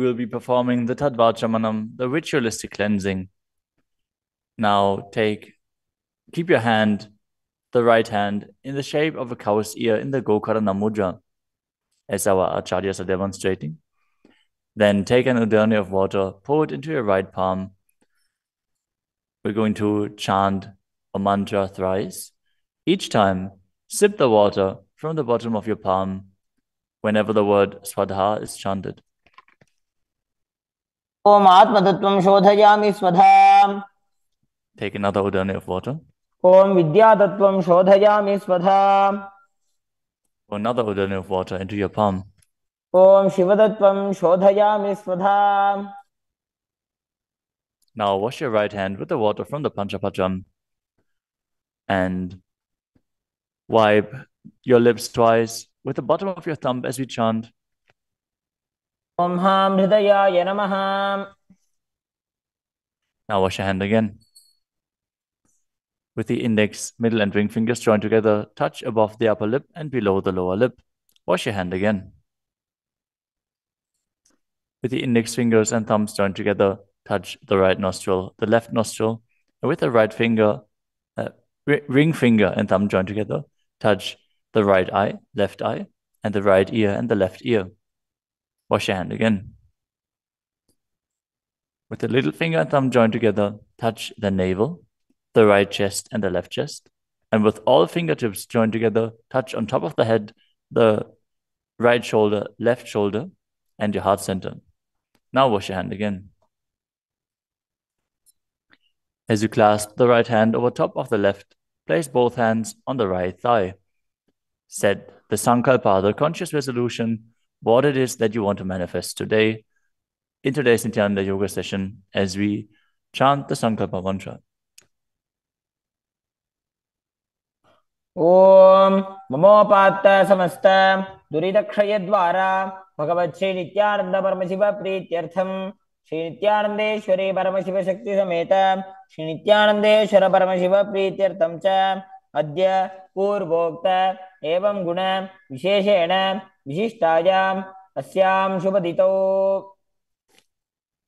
we will be performing the Tadvachamanam, the ritualistic cleansing. Now keep your hand, the right hand, in the shape of a cow's ear in the Gokarana Mudra, as our Acharyas are demonstrating. Then take an Uddiyana of water, pour it into your right palm. We're going to chant a mantra thrice. Each time, sip the water from the bottom of your palm whenever the word Swadha is chanted. Om Atma Tattvam Shodhayami Swadham. Take another Uddiyana of water. Om Vidya Tattvam Shodhayami Swadham. Another Uddiyana of water into your palm. Om Shiva Tattvam Shodhayami Swadham. Now wash your right hand with the water from the Panchapacham and wipe your lips twice with the bottom of your thumb as we chant. Om Ham Hridayaya Namaha. Now wash your hand again. With the index, middle and ring fingers joined together, touch above the upper lip and below the lower lip. Wash your hand again. With the index fingers and thumbs joined together, touch the right nostril, the left nostril, and with the right finger, ring finger and thumb joined together, touch the right eye, left eye, and the right ear and the left ear. Wash your hand again. With the little finger and thumb joined together, touch the navel, the right chest and the left chest. And with all fingertips joined together, touch on top of the head, the right shoulder, left shoulder, and your heart center. Now wash your hand again. As you clasp the right hand over top of the left, place both hands on the right thigh. Set the sankalpa, the conscious resolution, what it is that you want to manifest today, in today's Nithyananda Yoga session, as we chant the Sankalpa Mantra. Om Mamopatta Samasta Duridakshayadvara Bhagavat Shri Nityananda Paramasiva Prityartham Shri Nityanandeshwari Paramasiva Shakti Sameta Shri Nityanandeshwara Paramasiva Prityartham Cha Adya Purvokta Evam Guna Visheshena Vishishtayam Asyam Shubhadito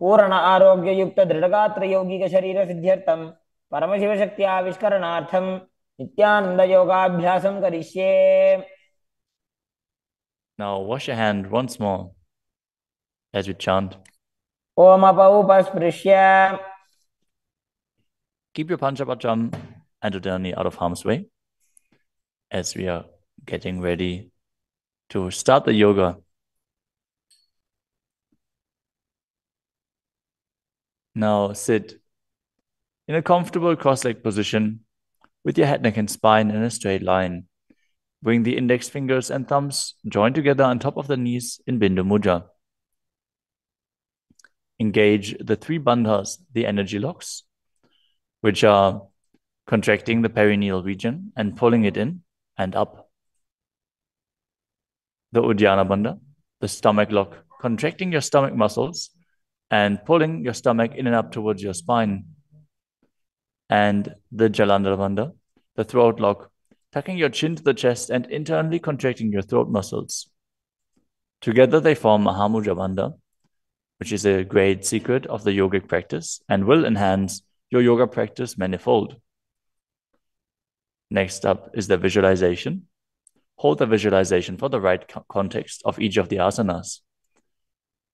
Purana Arogya Yukta Dridagatra Yogika Sharira Siddhyartham Paramasiva Shakti Avishkaranartham Nityananda Yoga Abhyasam Karishye. Now wash your hand once more as we chant. Om Apaupasprishyam. Keep your Panchapacham and Uddiyana out of harm's way as we are getting ready to start the yoga. Now sit in a comfortable cross-legged position with your head, neck and spine in a straight line. Bring the index fingers and thumbs joined together on top of the knees in Bindu Mudra. Engage the three bandhas, the energy locks, which are contracting the perineal region and pulling it in and up. The Uddiyana Bandha, the stomach lock, contracting your stomach muscles and pulling your stomach in and up towards your spine. And the Jalandhara Bandha, the throat lock, tucking your chin to the chest and internally contracting your throat muscles. Together they form Mahamudra Bandha, which is a great secret of the yogic practice and will enhance your yoga practice manifold. Next up is the visualization. Hold the visualization for the right context of each of the asanas.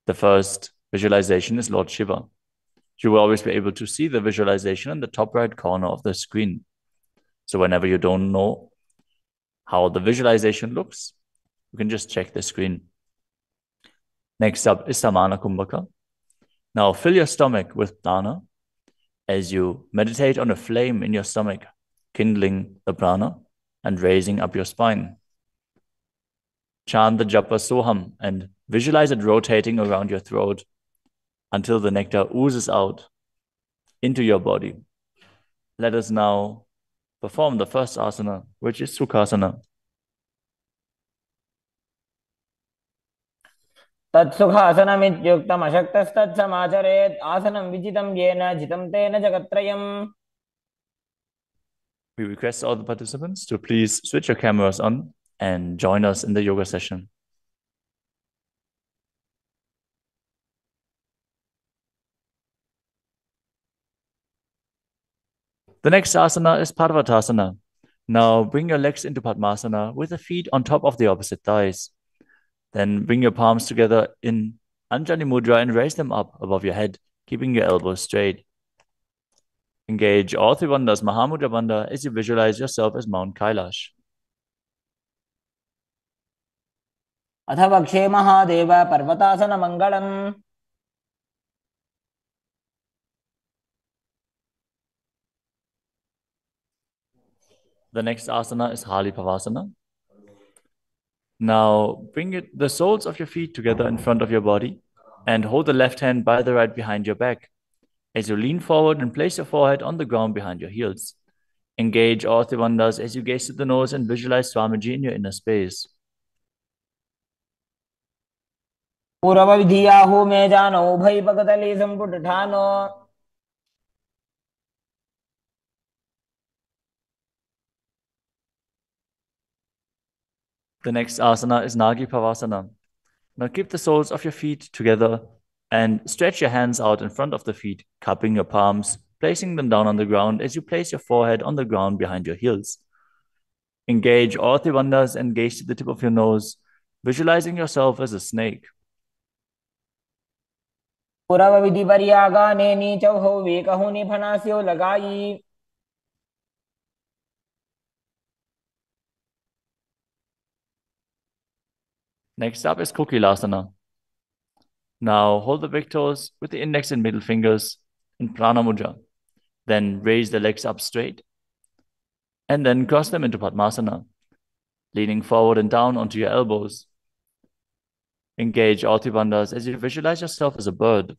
The first visualization is Lord Shiva. You will always be able to see the visualization in the top right corner of the screen. So whenever you don't know how the visualization looks, you can just check the screen. Next up is Samana Kumbhaka. Now fill your stomach with prana as you meditate on a flame in your stomach, kindling the prana and raising up your spine. Chant the japa soham and visualize it rotating around your throat until the nectar oozes out into your body. Let us now perform the first asana, which is Sukhasana. Tat Sukhasana mityuktam ashaktas tat samacharet asanam vijitam yena jitam tena jagatrayam. We request all the participants to please switch your cameras on and join us in the yoga session. The next asana is Parvatasana. Now bring your legs into Padmasana with the feet on top of the opposite thighs. Then bring your palms together in Anjali Mudra and raise them up above your head, keeping your elbows straight. Engage all three bandhas, Mahamudra Bandha, as you visualize yourself as Mount Kailash. Athavakshema Mahadeva Parvatasana Mangalam. The next asana is Hali Pavasana. Now bring the soles of your feet together in front of your body and hold the left hand by the right behind your back. As you lean forward and place your forehead on the ground behind your heels. Engage all three bandhas as you gaze to the nose and visualize Swamiji in your inner space. The next asana is Nadi Pavasana. Now keep the soles of your feet together and stretch your hands out in front of the feet, cupping your palms, placing them down on the ground as you place your forehead on the ground behind your heels. Engage all three bandhas and gaze to the tip of your nose, visualizing yourself as a snake. Next up is Kokilasana. Now hold the big toes with the index and middle fingers in Prana Mudra. Then raise the legs up straight and then cross them into Padmasana, leaning forward and down onto your elbows. Engage all three bandhas as you visualize yourself as a bird.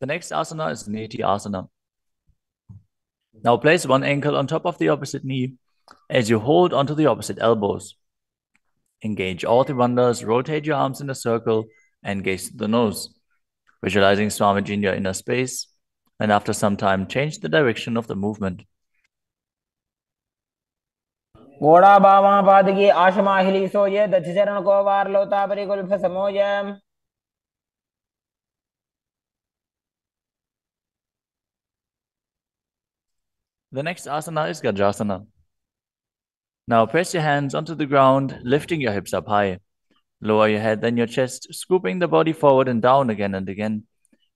The next asana is Neti Asana. Now place one ankle on top of the opposite knee as you hold onto the opposite elbows. Engage all three bandhas, rotate your arms in a circle and gaze to the nose, visualizing Swamiji in your inner space, and after some time change the direction of the movement. The next asana is Gajasana. Now press your hands onto the ground, lifting your hips up high. Lower your head, then your chest, scooping the body forward and down again and again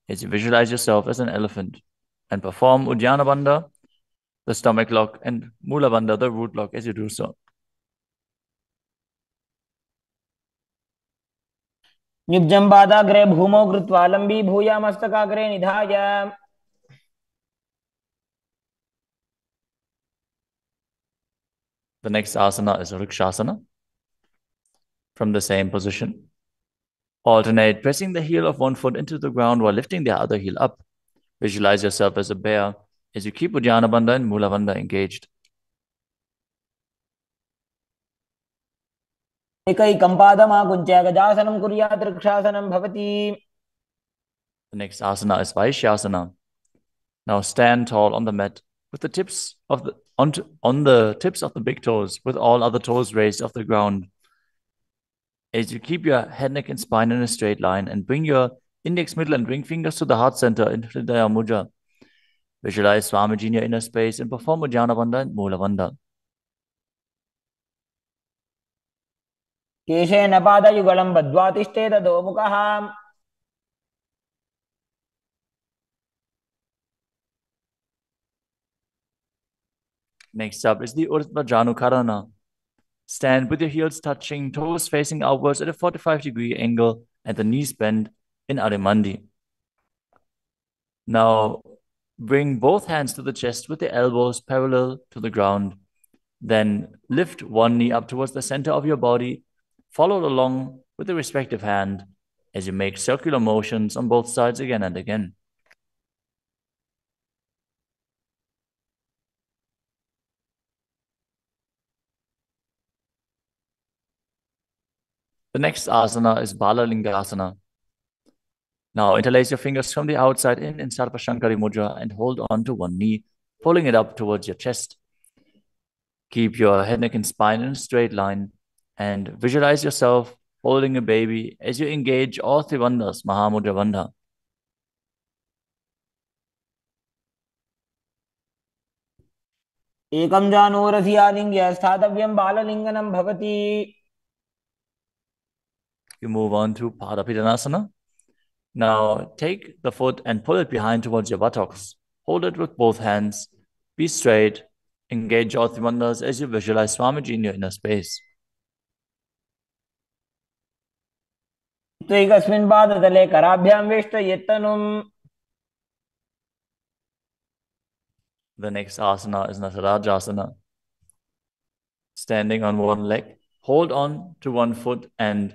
as you visualize yourself as an elephant and perform Uddiyana Bandha, the stomach lock, and Mula Bandha, the root lock, as you do so. Nibjambadagre bhumo krutva lambi bhuya mastakagre nidhaya. The next asana is Vrikshasana. From the same position, alternate pressing the heel of one foot into the ground while lifting the other heel up. Visualize yourself as a bear as you keep Uddiyana Bandha and Mula Bandha engaged. The next asana is Vaishyasana. Now stand tall on the mat with the tips of the big toes, with all other toes raised off the ground. As you keep your head, neck, and spine in a straight line and bring your index, middle, and ring fingers to the heart center in Hridaya Mudra. Visualize Swamiji in your inner space and perform Uddiyana Bandha and Mula Bandha. Next up is the Urdhva Janukarana. Stand with your heels touching, toes facing outwards at a 45-degree angle and the knees bent in Arimandi. Now bring both hands to the chest with the elbows parallel to the ground. Then lift one knee up towards the center of your body, followed along with the respective hand as you make circular motions on both sides again and again. The next asana is Balalingasana. Now interlace your fingers from the outside in Sarvashankari Mudra and hold on to one knee, pulling it up towards your chest. Keep your head, neck, and spine in a straight line and visualize yourself holding a baby as you engage all three bandhas, Mahamudra Bandha. Ekam jano rasya lingya sthatavyam balalinganam bhavati. You move on to Padapidhanasana. Now take the foot and pull it behind towards your buttocks. Hold it with both hands. Be straight. Engage all three bandhas as you visualize Swamiji in your inner space. The next asana is Natarajasana. Standing on one leg, hold on to one foot and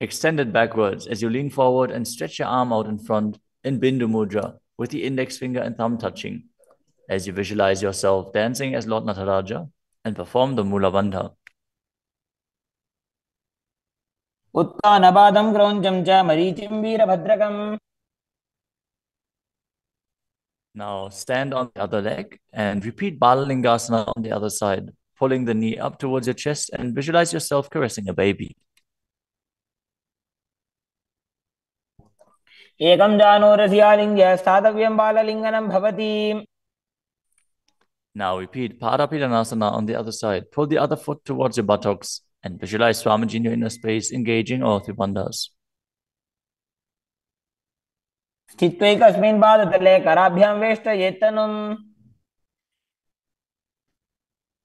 extend it backwards as you lean forward and stretch your arm out in front in Bindu Mudra with the index finger and thumb touching as you visualize yourself dancing as Lord Nataraja and perform the Mula Bandha. Uttanabadam graunjam cha marichim veerabhadrakam. Now stand on the other leg and repeat Balalingasana on the other side, pulling the knee up towards your chest and visualize yourself caressing a baby. Ekam jano rasya lingya sthatavyam balalinganam bhavati. Now repeat Padapidhanasana on the other side. Pull the other foot towards your buttocks and visualize Swamiji in your inner space, engaging all three bandhas.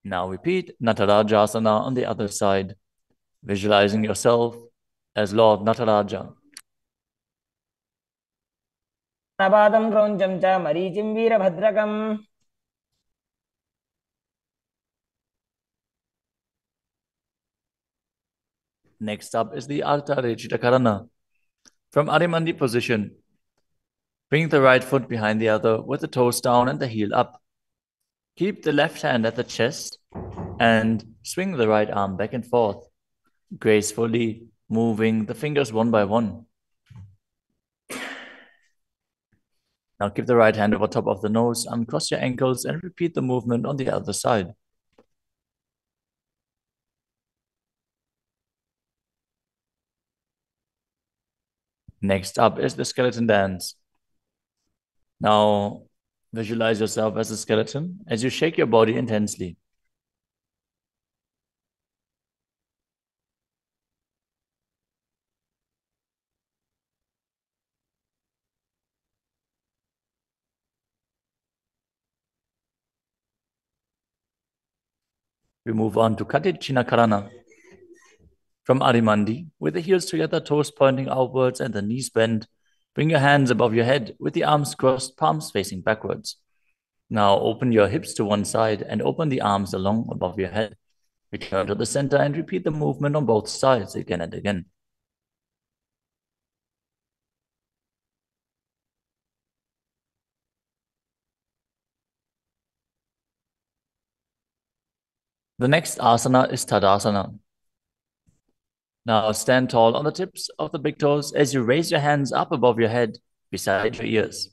Now repeat Natarajasana on the other side, visualizing yourself as Lord Nataraja. Next up is the Artha Rechitakarana. From Arimandi position, bring the right foot behind the other with the toes down and the heel up. Keep the left hand at the chest and swing the right arm back and forth, gracefully moving the fingers one by one. Now keep the right hand over top of the nose, uncross your ankles and repeat the movement on the other side. Next up is the skeleton dance. Now visualize yourself as a skeleton as you shake your body intensely. We move on to Katicchinakarana. From Arimandi, with the heels together, toes pointing outwards and the knees bent, bring your hands above your head with the arms crossed, palms facing backwards. Now open your hips to one side and open the arms along above your head. Return to the center and repeat the movement on both sides again and again. The next asana is Tadasana. Now stand tall on the tips of the big toes as you raise your hands up above your head beside your ears.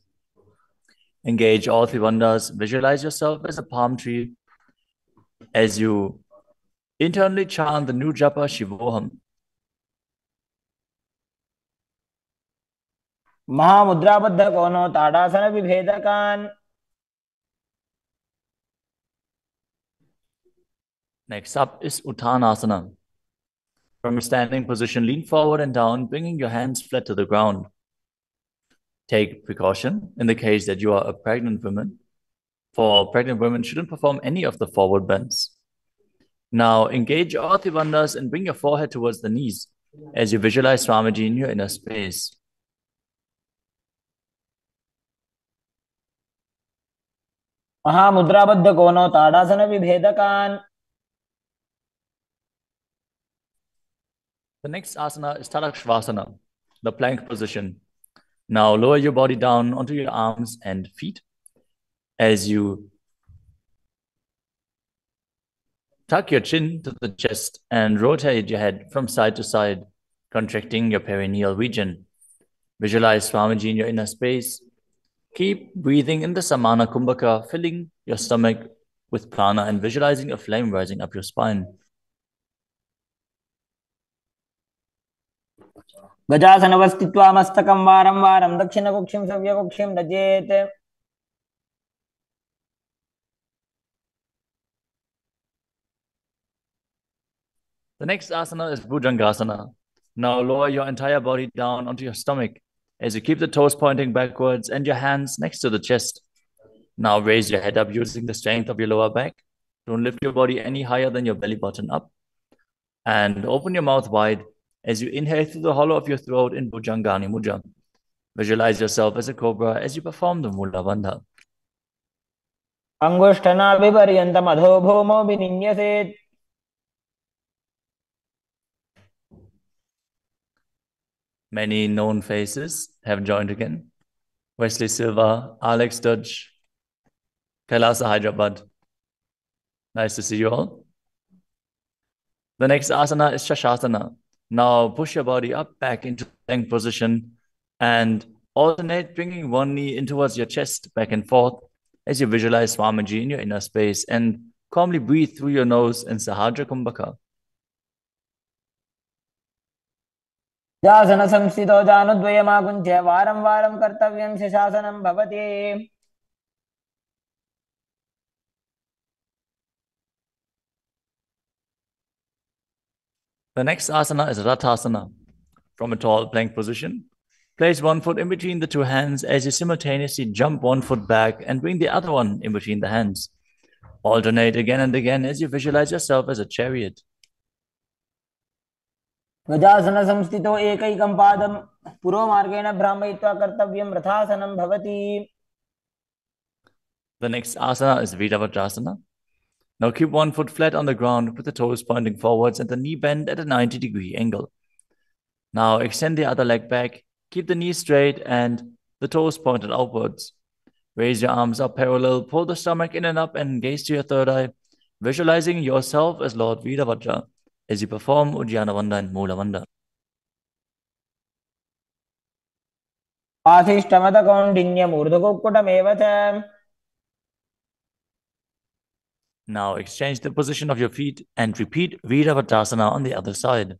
Engage all three bandhas. Visualize yourself as a palm tree as you internally chant the new japa Shivoham. Mahamudra Bandha Kono Tadasana Vibhedakan. Next up is Uttanasana. From a standing position, lean forward and down, bringing your hands flat to the ground. Take precaution in the case that you are a pregnant woman. For pregnant women, shouldn't perform any of the forward bends. Now engage all three bandhas and bring your forehead towards the knees as you visualize Swamiji in your inner space. Mahamudra Bandha Kono Tadasana Vibhedakan. The next asana is Tadakshvasana, the plank position. Now lower your body down onto your arms and feet as you tuck your chin to the chest and rotate your head from side to side, contracting your perineal region. Visualize Swamiji in your inner space. Keep breathing in the Samana Kumbhaka, filling your stomach with prana and visualizing a flame rising up your spine. Gajasana vastitva mastakam varam varam dakshinakukshim savyakukshim rajete. The next asana is Bhujangasana. Now lower your entire body down onto your stomach as you keep the toes pointing backwards and your hands next to the chest. Now raise your head up using the strength of your lower back. Don't lift your body any higher than your belly button up. And open your mouth wide as you inhale through the hollow of your throat in Bhujangani Mudra. Visualize yourself as a cobra as you perform the Mula Bandha. Angushthana viparyantam adho bhumo bininyaset. Many known faces have joined again. Wesley Silva, Alex Dodge, Kailasa Hyderabad. Nice to see you all. The next asana is Shashasana. Now push your body up back into plank position and alternate bringing one knee in towards your chest back and forth as you visualize Swamiji in your inner space and calmly breathe through your nose in Sahaja Kumbhaka. Jasana samsito janudvayamagunche varam varam kartavyam shasanam bhavati. The next asana is Rathasana. From a tall plank position, place one foot in between the two hands as you simultaneously jump one foot back and bring the other one in between the hands. Alternate again and again as you visualize yourself as a chariot. Vajrasana samstito ekaikam padam puro margena brahmayitva kartavyam rathasanam bhavati. The next asana is Vajrasana. Now keep one foot flat on the ground with the toes pointing forwards and the knee bent at a 90-degree angle. Now extend the other leg back, keep the knee straight and the toes pointed outwards. Raise your arms up parallel, pull the stomach in and up and gaze to your third eye, visualizing yourself as Lord Vidavajra as you perform Uddiyana Bandha and Mula Bandha. Now exchange the position of your feet and repeat Viravatasana on the other side.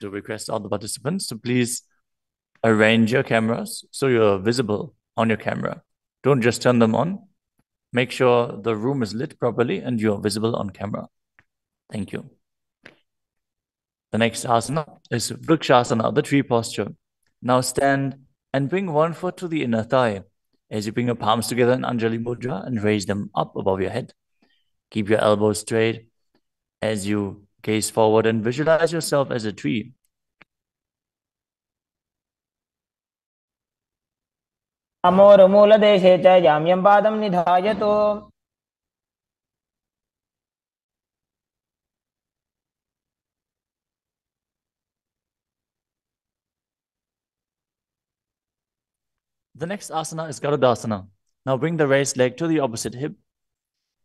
To request all the participants to please arrange your cameras so you're visible on your camera. Don't just turn them on. Make sure the room is lit properly and you're visible on camera. Thank you. The next asana is Vrikshasana, the tree posture. Now stand and bring one foot to the inner thigh as you bring your palms together in Anjali Mudra and raise them up above your head. Keep your elbows straight as you gaze forward and visualize yourself as a tree. The next asana is Garudasana. Now bring the raised leg to the opposite hip.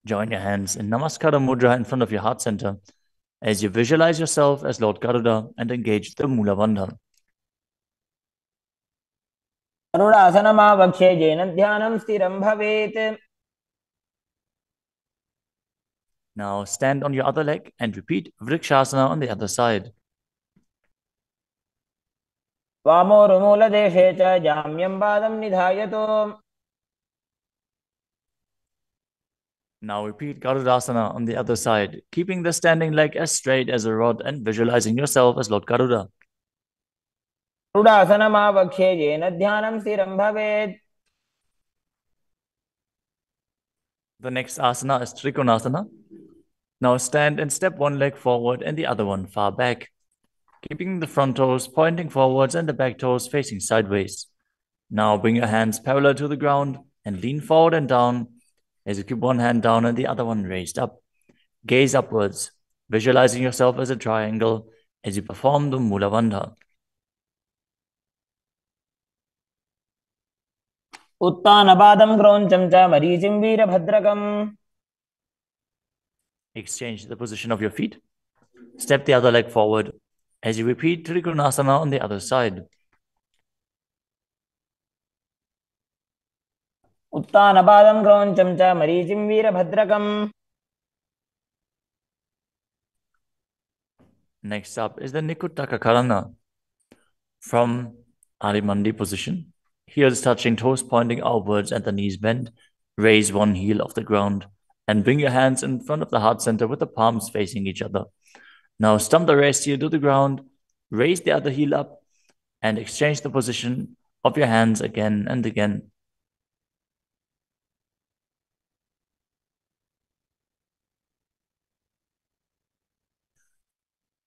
Join your hands in Namaskara Mudra in front of your heart center as you visualize yourself as Lord Garuda and engage the Mula Bandha. Now stand on your other leg and repeat Vrikshasana on the other side. Now repeat Garudasana on the other side, keeping the standing leg as straight as a rod and visualizing yourself as Lord Garuda. The next asana is Trikonasana. Now stand and step one leg forward and the other one far back, keeping the front toes pointing forwards and the back toes facing sideways. Now bring your hands parallel to the ground and lean forward and down as you keep one hand down and the other one raised up. Gaze upwards, visualizing yourself as a triangle as you perform the Mula Bandha. Exchange the position of your feet. Step the other leg forward as you repeat Trikonasana on the other side. Uttanabadam Grauncham Cha Marijim Virabhadrakam. Next up is the Nikutaka Karana from Arimandi position. Heels touching toes, pointing outwards at the knees bend. Raise one heel off the ground and bring your hands in front of the heart center with the palms facing each other. Now stump the rest heel to the ground, raise the other heel up and exchange the position of your hands again and again.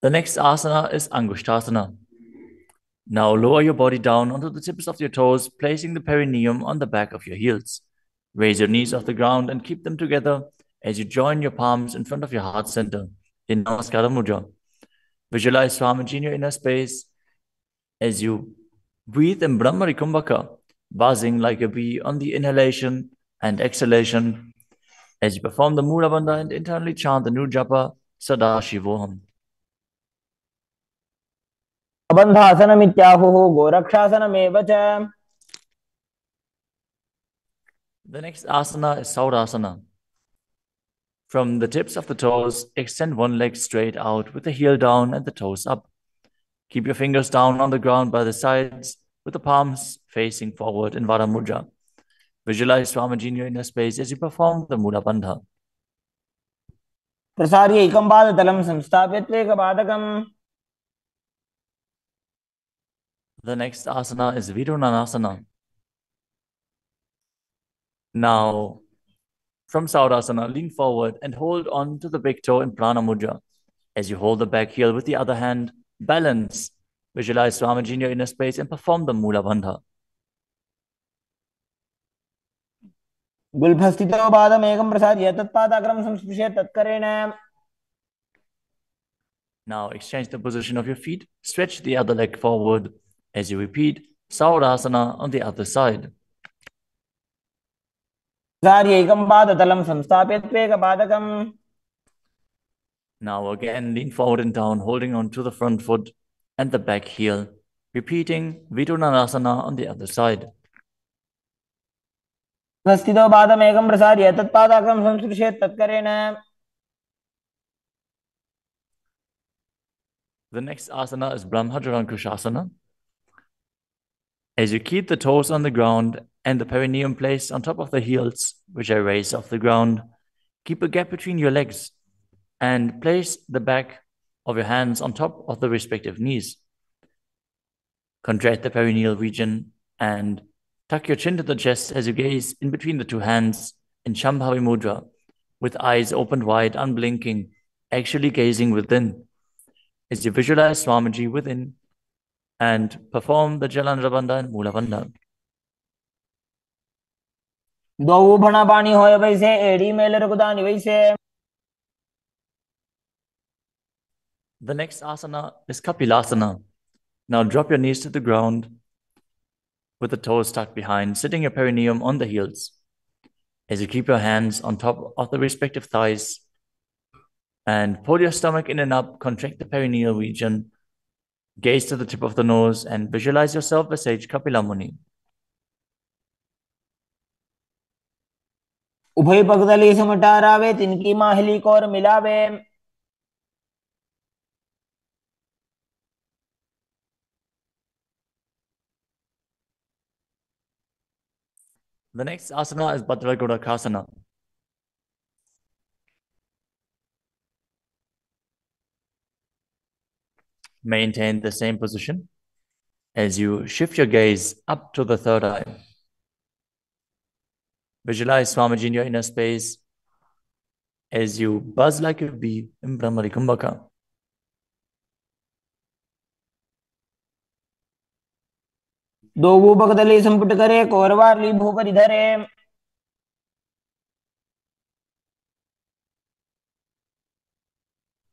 The next asana is Angushtasana. Now lower your body down onto the tips of your toes, placing the perineum on the back of your heels. Raise your knees off the ground and keep them together as you join your palms in front of your heart center in Namaskara Mudra. Visualize Swamiji in your inner space as you breathe in Brahmari Kumbhaka, buzzing like a bee on the inhalation and exhalation as you perform the Mula Bandha and internally chant the new japa Sadashivoham. Abandhasana mityahuhu gorakshasana mevacha. The next asana is Saurasana. From the tips of the toes, extend one leg straight out with the heel down and the toes up. Keep your fingers down on the ground by the sides with the palms facing forward in Vada Mudra. Visualize Swamiji in your inner space as you perform the Mula Bandha. Prasarya ekam padatalam samstapyatveka padakam. The next asana is Vidunanasana. Now, from Saurasana, lean forward and hold on to the big toe in Prana Mudra. As you hold the back heel with the other hand, balance. Visualize Swamiji in your inner space and perform the Mula Bandha. Gulbhastito badam ekam prasadya tat padagram samsprishya tat karenam. Now, exchange the position of your feet. Stretch the other leg forward as you repeat Saurasana on the other side. Now again, lean forward and down, holding on to the front foot and the back heel, repeating Vidunanasana on the other side. The next asana is Brahmari. As you keep the toes on the ground and the perineum placed on top of the heels, which are raised off the ground, keep a gap between your legs and place the back of your hands on top of the respective knees. Contract the perineal region and tuck your chin to the chest as you gaze in between the two hands in Shambhavi Mudra, with eyes opened wide, unblinking, actually gazing within, as you visualize Swamiji within and perform the Jalandhara Bandha and Mula Bandha. The next asana is Kapilasana. Now drop your knees to the ground with the toes tucked behind, sitting your perineum on the heels. As you keep your hands on top of the respective thighs and pull your stomach in and up, contract the perineal region. Gaze to the tip of the nose and visualize yourself as sage Kapilamuni. The next asana is Badra. Maintain the same position as you shift your gaze up to the third eye. Visualize Swamiji in your inner space as you buzz like a bee in Brahmari Kumbhaka.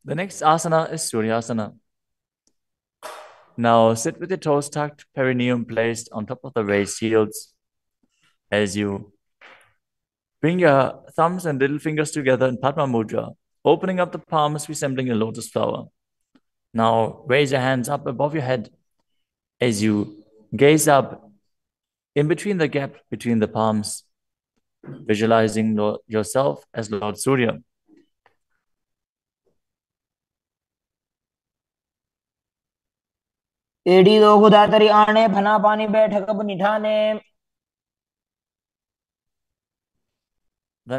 The next asana is Suryasana. Now sit with your toes tucked, perineum placed on top of the raised heels as you bring your thumbs and little fingers together in Padma Mudra, opening up the palms resembling a lotus flower. Now raise your hands up above your head as you gaze up in between the gap between the palms visualizing yourself as Lord Surya. The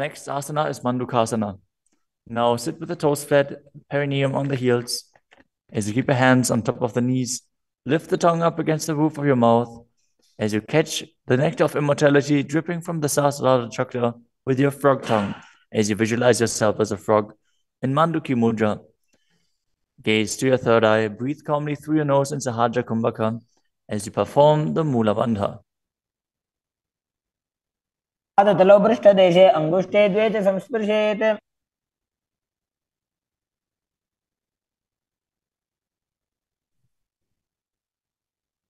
next asana is Mandukasana. Now sit with the toes flat, perineum on the heels. As you keep your hands on top of the knees, lift the tongue up against the roof of your mouth as you catch the nectar of immortality dripping from the Sahasrara chakra with your frog tongue, as you visualize yourself as a frog in Manduki Mudra. Gaze to your third eye, breathe calmly through your nose in Sahaja Kumbhaka as you perform the Mula Bandha.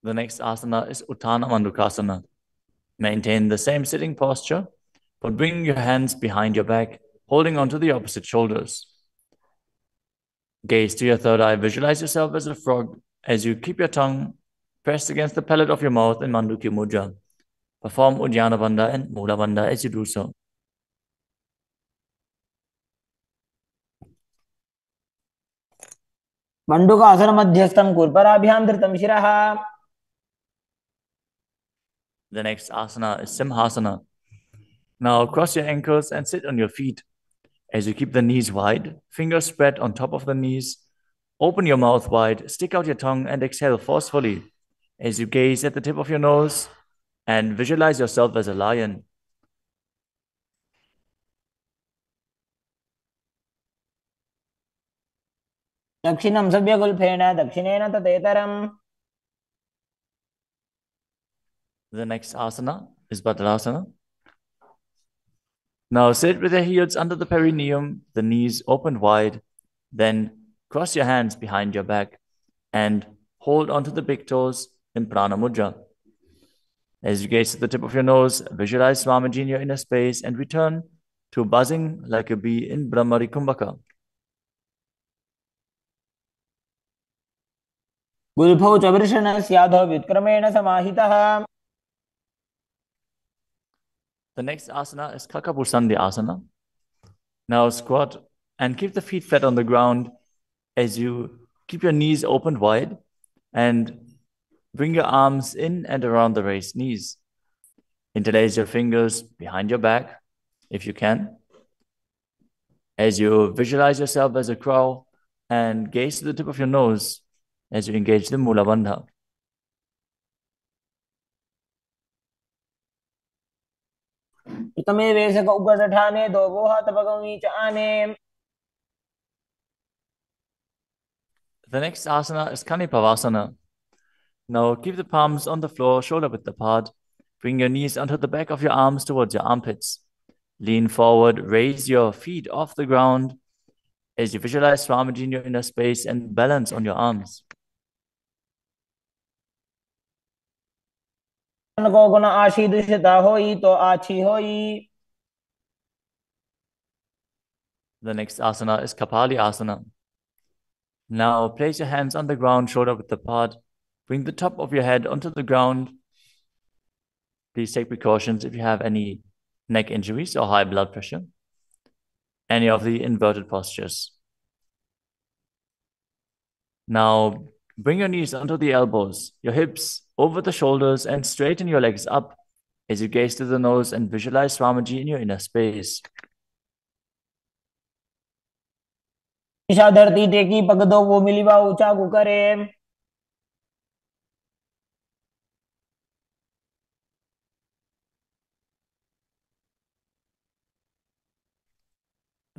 The next asana is Uttana Mandukasana. Maintain the same sitting posture, but bring your hands behind your back, holding onto the opposite shoulders. Gaze to your third eye, visualize yourself as a frog as you keep your tongue pressed against the palate of your mouth in Manduki Mudra. Perform Uddiyana Bandha and Mula Bandha as you do so. Mandukasana Madhyastham Kurparabhyam Dhritam Shiraha. The next asana is Simhasana. Now cross your ankles and sit on your feet. As you keep the knees wide, fingers spread on top of the knees, open your mouth wide, stick out your tongue and exhale forcefully as you gaze at the tip of your nose and visualize yourself as a lion. Dakshinam sabhya gulphena dakshinena tatetaram. The next asana is Vajrasana. Now sit with your heels under the perineum, the knees open wide, then cross your hands behind your back and hold onto the big toes in Prana Mudra. As you gaze at the tip of your nose, visualize Swamiji in your inner space and return to buzzing like a bee in Brahmari Kumbhaka. Gulbhau chavrishana syadho vitramena samahitaha. The next asana is Kakapusandhi Asana. Now squat and keep the feet flat on the ground as you keep your knees open wide and bring your arms in and around the raised knees. Interlace your fingers behind your back if you can, as you visualize yourself as a crow and gaze to the tip of your nose as you engage the Mula Bandha. The next asana is Hali Pavasana. Now keep the palms on the floor, shoulder width apart. Bring your knees onto the back of your arms towards your armpits. Lean forward, raise your feet off the ground as you visualize Swamiji in your inner space and balance on your arms. The next asana is Kapali Asana. Now place your hands on the ground, shoulder width apart. Bring the top of your head onto the ground. Please take precautions if you have any neck injuries or high blood pressure, any of the inverted postures. Now bring your knees onto the elbows, your hips over the shoulders, and straighten your legs up as you gaze to the nose and visualize Swamiji in your inner space. The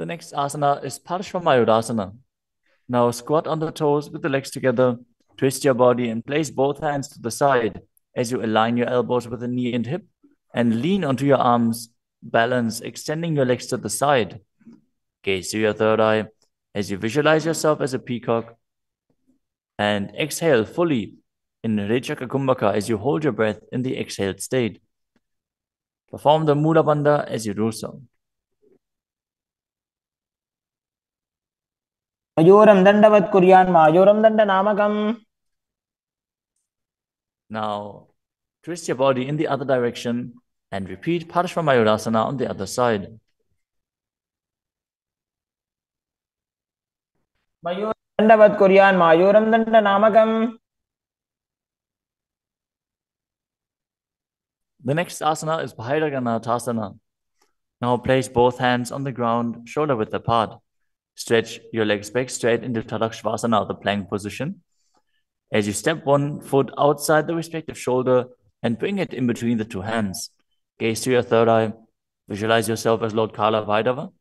next asana is Parshvamayurasana. Now squat on the toes with the legs together. Twist your body and place both hands to the side as you align your elbows with the knee and hip and lean onto your arms, balance, extending your legs to the side. Gaze to your third eye as you visualize yourself as a peacock and exhale fully in Rechaka Kumbhaka as you hold your breath in the exhaled state. Perform the Mula Bandha as you do so. Majoram dandavat kuryan majoram danda namakam. Now, twist your body in the other direction and repeat Parshvamayurasana on the other side. Mayur dandavat kuryan mayuram danda namakam. The next asana is Bhairaganathasana. Now place both hands on the ground, shoulder width apart. Stretch your legs back straight into Tadakshvasana, the plank position. As you step one foot outside the respective shoulder and bring it in between the two hands, gaze to your third eye, visualize yourself as Lord Kala Bhairava.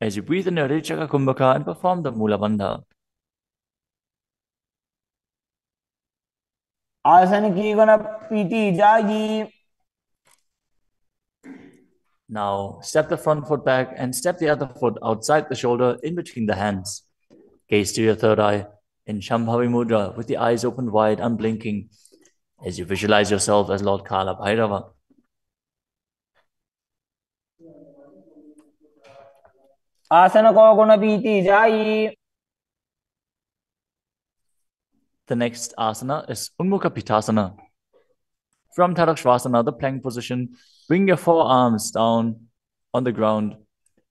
As you breathe in your Sahaja Kumbhaka and perform the Mula Bandha. Asana ki guna piti jagi. Now, step the front foot back and step the other foot outside the shoulder in between the hands. Gaze to your third eye in Shambhavi Mudra with the eyes open wide, unblinking, as you visualize yourself as Lord Kala Bhairava. Asana ko guna bhiti jai. The next asana is Unnmukha Pittasana. From Tadakshvasana, the plank position, bring your forearms down on the ground.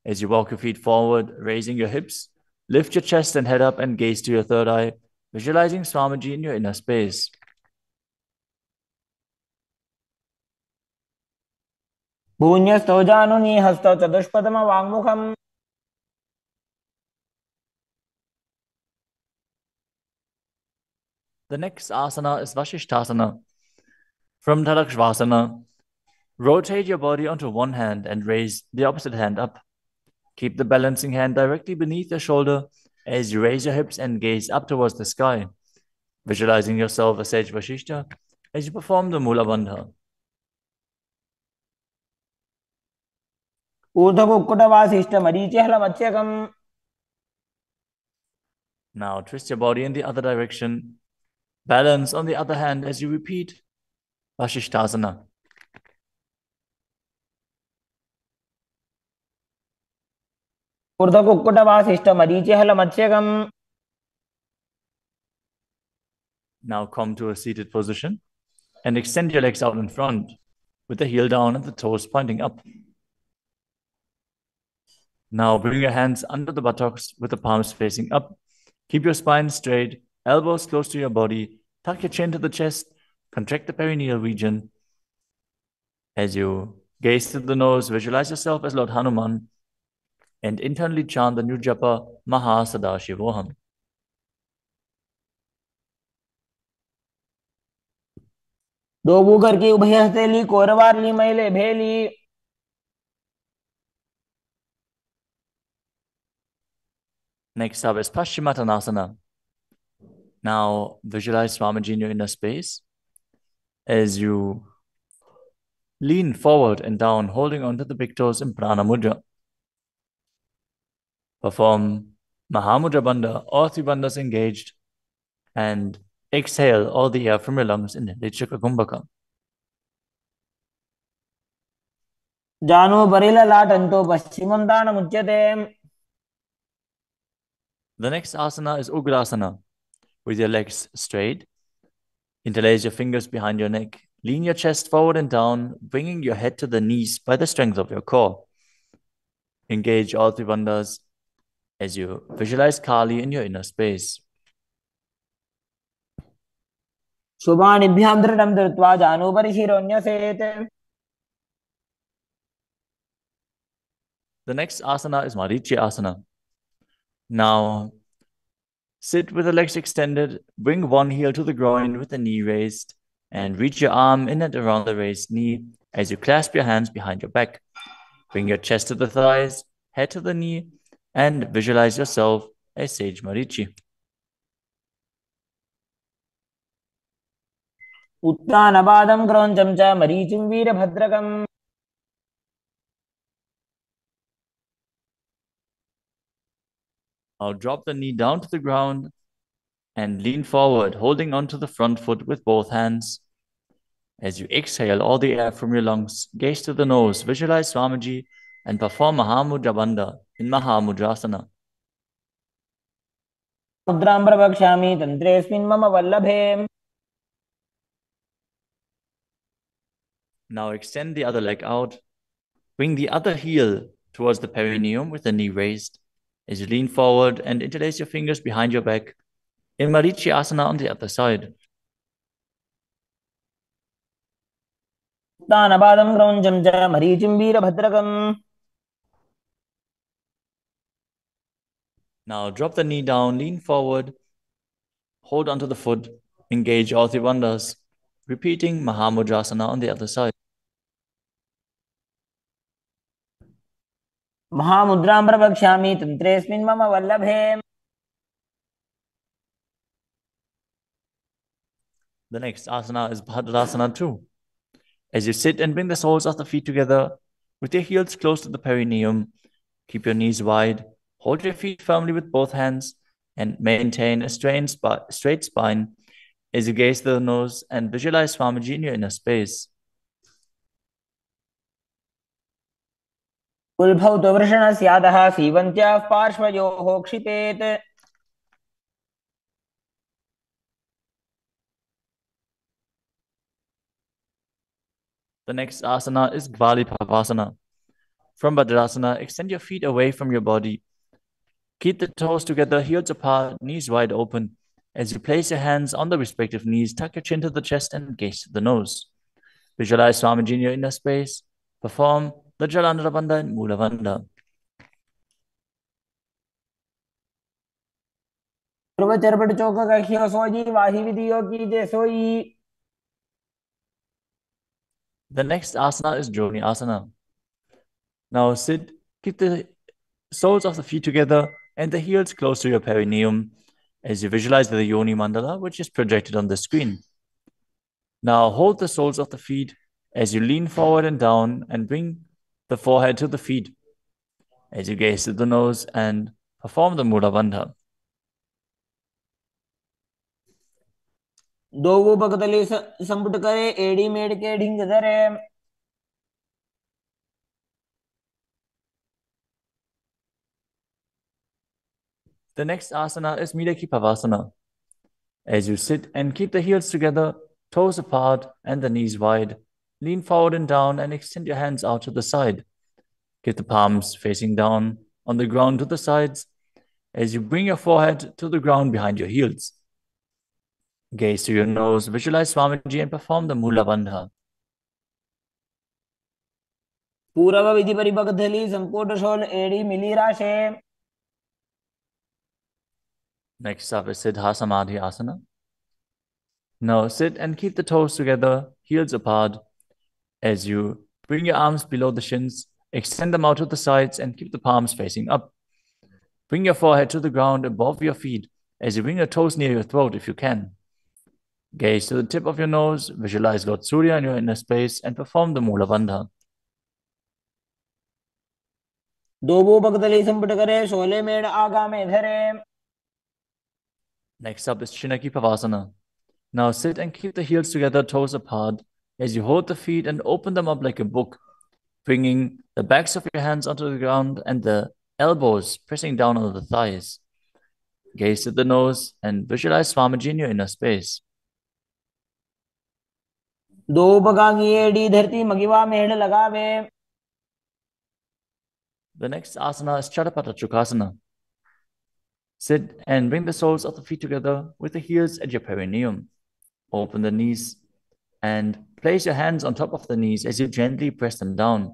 As you walk your feet forward, raising your hips, lift your chest and head up and gaze to your third eye, visualizing Swamiji in your inner space. The next asana is Vashishthasana. From Tadakshvasana, rotate your body onto one hand and raise the opposite hand up. Keep the balancing hand directly beneath your shoulder as you raise your hips and gaze up towards the sky, visualizing yourself as Sage Vasishtha as you perform the Mula Bandha. Now twist your body in the other direction. Balance on the other hand as you repeat Vashishthasana. Now come to a seated position and extend your legs out in front with the heel down and the toes pointing up. Now bring your hands under the buttocks with the palms facing up. Keep your spine straight, elbows close to your body, tuck your chin to the chest, contract the perineal region. As you gaze through the nose, visualize yourself as Lord Hanuman and internally chant the new japa, Maha Sadashivoham. Next up is Paschimottanasana. Now visualize Swamiji in your inner space as you lean forward and down, holding onto the big toes in Prana Mudra. Perform Mahamudra Bandha, all three bandhas engaged, and exhale all the air from your lungs in Sahaja Kumbhaka. The next asana is Ugrasana. With your legs straight, interlace your fingers behind your neck, lean your chest forward and down, bringing your head to the knees by the strength of your core. Engage all three bandhas as you visualize Kali in your inner space. The next asana is Marichi Asana. Now, sit with the legs extended, bring one heel to the groin with the knee raised, and reach your arm in and around the raised knee as you clasp your hands behind your back. Bring your chest to the thighs, head to the knee, and visualize yourself as Sage Marichi. Now drop the knee down to the ground and lean forward, holding onto the front foot with both hands. As you exhale all the air from your lungs, gaze to the nose, visualize Swamiji, and perform Mahamudra Bandha in Mahamudrasana. Now extend the other leg out. Bring the other heel towards the perineum with the knee raised. As you lean forward and interlace your fingers behind your back, in Marichi Asana on the other side. Now drop the knee down, lean forward, hold onto the foot, engage all three bandhas, repeating Mahamudrasana on the other side. Mahamudram pravakshami tantresmin mama vallabhem. The next asana is Padmasana 2. As you sit and bring the soles of the feet together, with your heels close to the perineum, keep your knees wide, hold your feet firmly with both hands, and maintain a straight spine as you gaze through the nose and visualize Swamiji in your inner space. The next asana is Hali Pavasana. From Vajrasana, extend your feet away from your body. Keep the toes together, heels apart, knees wide open. As you place your hands on the respective knees, tuck your chin to the chest and gaze to the nose. Visualize Swamiji in your inner space. Perform the Jalandhara Bandha and Mula Bandha. The next asana is Joni Asana. Now sit, keep the soles of the feet together and the heels close to your perineum as you visualize the Yoni Mandala, which is projected on the screen. Now hold the soles of the feet as you lean forward and down and bring the forehead to the feet as you gaze to the nose and perform the Mula Bandha. The next asana is Mudaki Pavasana. As you sit and keep the heels together, toes apart and the knees wide, lean forward and down and extend your hands out to the side. Keep the palms facing down on the ground to the sides as you bring your forehead to the ground behind your heels. Gaze to your nose, visualize Swamiji and perform the Mula Bandha. Next up is Siddha Samadhi Asana. Now sit and keep the toes together, heels apart. As you bring your arms below the shins, extend them out to the sides and keep the palms facing up. Bring your forehead to the ground above your feet as you bring your toes near your throat if you can. Gaze to the tip of your nose, visualize Lord Surya in your inner space and perform the Mula Bandha. Next up is Chinaki Pavasana. Now sit and keep the heels together, toes apart as you hold the feet and open them up like a book, bringing the backs of your hands onto the ground and the elbows pressing down on the thighs. Gaze at the nose and visualize Swamiji in your inner space. The next asana is Chatapata Chukasana. Sit and bring the soles of the feet together with the heels at your perineum. Open the knees and place your hands on top of the knees as you gently press them down.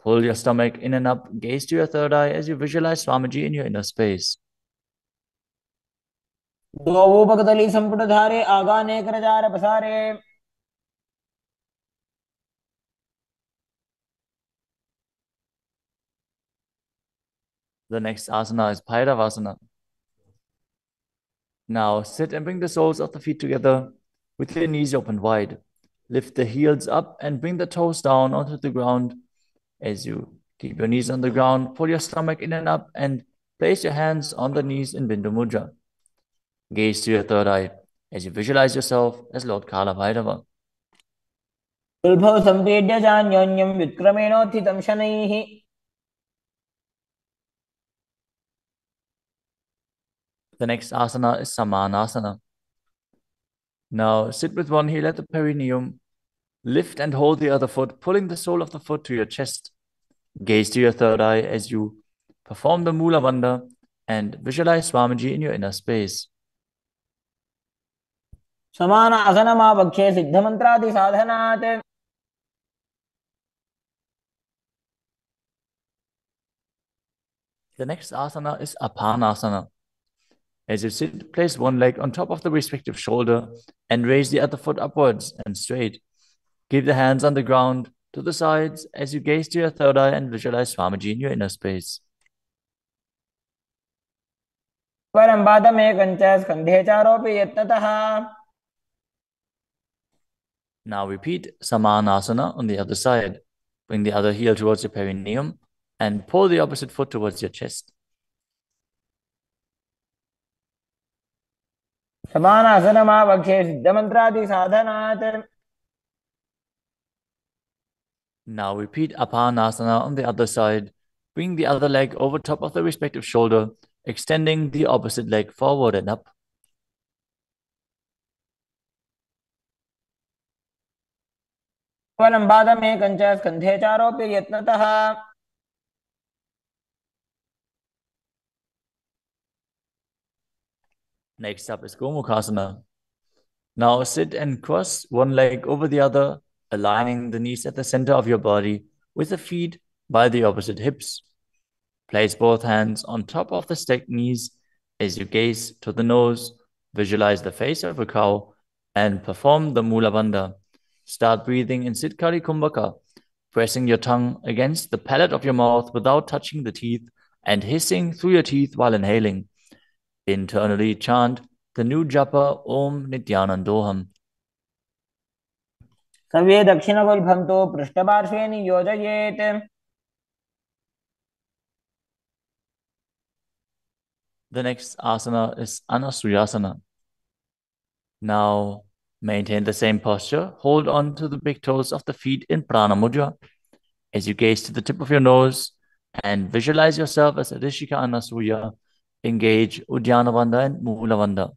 Pull your stomach in and up, gaze to your third eye as you visualize Swamiji in your inner space. The next asana is Bhairavasana. Now sit and bring the soles of the feet together with your knees open wide. Lift the heels up and bring the toes down onto the ground. As you keep your knees on the ground, pull your stomach in and up and place your hands on the knees in Bindu Mudra. Gaze to your third eye as you visualize yourself as Lord Kala Bhairava. The next asana is Samanasana. Now sit with one heel at the perineum, Lift and hold the other foot, pulling the sole of the foot to your chest. Gaze to your third eye as you perform the Mula Bandha and visualize Swamiji in your inner space. Samana Asanama Bhakshe Siddha Mantrati Sadhanate. The next asana is Apanasana. As you sit, place one leg on top of the respective shoulder and raise the other foot upwards and straight. Keep the hands on the ground to the sides as you gaze to your third eye and visualize Swamiji in your inner space. Now repeat Samanasana on the other side. Bring the other heel towards your perineum and pull the opposite foot towards your chest. Now repeat Apanasana on the other side. Bring the other leg over top of the respective shoulder, extending the opposite leg forward and up. Next up is Gomukhasana. Now sit and cross one leg over the other, aligning the knees at the center of your body with the feet by the opposite hips. Place both hands on top of the stacked knees as you gaze to the nose, visualize the face of a cow, and perform the Mula Bandha. Start breathing in Siddhkari Kumbhaka, pressing your tongue against the palate of your mouth without touching the teeth and hissing through your teeth while inhaling. Internally chant the new japa Om Nithyanandoham. Sarve Dakshina Golbhamto Prishtabarshveni Yojayet. The next asana is Anasuyasana. Now maintain the same posture. Hold on to the big toes of the feet in Prana Mudra. As you gaze to the tip of your nose and visualize yourself as Rishika Anasuya, engage Uddiyana Bandha and Mula Bandha.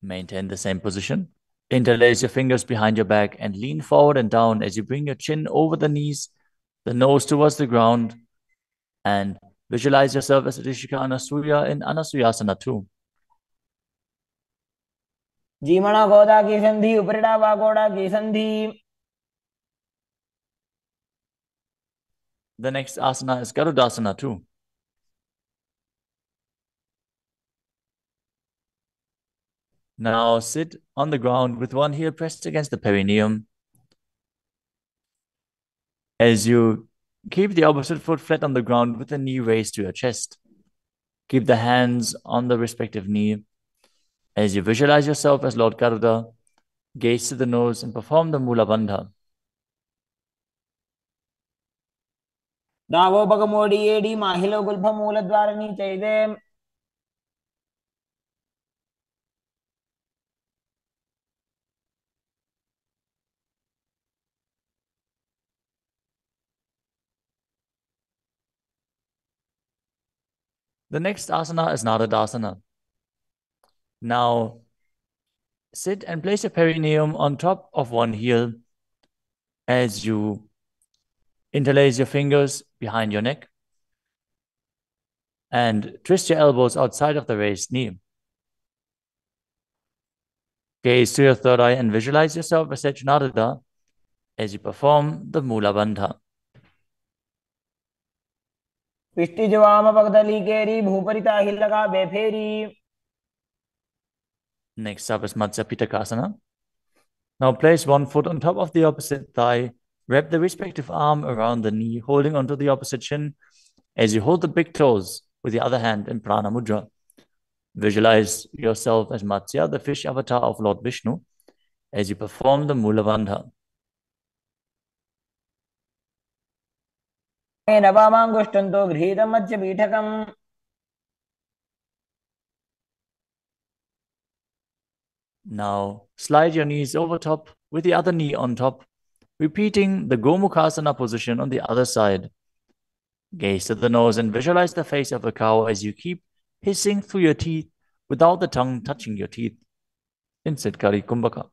Maintain the same position. Interlace your fingers behind your back and lean forward and down as you bring your chin over the knees, the nose towards the ground, and visualize yourself as Rishika Anasuya in Anasuyasana 2. The next asana is Garudasana 2. Now sit on the ground with one heel pressed against the perineum. As you keep the opposite foot flat on the ground with the knee raised to your chest. Keep the hands on the respective knee. As you visualize yourself as Lord Garuda, gaze to the nose and perform the Mula Bandha. The next asana is Natarajasana. Now, sit and place your perineum on top of one heel as you interlace your fingers behind your neck and twist your elbows outside of the raised knee. Gaze to your third eye and visualize yourself as Narada as you perform the Mula Bandha. Next up is Matsya Pitakasana. Now place one foot on top of the opposite thigh. Wrap the respective arm around the knee, holding onto the opposite shin as you hold the big toes with the other hand in Prana Mudra. Visualize yourself as Matsya, the fish avatar of Lord Vishnu, as you perform the Mula Bandha. Now slide your knees over top with the other knee on top, repeating the Gomukhasana position on the other side. Gaze to the nose and visualize the face of a cow as you keep hissing through your teeth without the tongue touching your teeth in Sahaja Kumbhaka.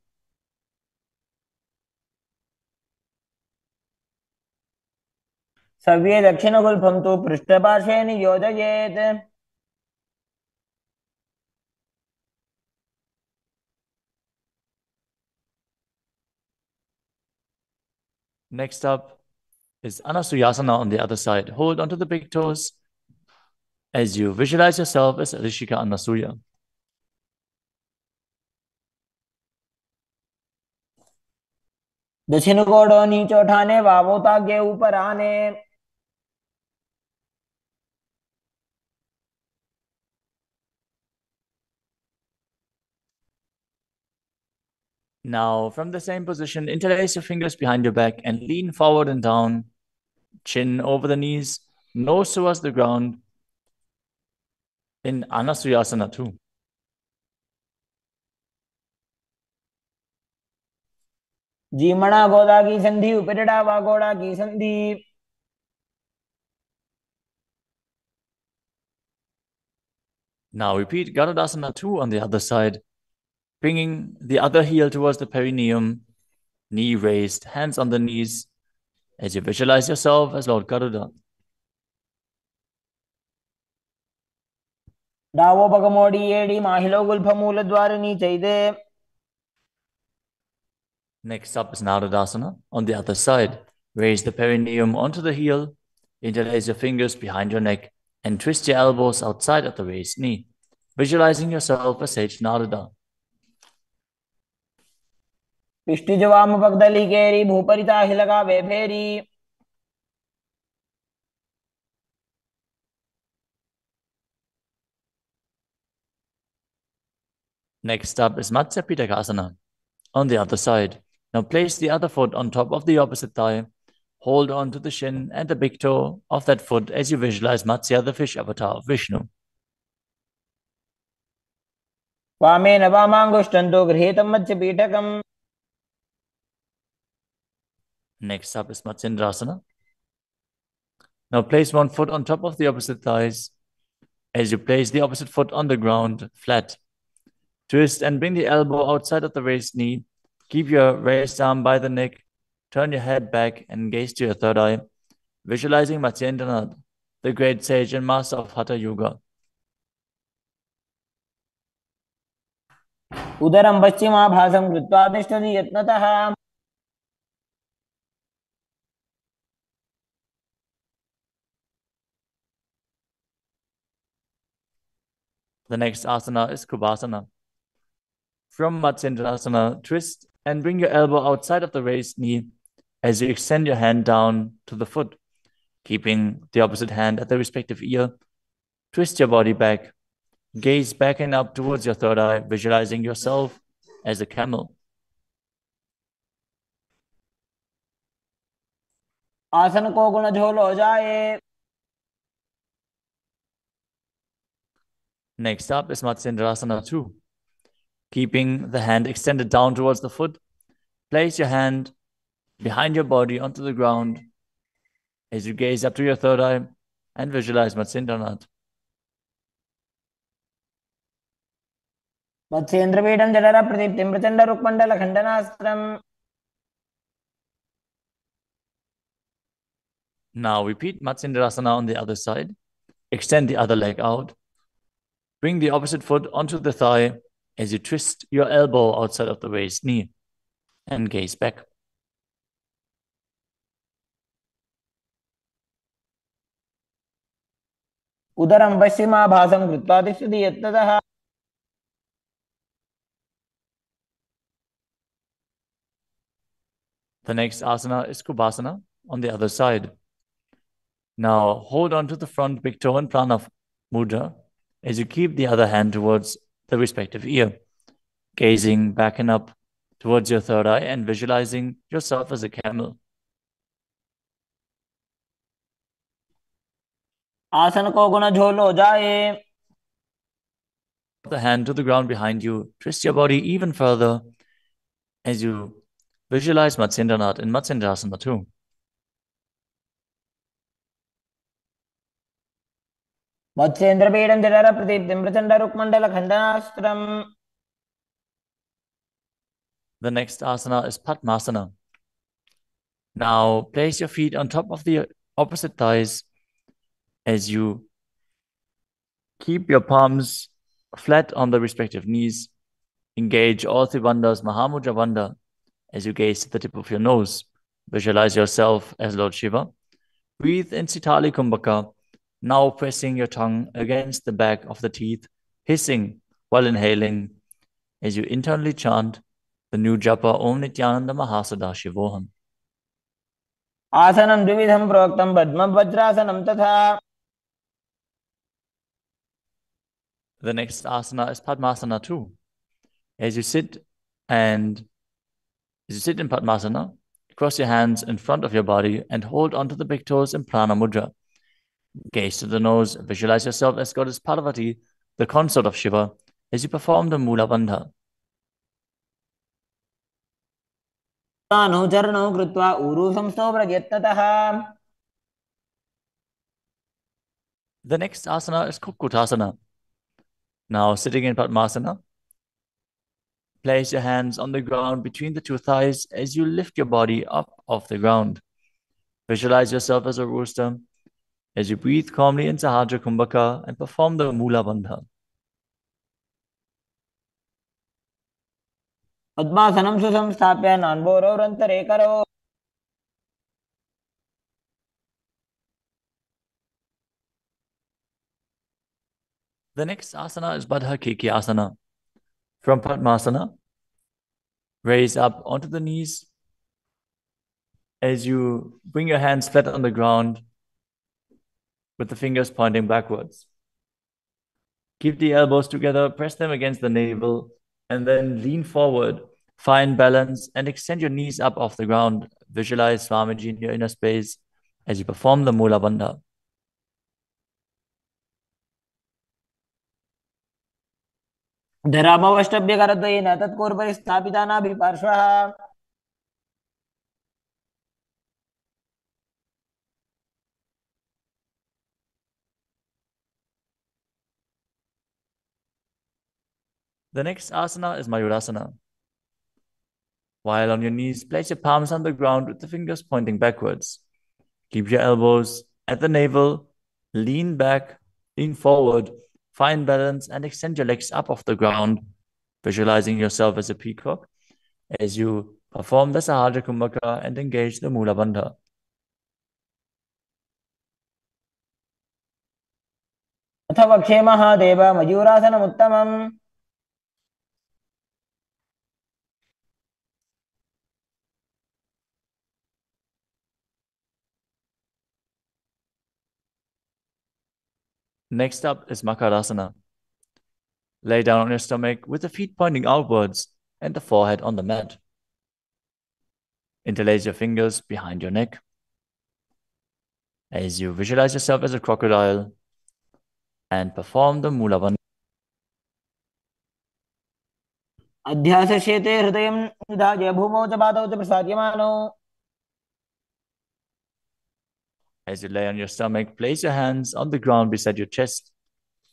Savye dakshina gulpham tu prishtaparshe niyojayet. Next up is Anasuyasana on the other side. Hold onto the big toes as you visualize yourself as Rishika Anasuya. Dashinu godo nicho uthane, vavota ke upar aane. Now, from the same position, interlace your fingers behind your back and lean forward and down, chin over the knees, nose towards the ground in Anasuyasana 2. Jimana goda ki sandhi, upirada vagoda ki sandhi. Now repeat Garudasana 2 on the other side. Bringing the other heel towards the perineum, knee raised, hands on the knees, as you visualize yourself as Lord Garuda. Next up is Natarajasana. On the other side, raise the perineum onto the heel, interlace your fingers behind your neck, and twist your elbows outside of the raised knee, visualizing yourself as Sage Narada. Next up is Matsya Pitakasana on the other side. Now place the other foot on top of the opposite thigh. Hold on to the shin and the big toe of that foot as you visualize Matsya, the fish avatar of Vishnu. Vamena vamangushtando grihetam matsya pitakam. Next up is Matsyendrasana. Now place one foot on top of the opposite thighs. As you place the opposite foot on the ground, flat. Twist and bring the elbow outside of the raised knee. Keep your raised arm by the neck. Turn your head back and gaze to your third eye, visualizing Matsyendranath, the great sage and master of Hatha Yoga. Udaram paschima bhasam kritva tishtati yatnataha. The next asana is Kubhasana. From Matsyendrasana, twist and bring your elbow outside of the raised knee as you extend your hand down to the foot, keeping the opposite hand at the respective ear. Twist your body back, gaze back and up towards your third eye, visualizing yourself as a camel. Asana ko guna jhol ho jaye. Next up is Matsyendrasana 2. Keeping the hand extended down towards the foot, place your hand behind your body onto the ground as you gaze up to your third eye and visualize Matsyendranath. Now repeat Matsyendrasana on the other side. Extend the other leg out. Bring the opposite foot onto the thigh as you twist your elbow outside of the raised knee and gaze back. Udaram vashima bhasam kritva tishtati yattataha. The next asana is Kubhasana on the other side. Now hold on to the front big toe in Prana Mudra as you keep the other hand towards the respective ear, gazing back and up towards your third eye and visualizing yourself as a camel. Asana ko guna jhol ho jaye. The hand to the ground behind you, twist your body even further as you visualize Matsyendranath in Matsyendrasana 2. Vatsendra pedam dirara pratibdim pratanda rukmandala khandanastram. The next asana is Padmasana. Now place your feet on top of the opposite thighs as you keep your palms flat on the respective knees. Engage all three bandhas, Mahamudra Bandha, as you gaze to the tip of your nose. Visualize yourself as Lord Shiva. Breathe in Sitali Kumbhaka, now pressing your tongue against the back of the teeth, hissing while inhaling, as you internally chant the new japa Om Nithyananda Mahasada Shivoham. Asanam Dvividham Proktam Padma Vajrasanam Tatha. The next asana is Padmasana 2. As you sit in Padmasana, cross your hands in front of your body and hold onto the big toes in Prana Mudra. Gaze to the nose, visualize yourself as Goddess Parvati, the consort of Shiva, as you perform the Mula Bandha. The next asana is Kukutasana. Now sitting in Padmasana, place your hands on the ground between the two thighs as you lift your body up off the ground. Visualize yourself as a rooster as you breathe calmly in Sahaja Kumbhaka and perform the Mula Bandha. The next asana is Bandha Keki Asana. From Padmasana, raise up onto the knees as you bring your hands flat on the ground with the fingers pointing backwards. Keep the elbows together, press them against the navel, and then lean forward, find balance, and extend your knees up off the ground. Visualize Swamiji in your inner space as you perform the Mula Bandha. The next asana is Mayurasana. While on your knees, place your palms on the ground with the fingers pointing backwards. Keep your elbows at the navel, lean back, lean forward, find balance and extend your legs up off the ground, visualizing yourself as a peacock as you perform the Sahaja Kumbhaka and engage the Mula Bandha. Next up is Makarasana. Lay down on your stomach with the feet pointing outwards and the forehead on the mat. Interlace your fingers behind your neck as you visualize yourself as a crocodile and perform the Mula Bandha. As you lay on your stomach, place your hands on the ground beside your chest.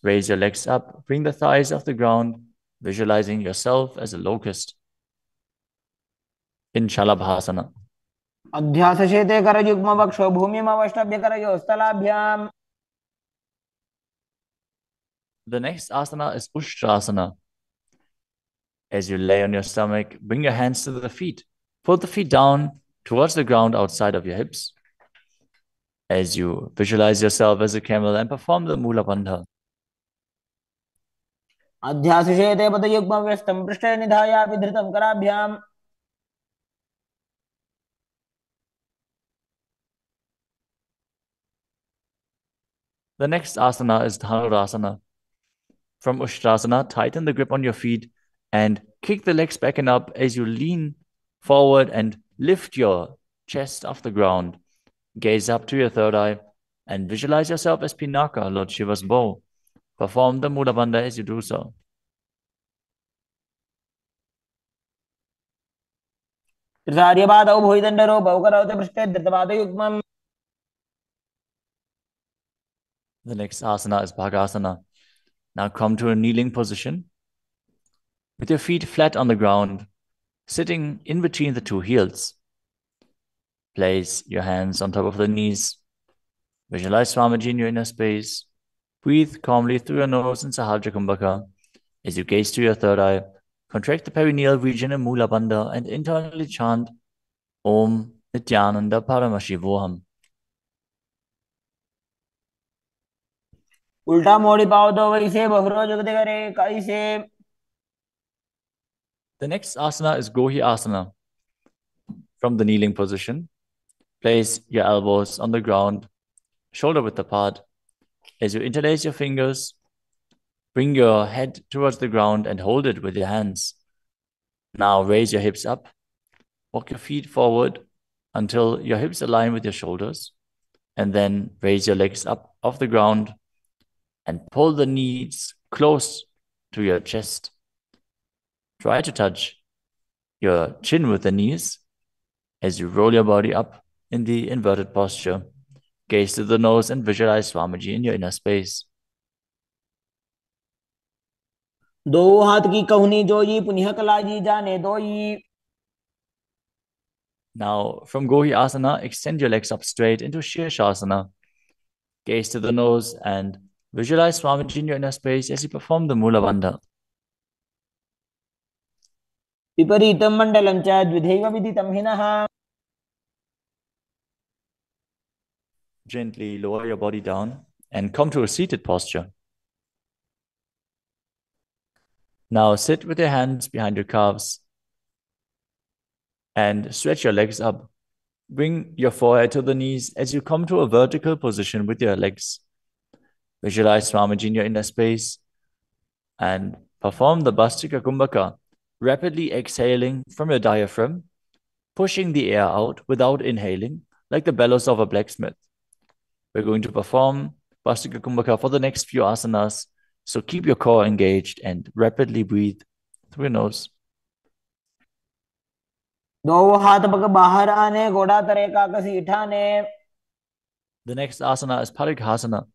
Raise your legs up, bring the thighs off the ground, visualizing yourself as a locust in Shalabhasana. The next asana is Ushtrasana. As you lay on your stomach, bring your hands to the feet. Pull the feet down towards the ground outside of your hips, as you visualize yourself as a camel and perform the Mula Bandha. The next asana is Dhanurasana. From Ushtrasana, tighten the grip on your feet and kick the legs back and up as you lean forward and lift your chest off the ground. Gaze up to your third eye and visualize yourself as Pinaka, Lord Shiva's bow. Perform the Mula Bandha as you do so. The The next asana is Bhagasana. Now come to a kneeling position with your feet flat on the ground, sitting in between the two heels. Place your hands on top of the knees. Visualize Swamiji in your inner space. Breathe calmly through your nose in Sahaja Kumbhaka. As you gaze to your third eye, contract the perineal region in Mula Bandha and internally chant Om Nithyananda Paramashivoham. उल्टा मोड़ी पाओ तो वैसे बहरो जगते करे कैसे. The next asana is Gohi Asana. From the kneeling position, place your elbows on the ground, shoulder width apart. As you interlace your fingers, bring your head towards the ground and hold it with your hands. Now raise your hips up, walk your feet forward until your hips align with your shoulders, and then raise your legs up off the ground and pull the knees close to your chest. Try to touch your chin with the knees as you roll your body up in the inverted posture. Gaze to the nose and visualize Swamiji in your inner space. Do hath ki kahuni joyi punya kalaji jane doyi. Now, from Gohi Asana, extend your legs up straight into Shirshasana. Gaze to the nose and visualize Swamiji in your inner space as you perform the Mula Bandha. Viparitam mandalam cha dvidhaiva viditam hinaha. Gently lower your body down and come to a seated posture. Now sit with your hands behind your calves and stretch your legs up. Bring your forehead to the knees as you come to a vertical position with your legs. Visualize Swamiji in your inner space and perform the Bhastika Kumbhaka, rapidly exhaling from your diaphragm, pushing the air out without inhaling, like the bellows of a blacksmith. We're going to perform Bhastika Kumbhaka for the next few asanas, so keep your core engaged and rapidly breathe through your nose. The next asana is Parikhasana.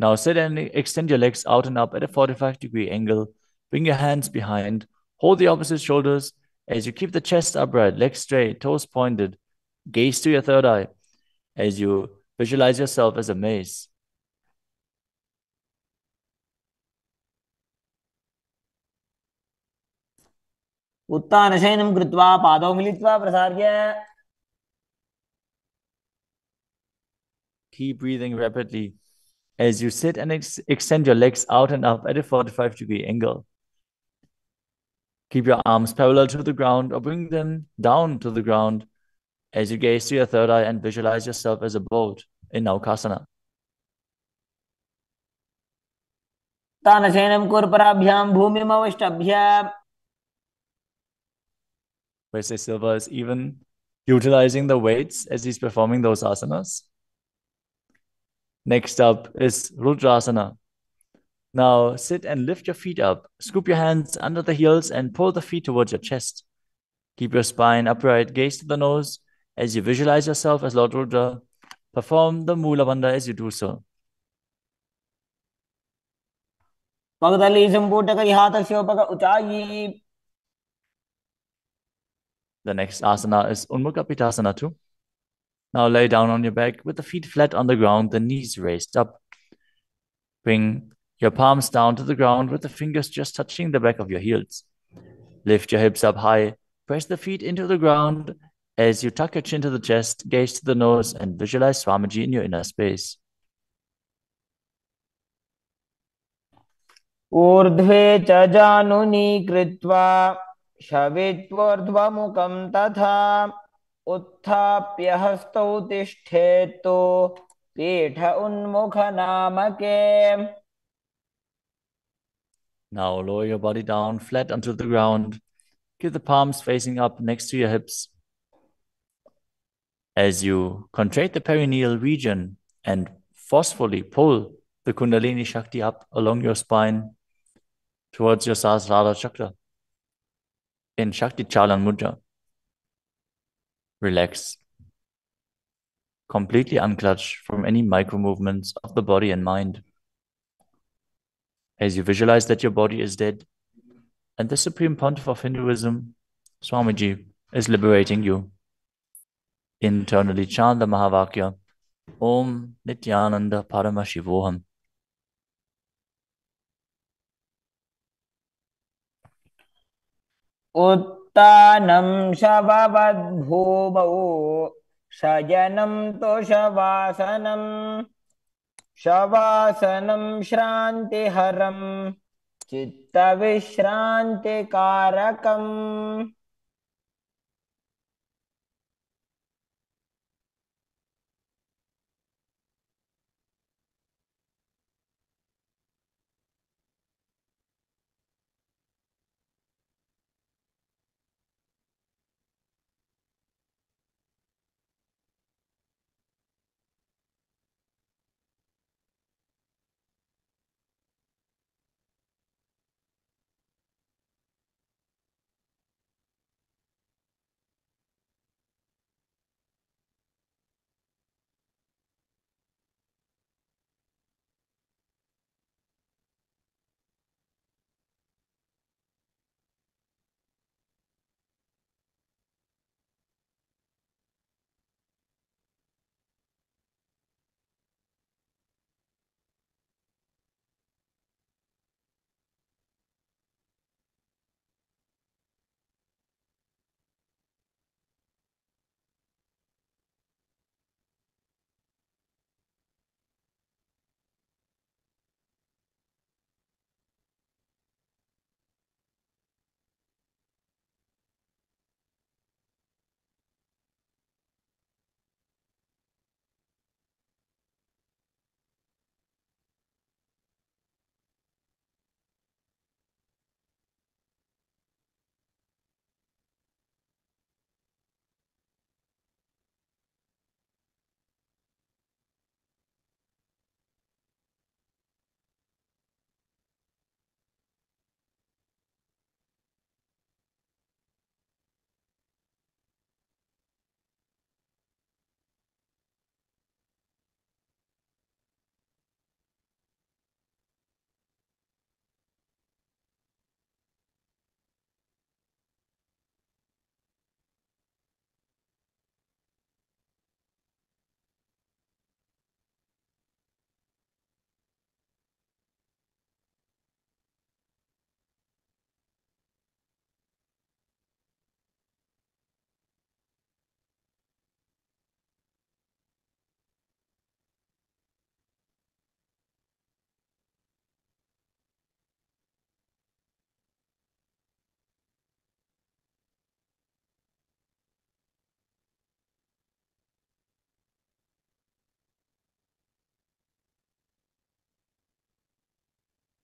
Now sit and extend your legs out and up at a 45-degree angle. Bring your hands behind. Hold the opposite shoulders as you keep the chest upright, legs straight, toes pointed. Gaze to your third eye as you visualize yourself as a maze. Uttanashayanam kritva padau militva prasarya. Keep breathing rapidly as you sit and extend your legs out and up at a 45-degree angle. Keep your arms parallel to the ground or bring them down to the ground as you gaze to your third eye and visualize yourself as a boat in Naukasana. Wesley Silva is even utilizing the weights as he's performing those asanas. Next up is Rudrasana. Now sit and lift your feet up. Scoop your hands under the heels and pull the feet towards your chest. Keep your spine upright. Gaze to the nose as you visualize yourself as Lord Rudra. Perform the Mula Bandha as you do so. The next asana is Unmukha Pitasana 2. Now lay down on your back with the feet flat on the ground, the knees raised up. Bring your palms down to the ground with the fingers just touching the back of your heels. Lift your hips up high. Press the feet into the ground as you tuck your chin to the chest, gaze to the nose, and visualize Swamiji in your inner space. Urdhve chajanuni kritva shavitvardvamukam tatha. Now lower your body down flat onto the ground. Keep the palms facing up next to your hips. As you contract the perineal region and forcefully pull the Kundalini Shakti up along your spine towards your Sahasrara Chakra in Shakti Chalan Mudra. Relax. completely unclutched from any micro movements of the body and mind. As you visualize that your body is dead and the Supreme Pontiff of Hinduism, Swamiji, is liberating you, internally chant the Mahavakya, Om Nithyananda Paramashivoham. Uttanam Shavavad Bhubau Sajanam Toshavasanam Shavasanam Shranti Haram Chitta Vishranti Karakam.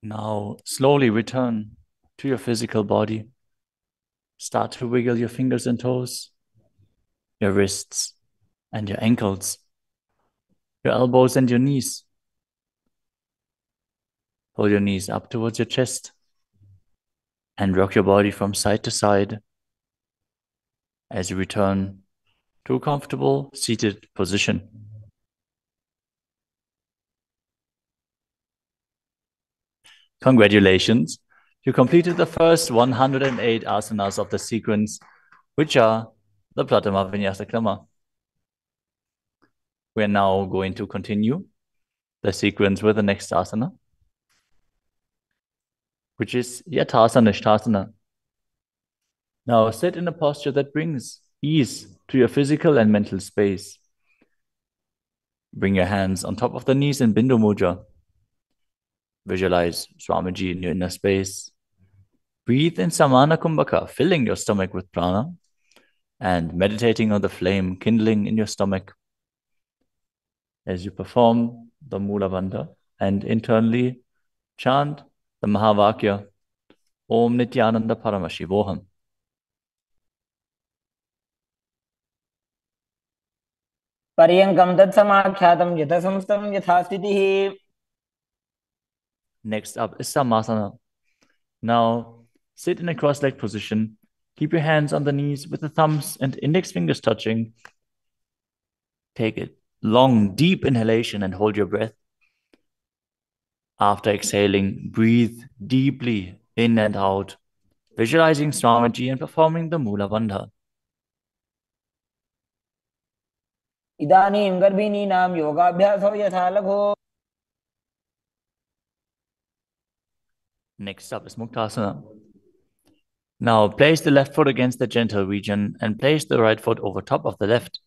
Now slowly return to your physical body. Start to wiggle your fingers and toes, your wrists and your ankles, your elbows and your knees. Pull your knees up towards your chest and rock your body from side to side as you return to a comfortable seated position. Congratulations, you completed the first 108 asanas of the sequence, which are the Pratama Vinyasa Krama. We are now going to continue the sequence with the next asana, which is Yathasana Nishthasana. Now sit in a posture that brings ease to your physical and mental space. Bring your hands on top of the knees in Bindu Mudra. Visualize Swamiji in your inner space. Breathe in Samana Kumbhaka, filling your stomach with prana and meditating on the flame kindling in your stomach as you perform the Mula Bandha and internally chant the Mahavakya, Om Nityananda Paramashivoham. Paryankam tat samakshyatam yatha samstam yatha sthitihi. Next up is Samasana. Now sit in a cross-legged position. Keep your hands on the knees with the thumbs and index fingers touching. Take it long, deep inhalation and hold your breath. After exhaling, breathe deeply in and out, visualizing Swamiji and performing the Mula Bandha. Idanim Garbhininam Yogabhyasau Yatha Lagho. Next up is Muktasana. Now place the left foot against the genital region and place the right foot over top of the left.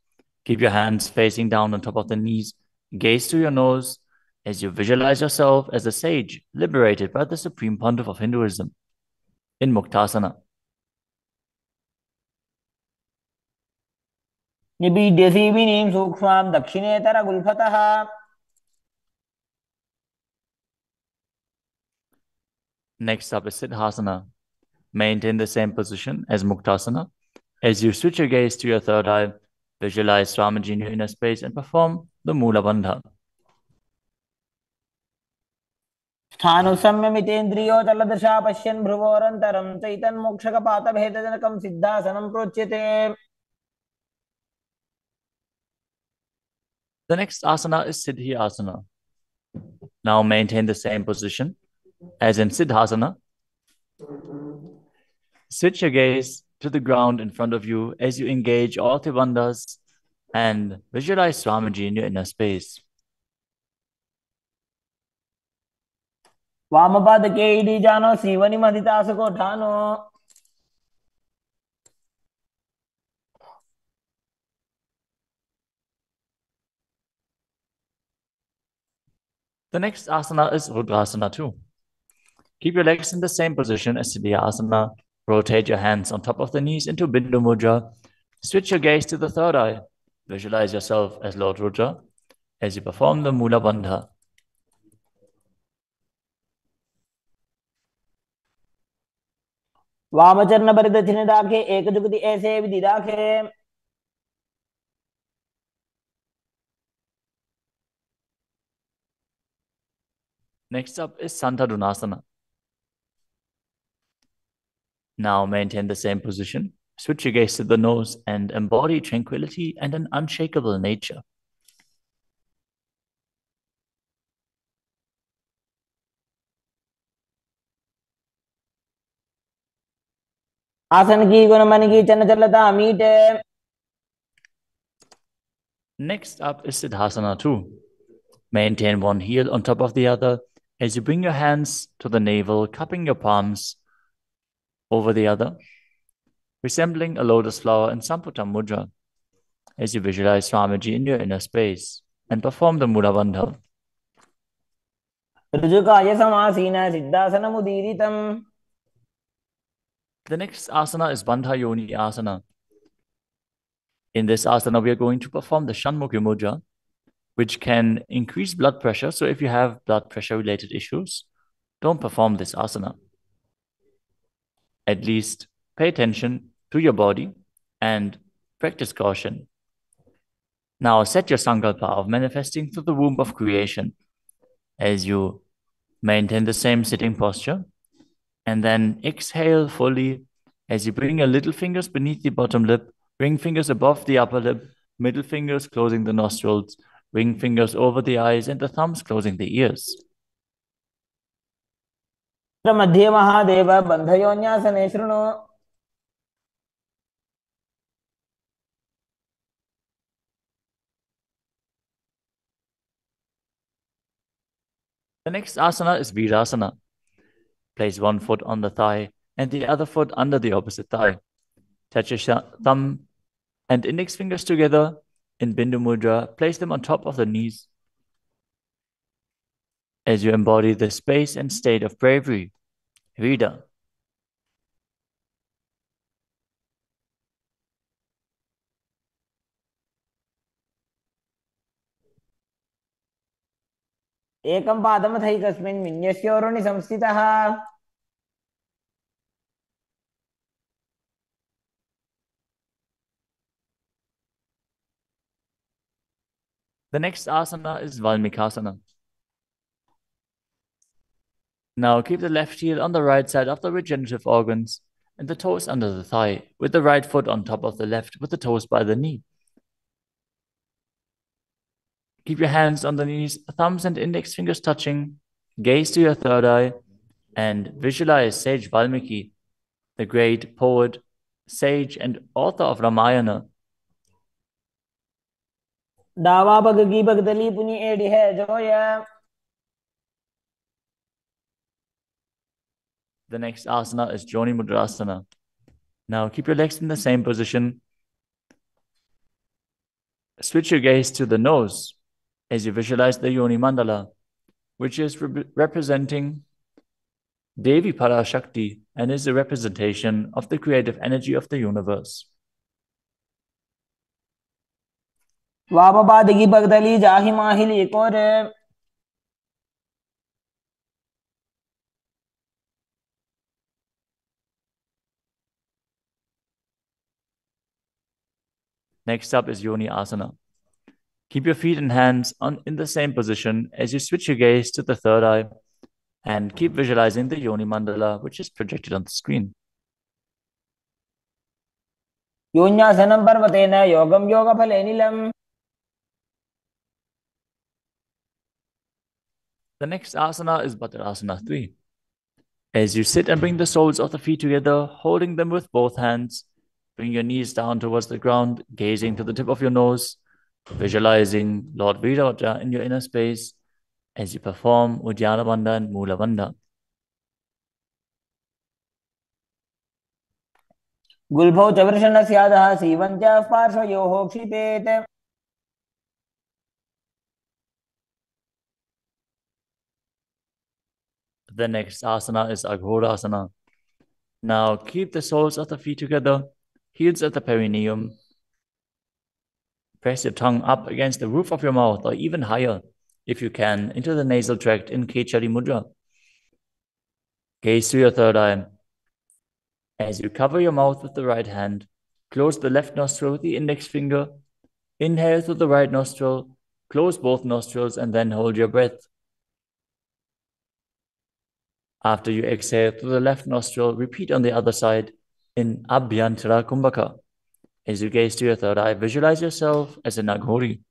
Keep your hands facing down on top of the knees. Gaze to your nose as you visualize yourself as a sage liberated by the Supreme Pontiff of Hinduism in Muktasana. Next up is Siddhasana. Maintain the same position as Muktasana. As you switch your gaze to your third eye, visualize Swamiji in your inner space and perform the Mula Bandha. The next asana is Siddhi Asana. Now maintain the same position as in Siddhasana. Switch your gaze to the ground in front of you as you engage all three bandhas and visualize Swamiji in your inner space. The next asana is Rudrasana 2. Keep your legs in the same position as Siddhi Asana. Rotate your hands on top of the knees into Bindu Mudra. Switch your gaze to the third eye. Visualize yourself as Lord Rudra as you perform the Mula Bandha. The next up is Santadunasana. Now maintain the same position. Switch your gaze to the nose and embody tranquility and an unshakable nature. Next up is Siddhasana 2. Maintain one heel on top of the other as you bring your hands to the navel, cupping your palms over the other, resembling a lotus flower in Samputa Mudra, as you visualize Swamiji in your inner space and perform the Mula Bandha. The next asana is Bandha Yoni Asana. In this asana, we are going to perform the Shanmukhi Mudra, which can increase blood pressure. So if you have blood pressure related issues, don't perform this asana. At least pay attention to your body and practice caution. Now set your sankalpa of manifesting through the womb of creation as you maintain the same sitting posture. And then exhale fully as you bring your little fingers beneath the bottom lip, ring fingers above the upper lip, middle fingers closing the nostrils, ring fingers over the eyes, and the thumbs closing the ears. The next asana is Virasana. Place one foot on the thigh and the other foot under the opposite thigh. Touch your thumb and index fingers together in Bindu Mudra. Place them on top of the knees as you embody the space and state of bravery. Vida. The next asana is Valmikasana. Now keep the left heel on the right side of the regenerative organs and the toes under the thigh, with the right foot on top of the left with the toes by the knee. Keep your hands on the knees, thumbs and index fingers touching. Gaze to your third eye and visualize sage Valmiki, the great poet, sage and author of Ramayana. The next asana is Joni Mudrasana. Now keep your legs in the same position. Switch your gaze to the nose as you visualize the Yoni Mandala, which is representing Devi Parashakti and is a representation of the creative energy of the universe. Next up is Yoni Asana. Keep your feet and hands in the same position as you switch your gaze to the third eye and keep visualizing the Yoni Mandala, which is projected on the screen. Yonyasanam parvatena yogam yoga phalenilam. The next asana is Bhadrasana 3. As you sit and bring the soles of the feet together, holding them with both hands, bring your knees down towards the ground, gazing to the tip of your nose, visualizing Lord Virata in your inner space as you perform Uddiyana Bandha and Mula Bandha. The next asana is Aghorasana. Now keep the soles of the feet together, heels at the perineum. Press your tongue up against the roof of your mouth or even higher, if you can, into the nasal tract in Kechari Mudra. Gaze to your third eye. As you cover your mouth with the right hand, close the left nostril with the index finger, inhale through the right nostril, close both nostrils and then hold your breath. After you exhale through the left nostril, repeat on the other side in Abhyantara Kumbhaka. As you gaze to your third eye, visualize yourself as an Aghori.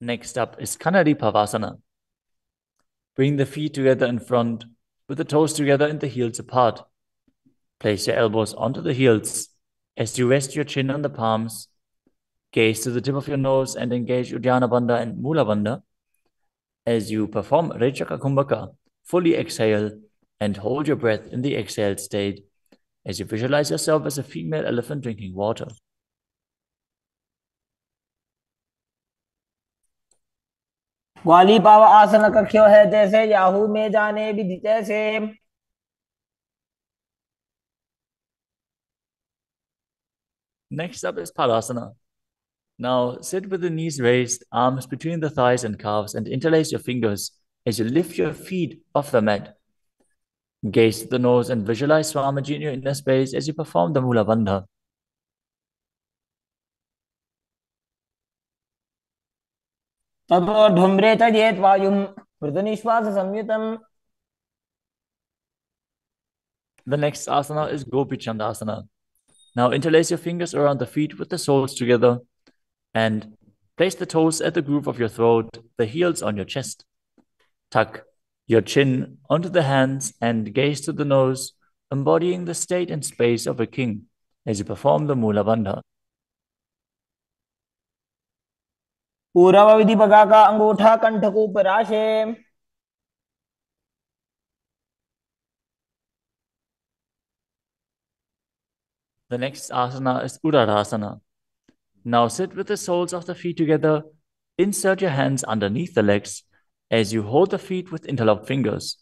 Next up is Nadi Pavasana. Bring the feet together in front, with the toes together and the heels apart. Place your elbows onto the heels as you rest your chin on the palms. Gaze to the tip of your nose and engage Uddiyana Bandha and Mula Bandha. As you perform Rechaka Kumbhaka, fully exhale and hold your breath in the exhaled state as you visualize yourself as a female elephant drinking water. Hali Pavasana kakyo hai jaise Yahoo mein jaane bhi jaise. Next up is Padmasana. Now sit with the knees raised, arms between the thighs and calves, and interlace your fingers as you lift your feet off the mat. Gaze to the nose and visualize Swamiji in your inner space as you perform the Mula Bandha. The next asana is Gopichandasana. Now interlace your fingers around the feet with the soles together and place the toes at the groove of your throat, the heels on your chest. Tuck your chin onto the hands and gaze to the nose, embodying the state and space of a king as you perform the Mula Bandha. The next asana is Uttarasana. Now sit with the soles of the feet together, insert your hands underneath the legs as you hold the feet with interlocked fingers.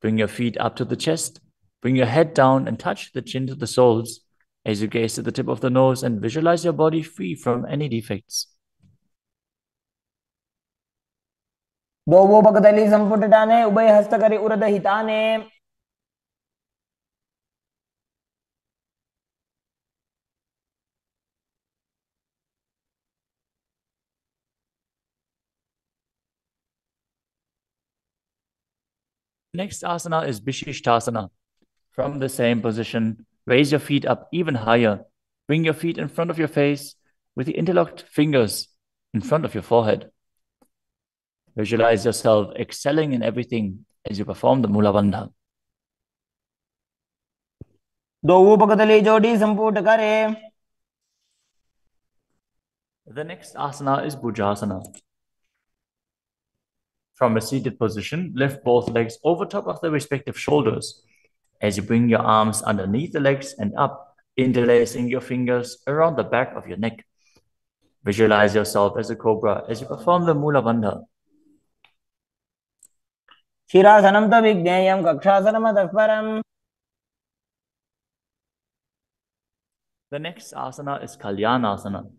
Bring your feet up to the chest, bring your head down and touch the chin to the soles as you gaze to the tip of the nose and visualize your body free from any defects. The Next asana is Vishishthasana. From the same position, raise your feet up even higher. Bring your feet in front of your face with the interlocked fingers in front of your forehead. Visualize yourself excelling in everything as you perform the Mula Bandha. The next asana is Bhujasana. From a seated position, lift both legs over top of their respective shoulders. As you bring your arms underneath the legs and up, interlacing your fingers around the back of your neck. Visualize yourself as a cobra as you perform the Mula Bandha. The next asana is Kalyanasana.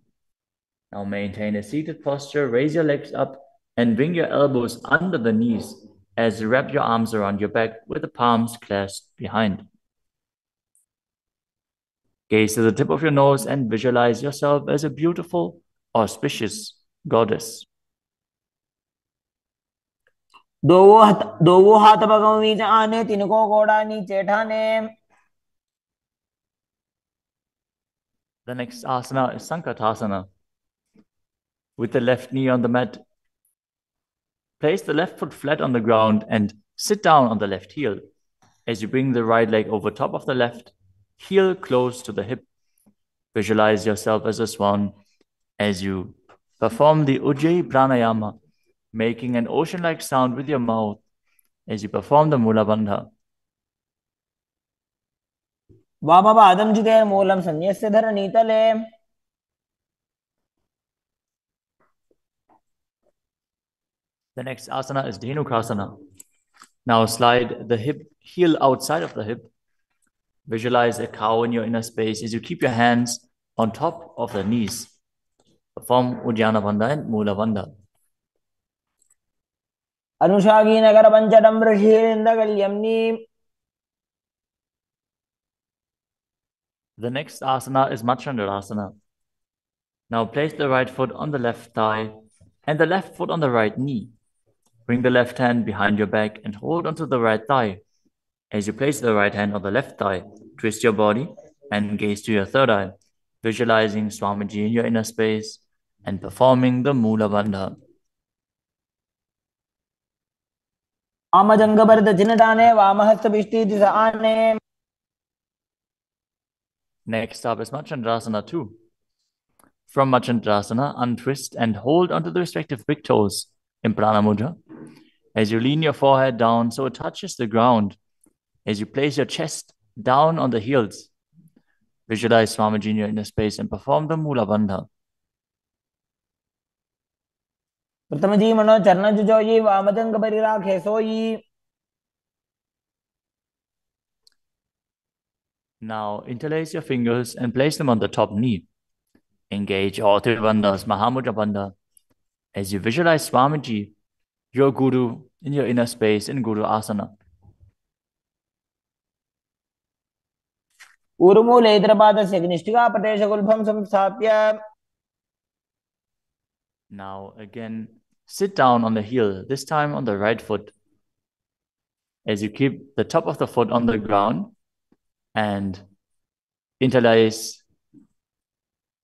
Now maintain a seated posture, raise your legs up and bring your elbows under the knees as you wrap your arms around your back with the palms clasped behind. Gaze to the tip of your nose and visualize yourself as a beautiful, auspicious goddess. The next asana is Sankatasana. With the left knee on the mat, place the left foot flat on the ground and sit down on the left heel. As you bring the right leg over top of the left, heel close to the hip. Visualize yourself as a swan as you perform the Ujjayi Pranayama, making an ocean-like sound with your mouth as you perform the Mula Bandha. The next asana is Dhenukasana. Now slide the heel outside of the hip. Visualize a cow in your inner space as you keep your hands on top of the knees. Perform Uddiyana Bandha and Mula Bandha. The next asana is Matsyandarasana. Now place the right foot on the left thigh and the left foot on the right knee. Bring the left hand behind your back and hold onto the right thigh. As you place the right hand on the left thigh, twist your body and gaze to your third eye, visualizing Swamiji in your inner space and performing the Mula Bandha. Next up is Matsyandrasana 2. From Matsyandrasana, untwist and hold onto the respective big toes in Prana Mudra. As you lean your forehead down so it touches the ground, as you place your chest down on the heels, visualize Swamiji in your inner space and perform the Mula Bandha. Now interlace your fingers and place them on the top knee. Engage all three bandhas, Mahamudra Bandha, as you visualize Swamiji, your Guru, in your inner space in Guru Asana. Now again, sit down on the heel, this time on the right foot, as you keep the top of the foot on the ground and interlace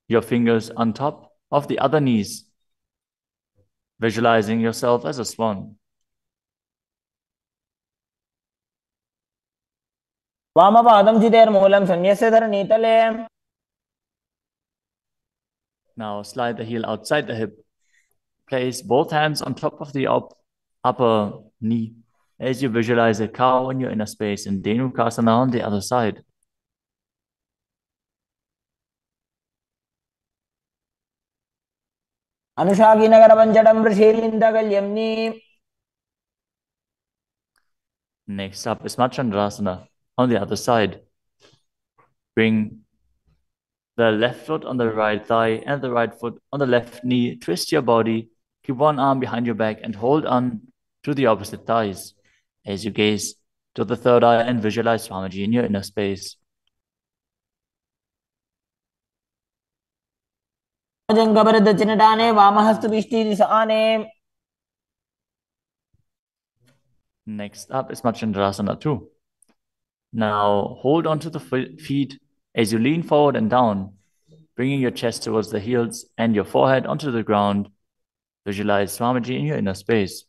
your fingers on top of the other knees, visualizing yourself as a swan. Now slide the heel outside the hip. Place both hands on top of the upper knee as you visualize a cow in your inner space and Dhenukasana on the other side. Next up is Matsyandrasana on the other side. Bring the left foot on the right thigh and the right foot on the left knee. Twist your body. Keep one arm behind your back and hold on to the opposite thighs as you gaze to the third eye and visualize Swamiji in your inner space. Next up is Machandrasana 2. Now hold onto the feet as you lean forward and down, bringing your chest towards the heels and your forehead onto the ground. Visualize Swamiji in your inner space.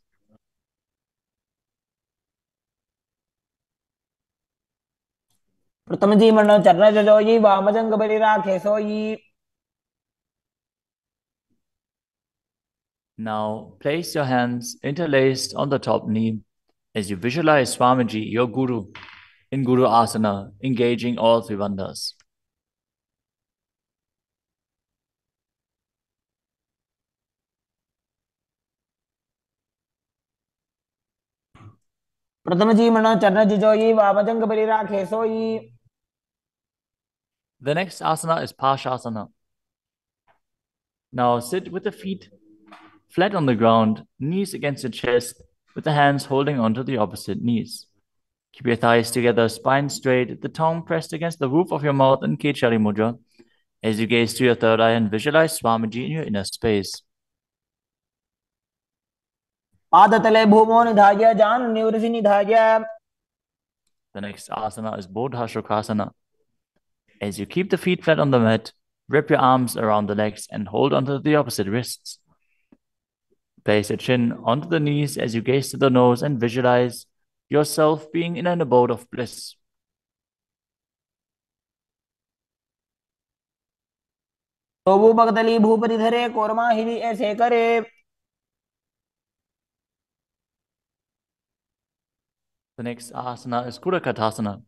Now place your hands interlaced on the top knee as you visualize Swamiji, your Guru, in Guru Asana, engaging all three bandhas. The next asana is Parshasana. Now sit with the feet flat on the ground, knees against your chest, with the hands holding onto the opposite knees. Keep your thighs together, spine straight, the tongue pressed against the roof of your mouth in Kechari Mudra. As you gaze to your third eye and visualize Swamiji in your inner space. The next asana is Bodhasukasana. As you keep the feet flat on the mat, wrap your arms around the legs and hold onto the opposite wrists. Place your chin onto the knees as you gaze to the nose and visualize yourself being in an abode of bliss. The next asana is Kurakatasana.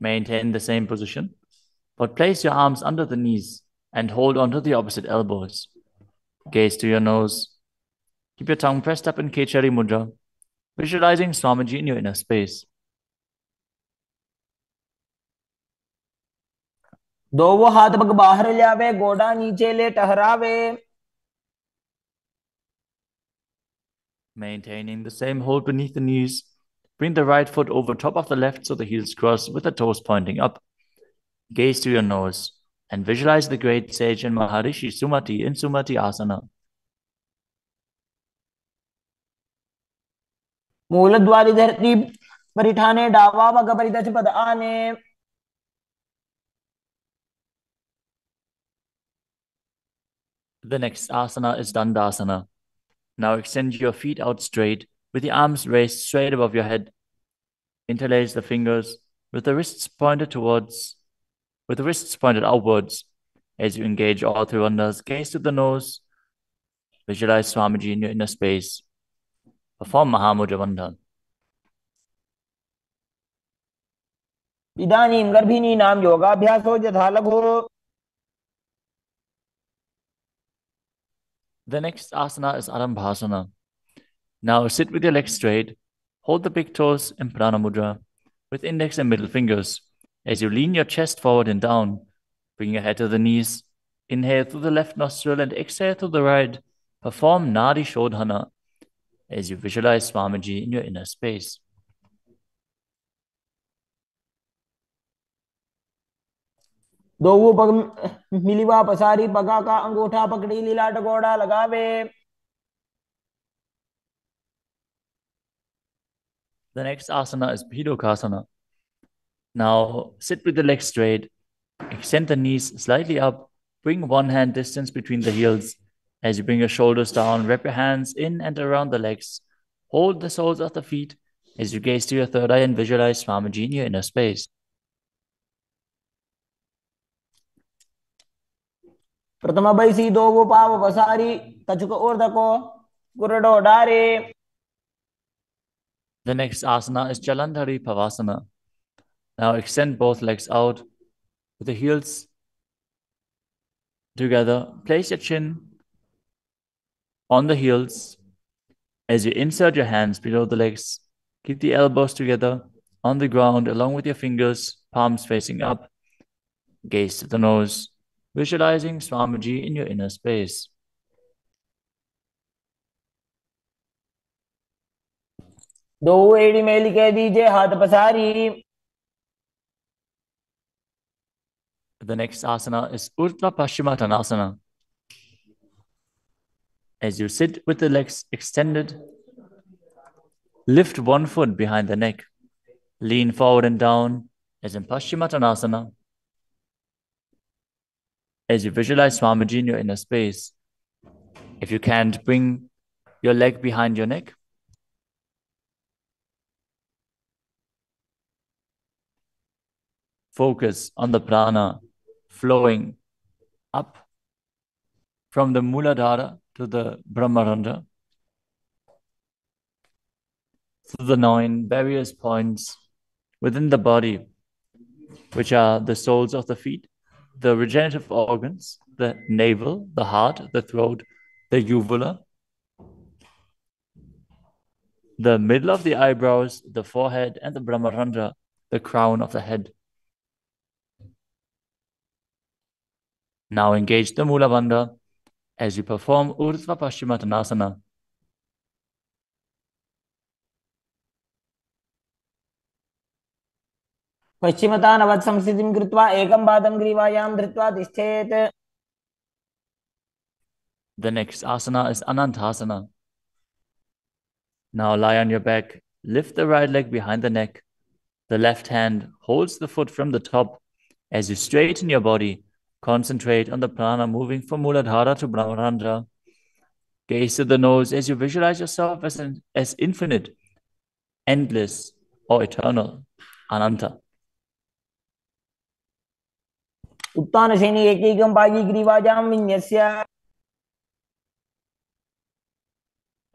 Maintain the same position, but place your arms under the knees and hold onto the opposite elbows. Gaze to your nose. Keep your tongue pressed up in Kechari Mudra, visualizing Swamiji in your inner space. Maintaining the same hold beneath the knees, bring the right foot over top of the left so the heels cross with the toes pointing up. Gaze to your nose and visualize the great sage and Maharishi Sumati in Sumati Asana. The next asana is Dandasana. Now extend your feet out straight with the arms raised straight above your head. Interlace the fingers with the wrists pointed outwards. As you engage all three bandhas, gaze to the nose. Visualize Swamiji in your inner space. Perform Mahamudra Bandha. Idanim garbhini nam yoga abhyaso yadha lagho. The next asana is Arambhasana. Now sit with your legs straight, hold the big toes in Prana Mudra with index and middle fingers. As you lean your chest forward and down, bring your head to the knees, inhale through the left nostril and exhale through the right. Perform Nadi Shodhana as you visualize Swamiji in your inner space. The next asana is Bhidokasana. Now sit with the legs straight, extend the knees slightly up, bring one hand distance between the heels. As you bring your shoulders down, wrap your hands in and around the legs. Hold the soles of the feet as you gaze to your third eye and visualize Swamiji in your inner space. The next asana is Jalandhara Pavasana. Now extend both legs out with the heels together. Place your chin on the heels. As you insert your hands below the legs, keep the elbows together on the ground along with your fingers, palms facing up. Gaze to the nose, visualizing Swamiji in your inner space. The next asana is Uttara Paschimottanasana. As you sit with the legs extended, Lift one foot behind the neck. Lean forward and down as in Paschimottanasana. As you visualize Swamiji in your inner space, if you can't, bring your leg behind your neck. Focus on the prana flowing up from the Muladhara to the Brahmarandha, through the 9 various points within the body, which are the soles of the feet, the regenerative organs, the navel, the heart, the throat, the uvula, the middle of the eyebrows, the forehead, and the Brahmarandha, the crown of the head. Now engage the Mula Bandha as you perform Urdhva Paschimottanasana. Paschimata navat samsitim kritva ekam badam grivayam dhritva tishthet. The next asana is Anantasana. Now lie on your back, lift the right leg behind the neck. The left hand holds the foot from the top. As you straighten your body, concentrate on the prana moving from Muladhara to Brahmarandha. Gaze to the nose as you visualize yourself as infinite, endless, or eternal, Ananta. The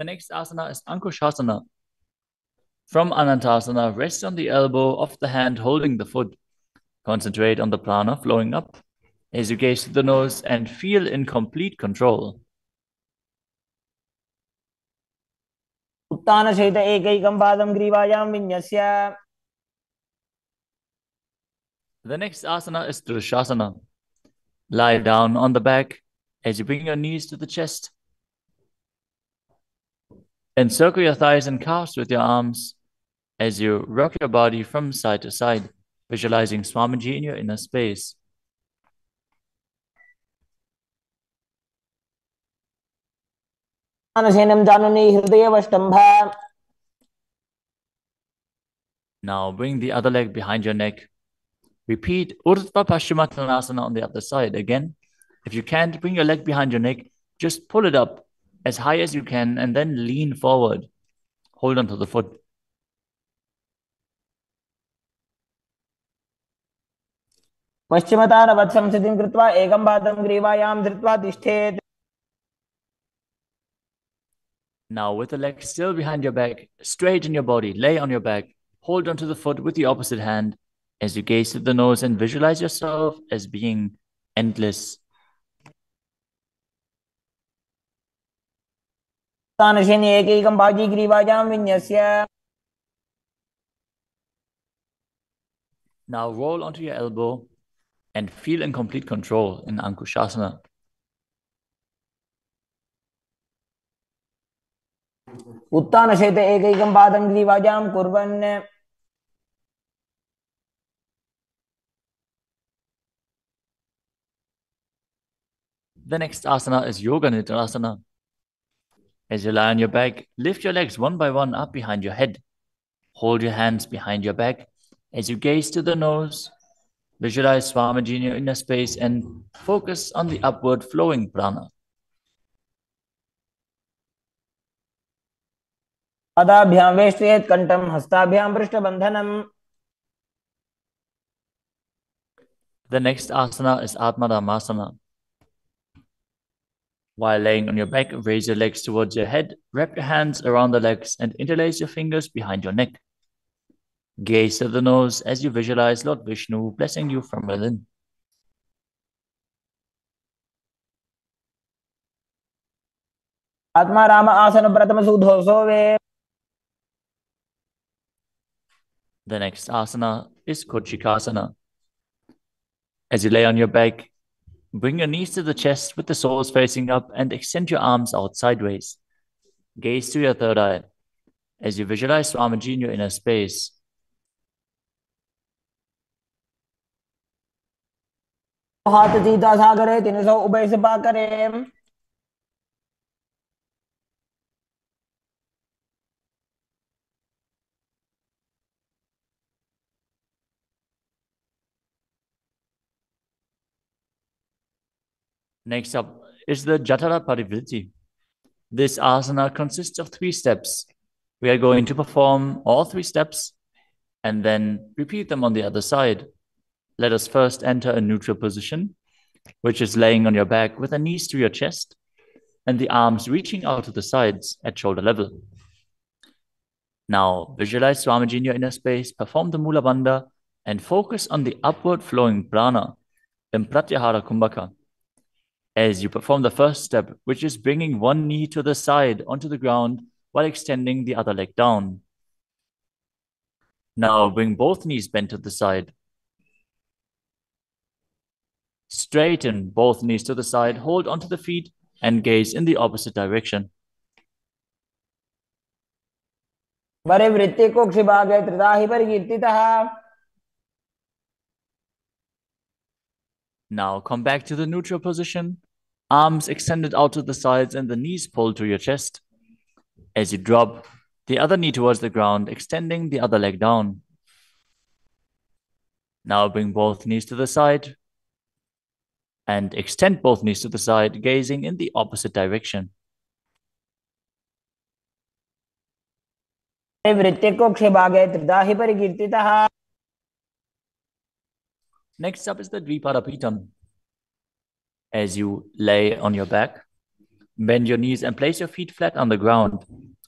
next asana is Ankushasana. From Anantasana, rest on the elbow of the hand holding the foot. Concentrate on the prana flowing up as you gaze to the nose and feel in complete control. The next asana is Vrikshasana. Lie down on the back as you bring your knees to the chest. Encircle your thighs and calves with your arms as you rock your body from side to side, visualizing Swamiji in your inner space. Now bring the other leg behind your neck. Repeat Urdhva Paschimottanasana on the other side. Again, if you can't, bring your leg behind your neck. Just pull it up as high as you can and then lean forward. Hold on to the foot. Now with the leg still behind your back, straighten your body, lay on your back. Hold on to the foot with the opposite hand as you gaze through the nose and visualize yourself as being endless. Now roll onto your elbow and feel in complete control in Ankushasana. The next asana is Yoga Nidrasana. As you lie on your back, lift your legs one by one up behind your head. Hold your hands behind your back. As you gaze to the nose, visualize Swamiji in your inner space and focus on the upward flowing prana. The next asana is Atmadhammasana. While laying on your back, raise your legs towards your head, wrap your hands around the legs and interlace your fingers behind your neck. Gaze to the nose as you visualize Lord Vishnu blessing you from within. Atma Rama Asana Pratama Sudhosove. The next asana is Kuchikasana. As you lay on your back, bring your knees to the chest with the soles facing up and extend your arms out sideways. Gaze to your third eye as you visualize Swamiji in your inner space. Next up is the Jatara Parivritti. This asana consists of 3 steps. We are going to perform all 3 steps and then repeat them on the other side. Let us first enter a neutral position, which is laying on your back with the knees to your chest and the arms reaching out to the sides at shoulder level. Now visualize Swamiji in your inner space, perform the Mula Bandha and focus on the upward flowing prana in Pratyahara Kumbhaka. As you perform the first step, which is bringing one knee to the side onto the ground while extending the other leg down. Now bring both knees bent to the side. Straighten both knees to the side, hold onto the feet and gaze in the opposite direction. Now come back to the neutral position, arms extended out to the sides and the knees pulled to your chest. As you drop the other knee towards the ground, extending the other leg down. Now bring both knees to the side and extend both knees to the side, gazing in the opposite direction. Next up is the Dvipadapitam. As you lay on your back, bend your knees and place your feet flat on the ground.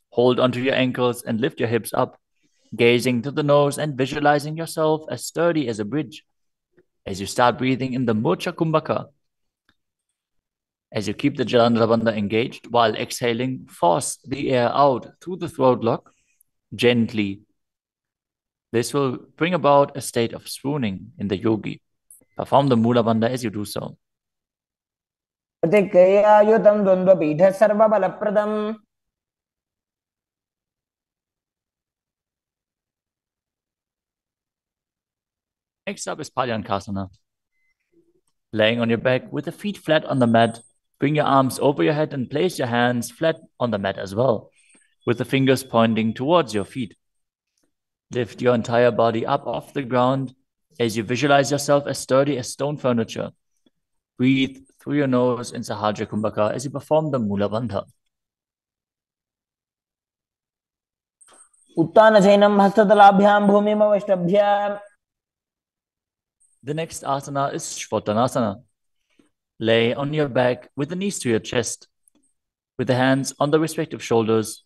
Hold onto your ankles and lift your hips up, gazing to the nose and visualizing yourself as sturdy as a bridge. As you start breathing in the Murcha Kumbhaka, as you keep the Jalandhara Bandha engaged, while exhaling, force the air out through the throat lock gently. This will bring about a state of swooning in the yogi. Perform the Mula Bandha as you do so. Next up is Padyankasana. Laying on your back with the feet flat on the mat, bring your arms over your head and place your hands flat on the mat as well, with the fingers pointing towards your feet. Lift your entire body up off the ground as you visualize yourself as sturdy as stone furniture. Breathe through your nose in Sahaja Kumbhaka as you perform the Mula Bandha. Uttana Jainam Hastatalabhyam Bhumimavashtabhyam. The next asana is Shvatanasana. Lay on your back with the knees to your chest. With the hands on the respective shoulders,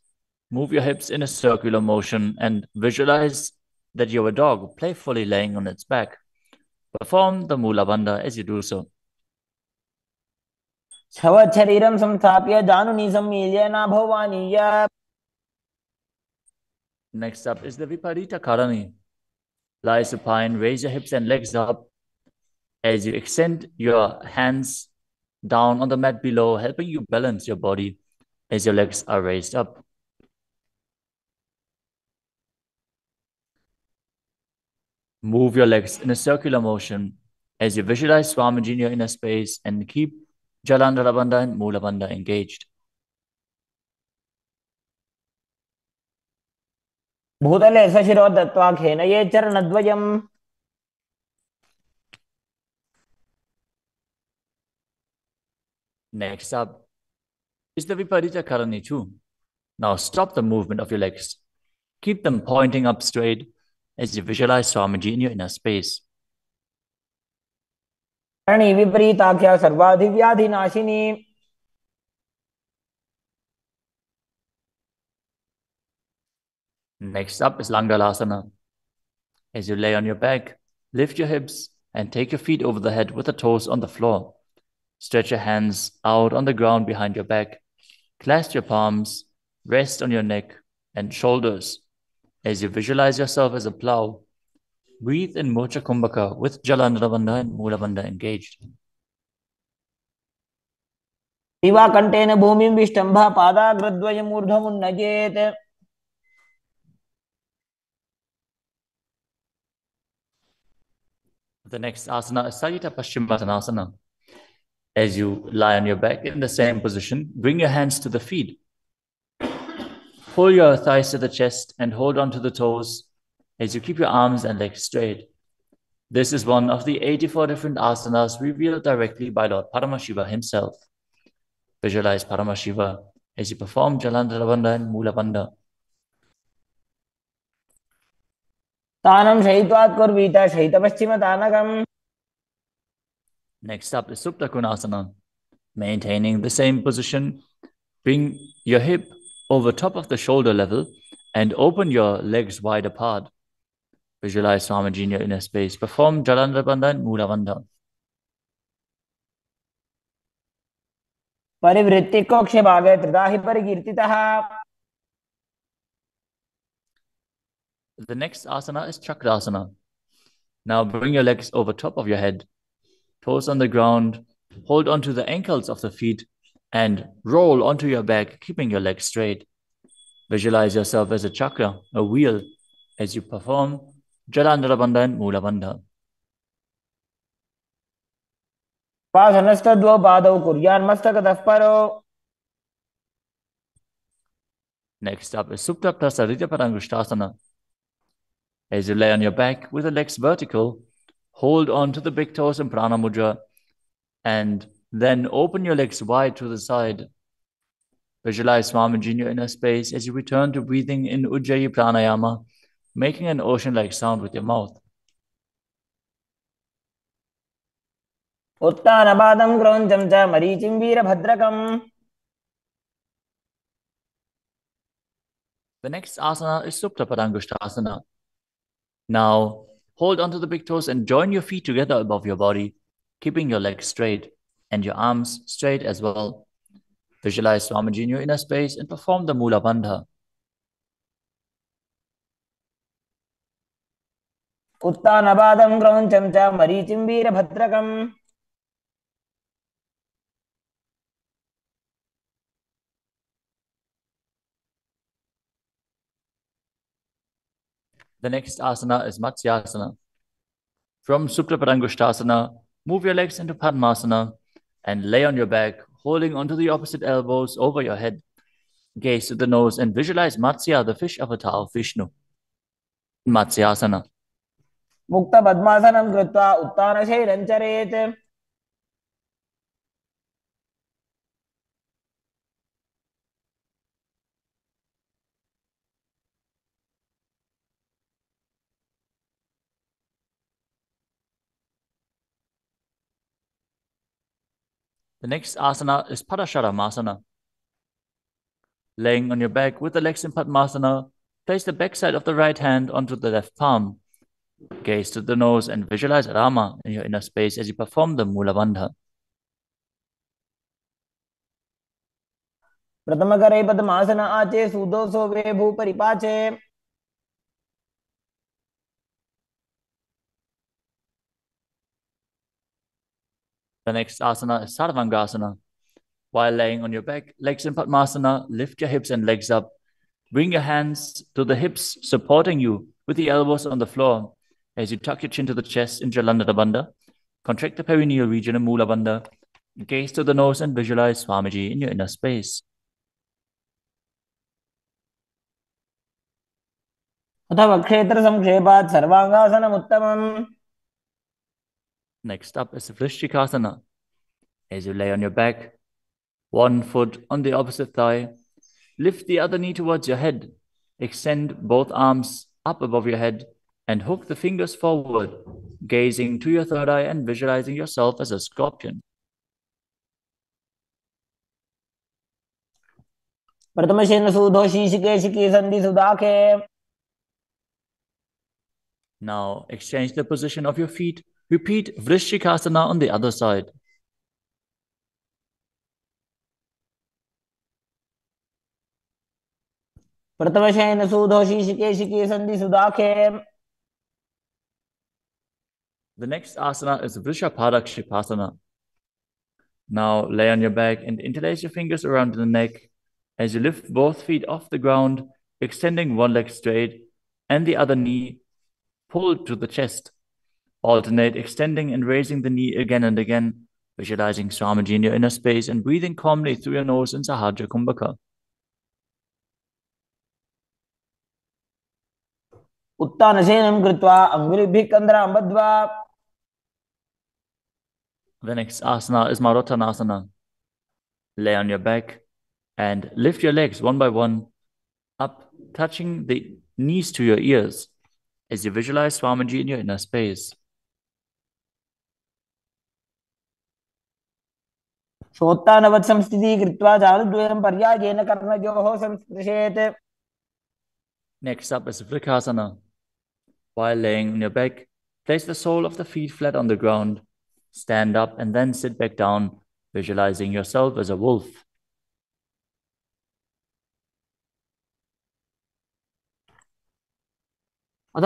move your hips in a circular motion and visualize that you're a dog playfully laying on its back. Perform the Mula Bandha as you do so. Next up is the Viparita Karani. Lie supine, raise your hips and legs up. As you extend your hands down on the mat below, helping you balance your body as your legs are raised up. Move your legs in a circular motion as you visualize Swamiji in your inner space and keep Jalandhara Bandha and Mula Bandha engaged. Next up is the Viparita Karani 2. Now stop the movement of your legs. Keep them pointing up straight as you visualize Swamiji in your inner space. Next up is Langalasana. As you lay on your back, lift your hips and take your feet over the head with the toes on the floor. Stretch your hands out on the ground behind your back. Clasp your palms, rest on your neck and shoulders. As you visualize yourself as a plow, breathe in Murcha Kumbhaka with Jalandhara Bandha and Mula Bandha engaged. The next asana is Sajita Paschimottanasana. As you lie on your back in the same position, bring your hands to the feet. Pull your thighs to the chest and hold on to the toes as you keep your arms and legs straight. This is one of the 84 different asanas revealed directly by Lord Paramashiva himself. Visualize Paramashiva as you perform Jalandhara Bandha and Mula Bandha. Next up is Supta Konasana. Maintaining the same position, bring your hip over top of the shoulder level and open your legs wide apart. Visualize Swamiji in your inner space. Perform Jalandhara Bandha and Mula Bandha. The next asana is Chakrasana. Now bring your legs over top of your head, toes on the ground, hold onto the ankles of the feet and roll onto your back, keeping your legs straight. Visualize yourself as a chakra, a wheel, as you perform Jalandhara Bandha and Mula Bandha. Next up is Supta Prasarita Padangushtasana. As you lay on your back with the legs vertical, hold on to the big toes in Prana Mudra and then open your legs wide to the side. Visualize Swamiji in your inner space as you return to breathing in Ujjayi Pranayama, making an ocean-like sound with your mouth. The next asana is Supta Padangushtasana. Now, hold onto the big toes and join your feet together above your body, keeping your legs straight and your arms straight as well. Visualize Swamiji in your inner space and perform the Mula Bandha. The next asana is Matsyasana. From Supta Padangushtasana, move your legs into Padmasana and lay on your back, holding onto the opposite elbows over your head. Gaze to the nose and visualize Matsya, the fish avatar of Vishnu, in Matsyasana. Mukta Padmasanam Krutva Uttana Shairam Charet. The next asana is Padasharamasana. Laying on your back with the legs in Padmasana, place the backside of the right hand onto the left palm. Gaze to the nose and visualize Rama in your inner space as you perform the Mula Bandha. Prathamakare Padmasana Ache Sudoso Vebhu Paripache. The next asana is Sarvangasana. While laying on your back, legs in Padmasana, lift your hips and legs up. Bring your hands to the hips, supporting you with the elbows on the floor. As you tuck your chin to the chest in Jalandhara Bandha, contract the perineal region in Mula Bandha. Gaze to the nose and visualize Swamiji in your inner space. Next up is Vrikshasana. As you lay on your back, one foot on the opposite thigh, lift the other knee towards your head, extend both arms up above your head, and hook the fingers forward, gazing to your third eye and visualizing yourself as a scorpion. Now exchange the position of your feet. Repeat Vrikshasana on the other side. The next asana is Vrikshasana. Now lay on your back and interlace your fingers around the neck as you lift both feet off the ground, extending one leg straight and the other knee pulled to the chest. Alternate extending and raising the knee again and again, visualizing Swamiji in your inner space and breathing calmly through your nose in Sahaja Kumbhaka. Uttanasenam Kritva Anguribhi Kandram Badva. The next asana is Marotanasana. Lay on your back and lift your legs one by one up, touching the knees to your ears as you visualize Swamiji in your inner space. Shottanavat samstiti kritva jaludvayam paryajena karnajoho samsprishet. Next up is Vrikshasana. While laying on your back, place the sole of the feet flat on the ground. Stand up and then sit back down, visualizing yourself as a wolf. The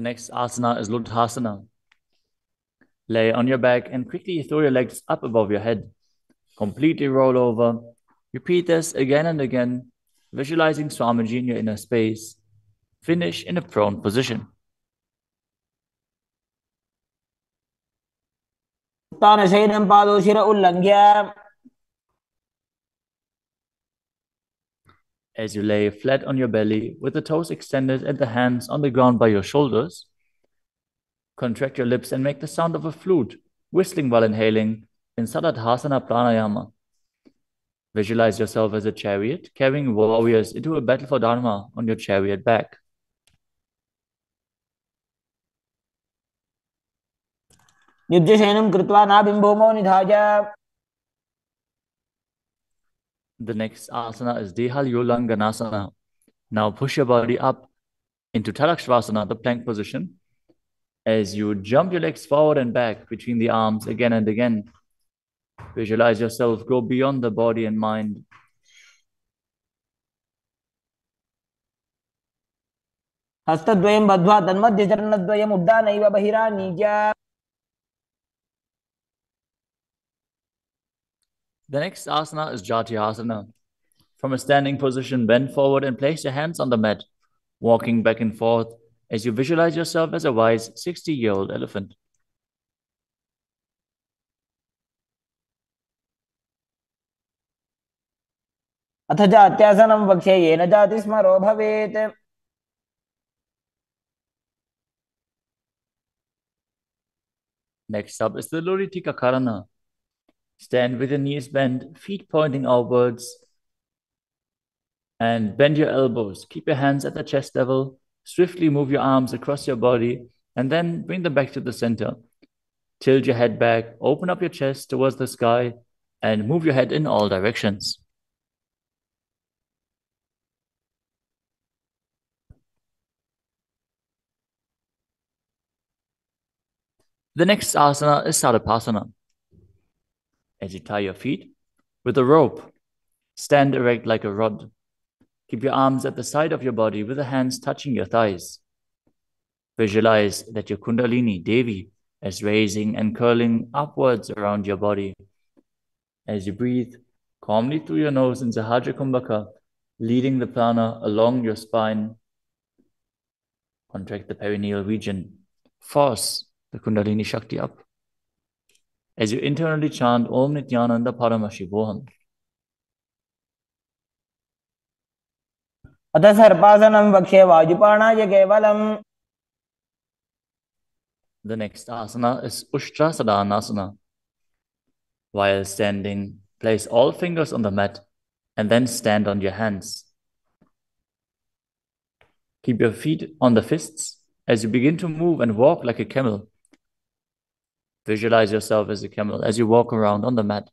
next asana is Ludhasana. Lay on your back and quickly throw your legs up above your head. Completely roll over. Repeat this again and again, visualizing Swamiji in your inner space. Finish in a prone position. As you lay flat on your belly with the toes extended and the hands on the ground by your shoulders, contract your lips and make the sound of a flute, whistling while inhaling in Sadadhasana Pranayama. Visualize yourself as a chariot, carrying warriors into a battle for Dharma on your chariot back. The next asana is Dehalyolanganasana. Now push your body up into Tadakshvasana, the plank position, as you jump your legs forward and back between the arms again and again. Visualize yourself go beyond the body and mind. Hastadvayam badhva tanmadhya charanadvayam uddanaiva bahiranija. The next asana is Jatyasana. From a standing position, bend forward and place your hands on the mat, walking back and forth as you visualize yourself as a wise 60-year-old elephant. The next up is the Luritika. Stand with your knees bent, feet pointing outwards, and bend your elbows. Keep your hands at the chest level. Swiftly move your arms across your body and then bring them back to the center. Tilt your head back, open up your chest towards the sky, and move your head in all directions. The next asana is Sadapasana. As you tie your feet with a rope, stand erect like a rod. Keep your arms at the side of your body with the hands touching your thighs. Visualize that your Kundalini, Devi, is raising and curling upwards around your body. As you breathe calmly through your nose in Sahaja Kumbhaka, leading the prana along your spine, contract the perineal region. Force the Kundalini Shakti up as you internally chant Om Nithyananda Paramashivoham. The next asana is Ushtrasadhanasana. While standing, place all fingers on the mat and then stand on your hands. Keep your feet on the fists as you begin to move and walk like a camel. Visualize yourself as a camel as you walk around on the mat.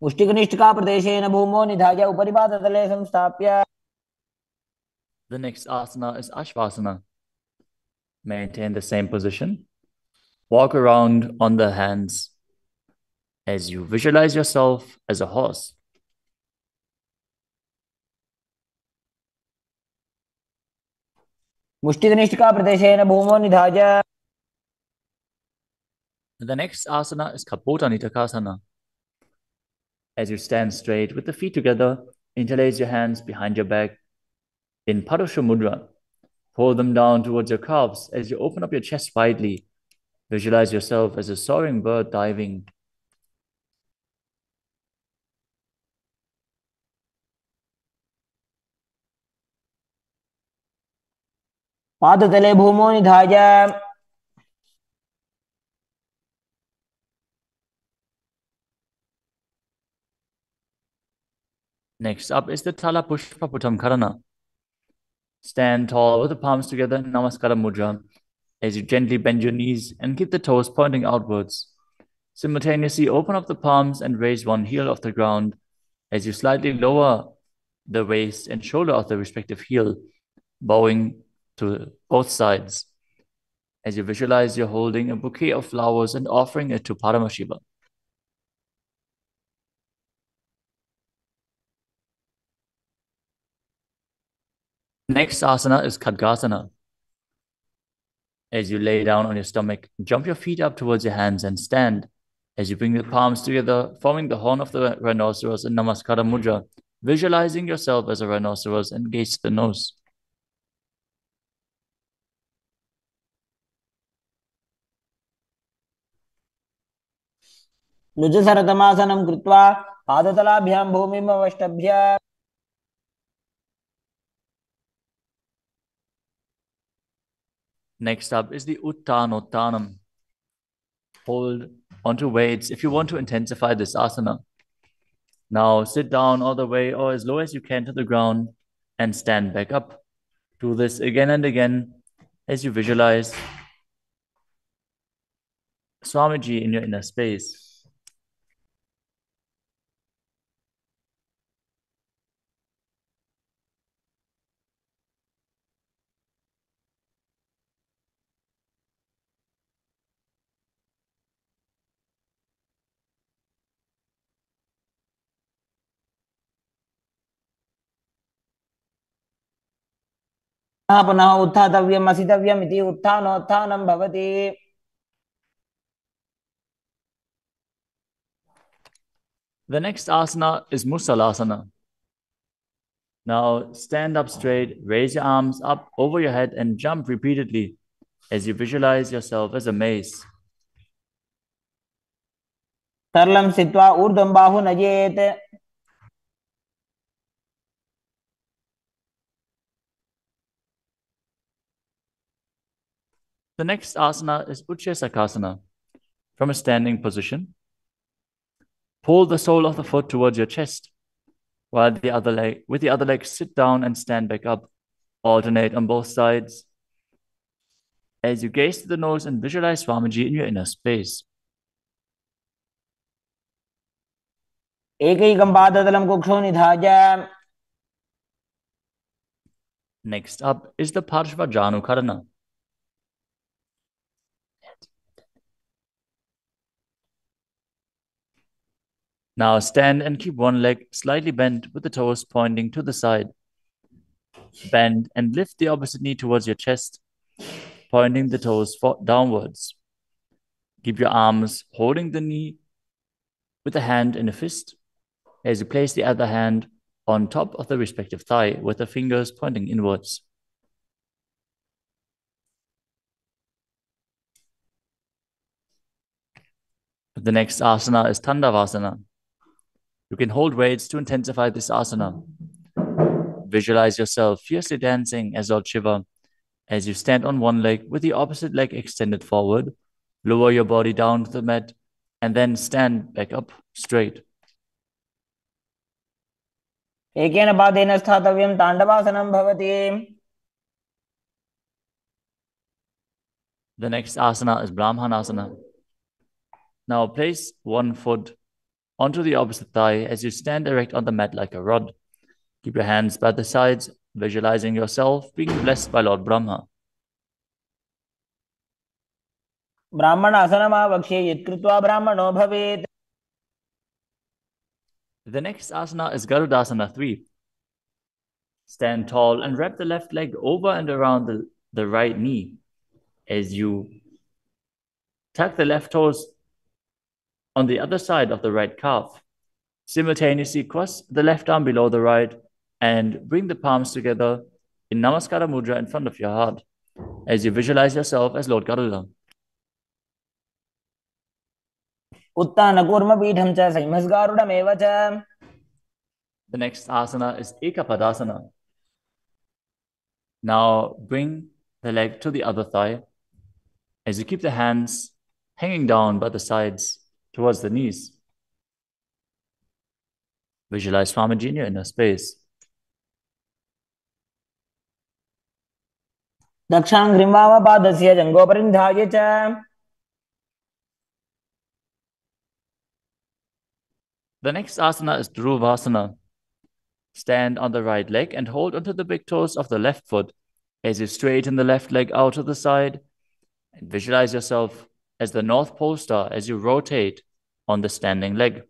The next asana is Ashvasana. Maintain the same position. Walk around on the hands as you visualize yourself as a horse. The next asana is Kapotanitakaasana. As you stand straight with the feet together, interlace your hands behind your back in Padmasana Mudra. Pull them down towards your calves as you open up your chest widely Visualize yourself as a soaring bird diving. Padatale bhumo nidhaja. Next up is the Tala Pushpa Puttamkarana. Stand tall with the palms together, Namaskara Mudra, as you gently bend your knees and keep the toes pointing outwards. Simultaneously open up the palms and raise one heel off the ground as you slightly lower the waist and shoulder of the respective heel, bowing to both sides. As you visualize, you're holding a bouquet of flowers and offering it to Paramashiva. Next asana is Khadgasana. As you lay down on your stomach, jump your feet up towards your hands and stand. As you bring the palms together, forming the horn of the rhinoceros in Namaskara Mudra, visualizing yourself as a rhinoceros and gaze to the nose. Nujasaratamasana Krutva Padatalabhyam Bhumima Vashtabhya. Next up is the Uttanottanam. Hold onto weights if you want to intensify this asana. Now sit down all the way or as low as you can to the ground and stand back up. Do this again and again as you visualize Swamiji in your inner space. The next asana is Musalasana. Now stand up straight, raise your arms up over your head and jump repeatedly as you visualize yourself as a mace. Tarlam sitva urdhvam bahu najet. The next asana is Uchesakasana. From a standing position, pull the sole of the foot towards your chest, while with the other leg sit down and stand back up. Alternate on both sides as you gaze to the nose and visualize Swamiji in your inner space. Next up is the Parshvajanukarana. Now stand and keep one leg slightly bent with the toes pointing to the side. Bend and lift the opposite knee towards your chest, pointing the toes downwards. Keep your arms holding the knee with a hand in a fist as you place the other hand on top of the respective thigh with the fingers pointing inwards. The next asana is Tandavasana. You can hold weights to intensify this asana. Visualize yourself fiercely dancing as Lord Shiva as you stand on one leg with the opposite leg extended forward, lower your body down to the mat, and then stand back up straight. The next asana is Brahmanasana. Now place one foot onto the opposite thigh as you stand erect on the mat like a rod. Keep your hands by the sides, visualizing yourself being blessed by Lord Brahma. The next asana is Garudasana 3. Stand tall and wrap the left leg over and around the right knee as you tuck the left toes on the other side of the right calf. Simultaneously cross the left arm below the right and bring the palms together in Namaskara Mudra in front of your heart as you visualize yourself as Lord Garuda. Uttanakūrmapīṭham ca saimhasgarudam eva ca. The next asana is Ekapadasana. Now bring the leg to the other thigh as you keep the hands hanging down by the sides towards the knees. Visualize Swamijina in a space. Dakshangrimvava padasya jangoparindhaya cha. The next asana is Dhruvasana. Stand on the right leg and hold onto the big toes of the left foot as you straighten the left leg out to the side and visualize yourself as the North Pole Star as you rotate on the standing leg.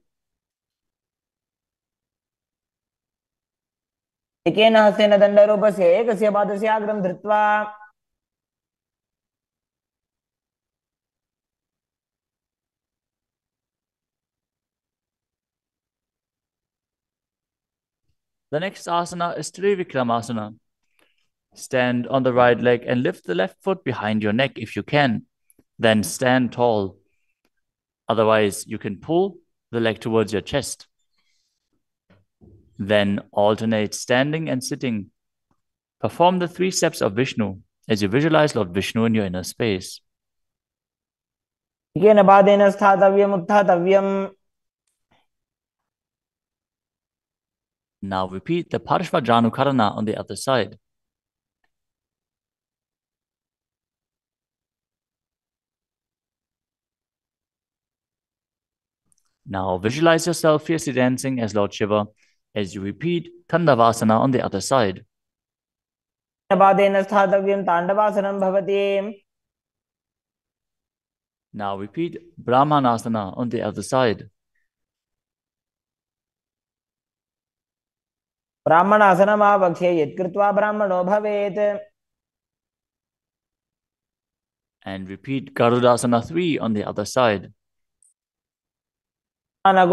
The next asana is Trivikramasana. Stand on the right leg and lift the left foot behind your neck if you can. Then stand tall. Otherwise, you can pull the leg towards your chest. Then alternate standing and sitting. Perform the 3 steps of Vishnu as you visualize Lord Vishnu in your inner space. Now repeat the Parshvajranukarana on the other side. Now visualize yourself fiercely dancing as Lord Shiva as you repeat Tandavasana on the other side. Now repeat Brahmanasana on the other side. And repeat Garudasana 3 on the other side. Now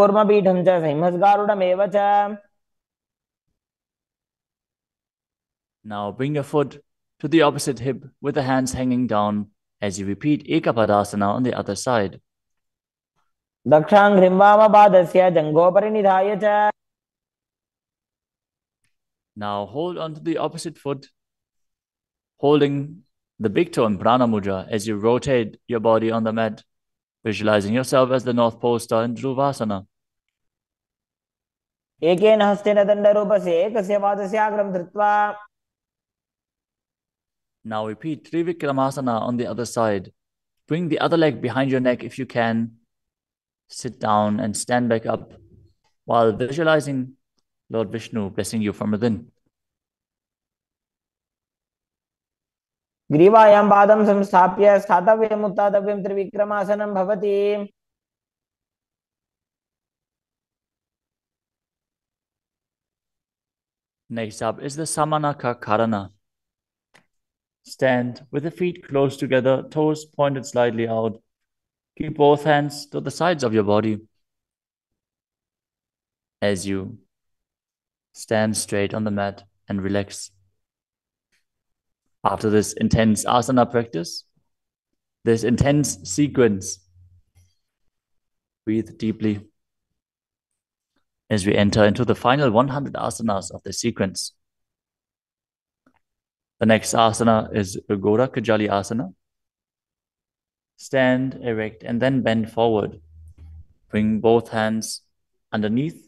bring your foot to the opposite hip with the hands hanging down as you repeat Ekapadasana on the other side. Now hold onto the opposite foot, holding the big toe in Prana Mudra as you rotate your body on the mat, visualizing yourself as the North Pole Star in Dhruvasana. Now repeat Trivikramasana on the other side. Bring the other leg behind your neck if you can. Sit down and stand back up while visualizing Lord Vishnu blessing you from within. Next up is the Samana Kumbhaka. Stand with the feet close together, toes pointed slightly out. Keep both hands to the sides of your body as you stand straight on the mat and relax. After this intense asana practice, this intense sequence, breathe deeply as we enter into the final 100 asanas of the sequence. The next asana is Agora Kajali Asana. Stand erect and then bend forward. Bring both hands underneath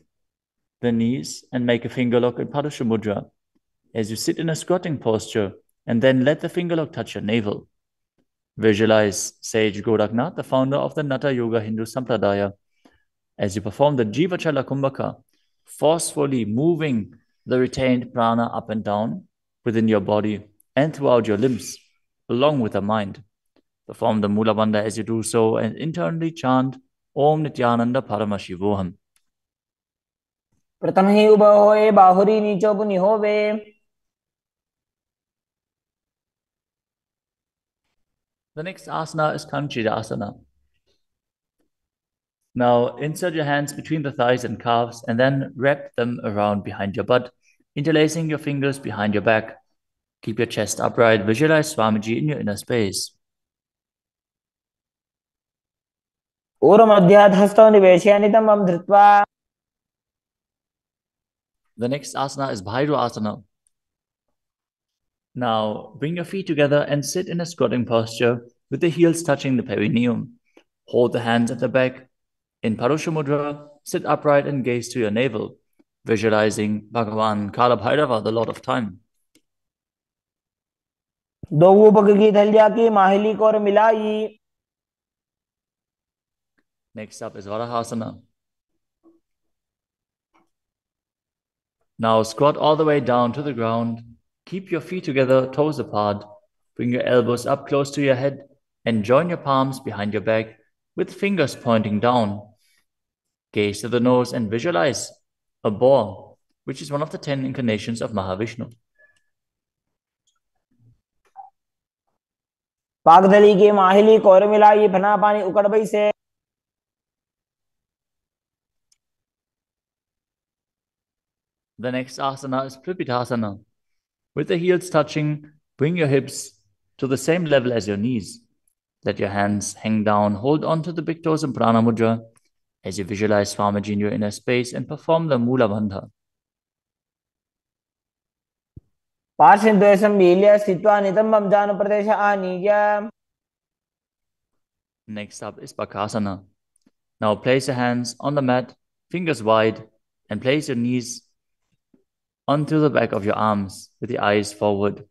the knees and make a finger lock in Padmasana Mudra as you sit in a squatting posture. And then let the finger lock touch your navel. Visualize Sage Goraknath, the founder of the Natha Yoga Hindu Sampradaya, as you perform the Jivachala Kumbhaka, forcefully moving the retained prana up and down within your body and throughout your limbs, along with the mind. Perform the Mula Bandha as you do so and internally chant Om Nithyananda Paramashivoham. Pratamhi Ubahoe Bahuri Nichobuni Hove. The next asana is Kanchidasana. Now insert your hands between the thighs and calves and then wrap them around behind your butt, interlacing your fingers behind your back. Keep your chest upright. Visualize Swamiji in your inner space. The next asana is Bhairva Asana. Now bring your feet together and sit in a squatting posture with the heels touching the perineum. Hold the hands at the back. In Parusha Mudra, sit upright and gaze to your navel, visualizing Bhagavan Kala Bhairava, the Lord of Time. Next up is Varahasana. Now squat all the way down to the ground. Keep your feet together, toes apart. Bring your elbows up close to your head and join your palms behind your back with fingers pointing down. Gaze to the nose and visualize a boar, which is one of the 10 incarnations of Mahavishnu. The next asana is Pripitasana. With the heels touching, bring your hips to the same level as your knees. Let your hands hang down, hold on to the big toes in Prana Mudra as you visualize Swamiji in your inner space and perform the Mula Bandha. Next up is Bakasana. Now place your hands on the mat, fingers wide, and place your knees onto the back of your arms with the eyes forward.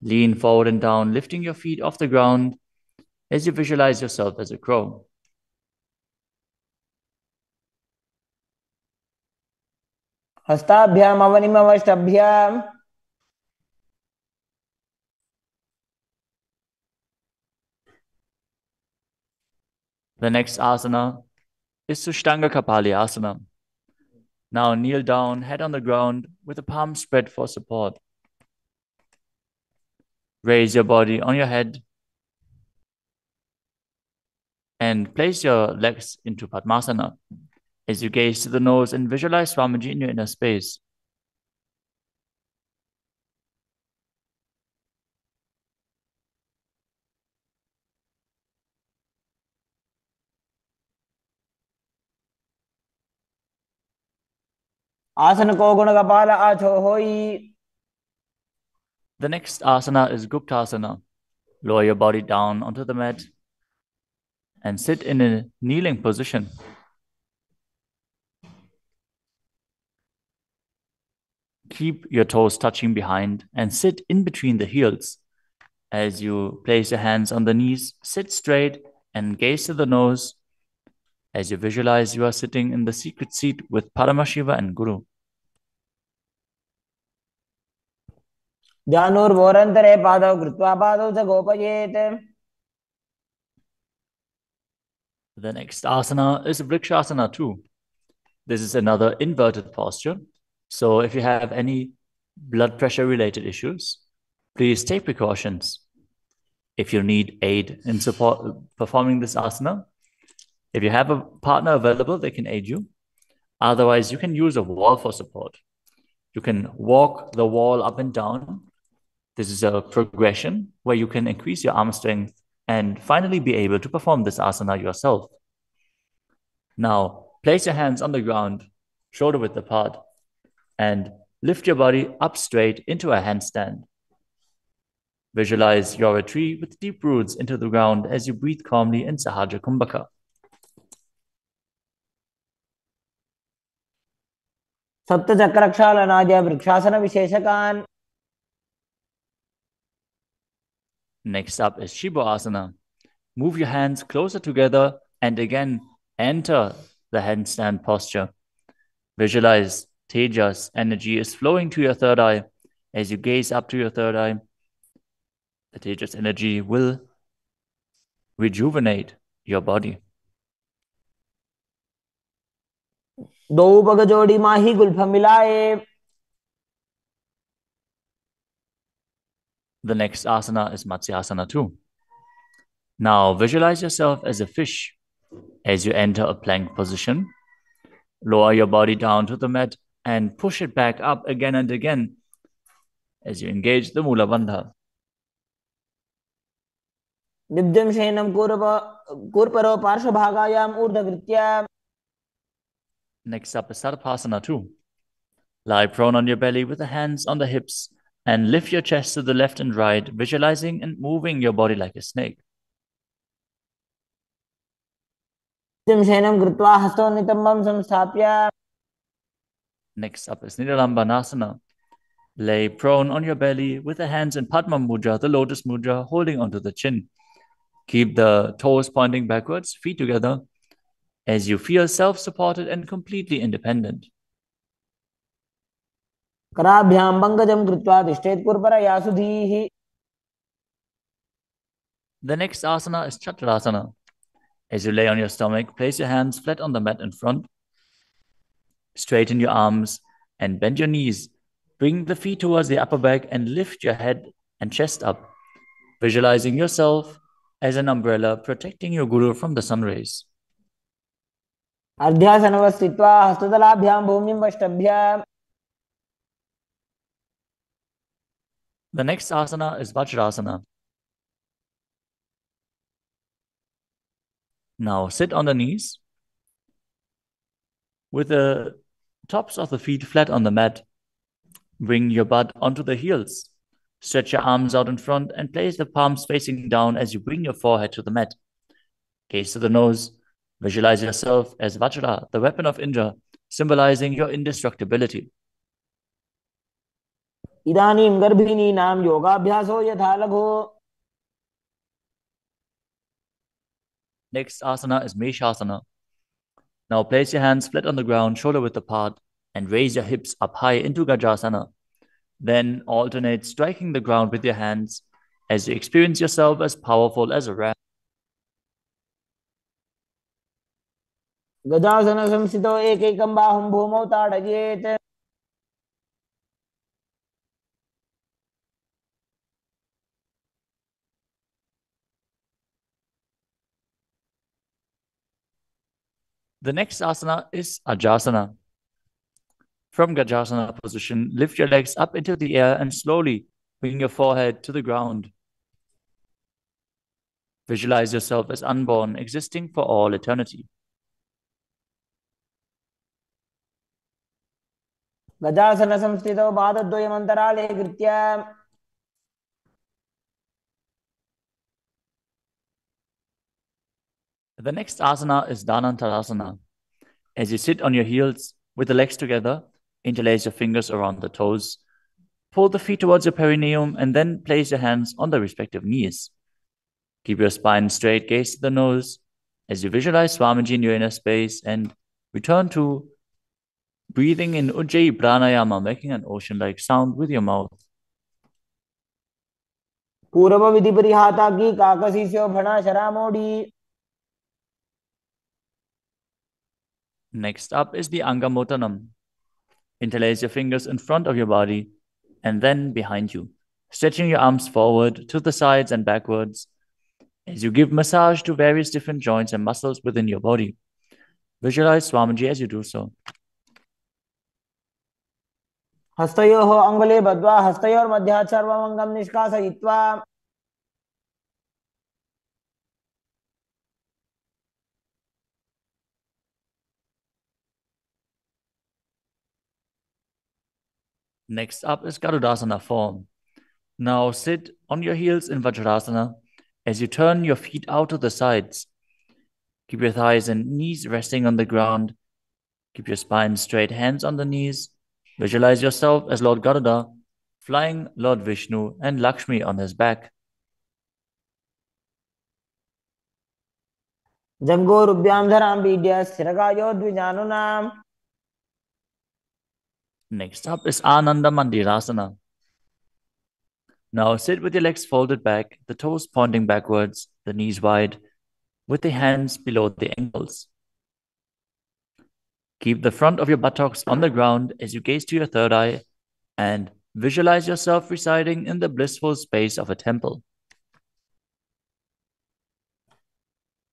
Lean forward and down, lifting your feet off the ground as you visualize yourself as a crow. Hastabhyam avanimavashtabhyam. The next asana is Sushtanga Kapali Asana. Now kneel down, head on the ground with the palms spread for support. Raise your body on your head and place your legs into Padmasana as you gaze to the nose and visualize Swamiji in your inner space. The next asana is Guptasana. Lower your body down onto the mat and sit in a kneeling position. Keep your toes touching behind and sit in between the heels. As you place your hands on the knees, sit straight and gaze to the nose as you visualize you are sitting in the secret seat with Paramashiva and Guru. The next asana is Vrikshasana 2. This is another inverted posture. So if you have any blood pressure related issues, please take precautions. If you need aid in support performing this asana, if you have a partner available, they can aid you. Otherwise, you can use a wall for support. You can walk the wall up and down. This is a progression where you can increase your arm strength and finally be able to perform this asana yourself. Now, place your hands on the ground, shoulder width apart, and lift your body up straight into a handstand. Visualize you're a tree with deep roots into the ground as you breathe calmly in Sahaja Kumbhaka. Next up is Shibho Asana. Move your hands closer together and again enter the handstand posture. Visualize Tejas energy is flowing to your third eye. As you gaze up to your third eye, the Tejas energy will rejuvenate your body. The next asana is Matsyasana 2. Now visualize yourself as a fish. As you enter a plank position, lower your body down to the mat and push it back up again and again as you engage the Mula Bandha. Dibjam Shenam Kurparo Parshvabhagayam Urdhagrityam. Next up is Sarvasana 2. Lie prone on your belly with the hands on the hips and lift your chest to the left and right, visualizing and moving your body like a snake. Next up is Nidalambhanasana. Lay prone on your belly with the hands in Padma Mudra, the lotus mudra, holding onto the chin. Keep the toes pointing backwards, feet together, as you feel self-supported and completely independent. The next asana is Chaturasana. As you lay on your stomach, place your hands flat on the mat in front. Straighten your arms and bend your knees. Bring the feet towards the upper back and lift your head and chest up, visualizing yourself as an umbrella protecting your guru from the sun rays. The next asana is Vajrasana. Now sit on the knees with the tops of the feet flat on the mat. Bring your butt onto the heels. Stretch your arms out in front and place the palms facing down as you bring your forehead to the mat. Gaze to the nose. Visualize yourself as Vajra, the weapon of Indra, symbolizing your indestructibility. Next asana is Meshasana. Now place your hands flat on the ground, shoulder width apart, and raise your hips up high into Gajasana. Then alternate striking the ground with your hands as you experience yourself as powerful as a ram. Gajasana samsito ekekam bahum bhumau tadayet. The next asana is Ajasana. From Gajasana position, lift your legs up into the air and slowly bring your forehead to the ground. Visualize yourself as unborn, existing for all eternity. Gajasana samstito badadoyam antarale grityam. The next asana is Dhanantarasana. As you sit on your heels with the legs together, interlace your fingers around the toes, pull the feet towards your perineum, and then place your hands on the respective knees. Keep your spine straight, gaze to the nose as you visualize Swamiji in your inner space and return to breathing in Ujjayi Pranayama, making an ocean-like sound with your mouth. Next up is the Angamotanam. Interlace your fingers in front of your body and then behind you, stretching your arms forward, to the sides and backwards as you give massage to various different joints and muscles within your body. Visualize Swamiji as you do so. Hastayoho angule badva hastayor madhyacharvam angam nishkasayitva. Next up is Garudasana form. Now sit on your heels in Vajrasana as you turn your feet out to the sides. Keep your thighs and knees resting on the ground. Keep your spine straight, hands on the knees. Visualize yourself as Lord Garuda, flying Lord Vishnu and Lakshmi on his back. Jango Rubhyam Dharam Bidya Sthirakayo Dvijanunam. Next up is Ananda Mandirasana. Now sit with your legs folded back, the toes pointing backwards, the knees wide, with the hands below the ankles. Keep the front of your buttocks on the ground as you gaze to your third eye and visualize yourself residing in the blissful space of a temple.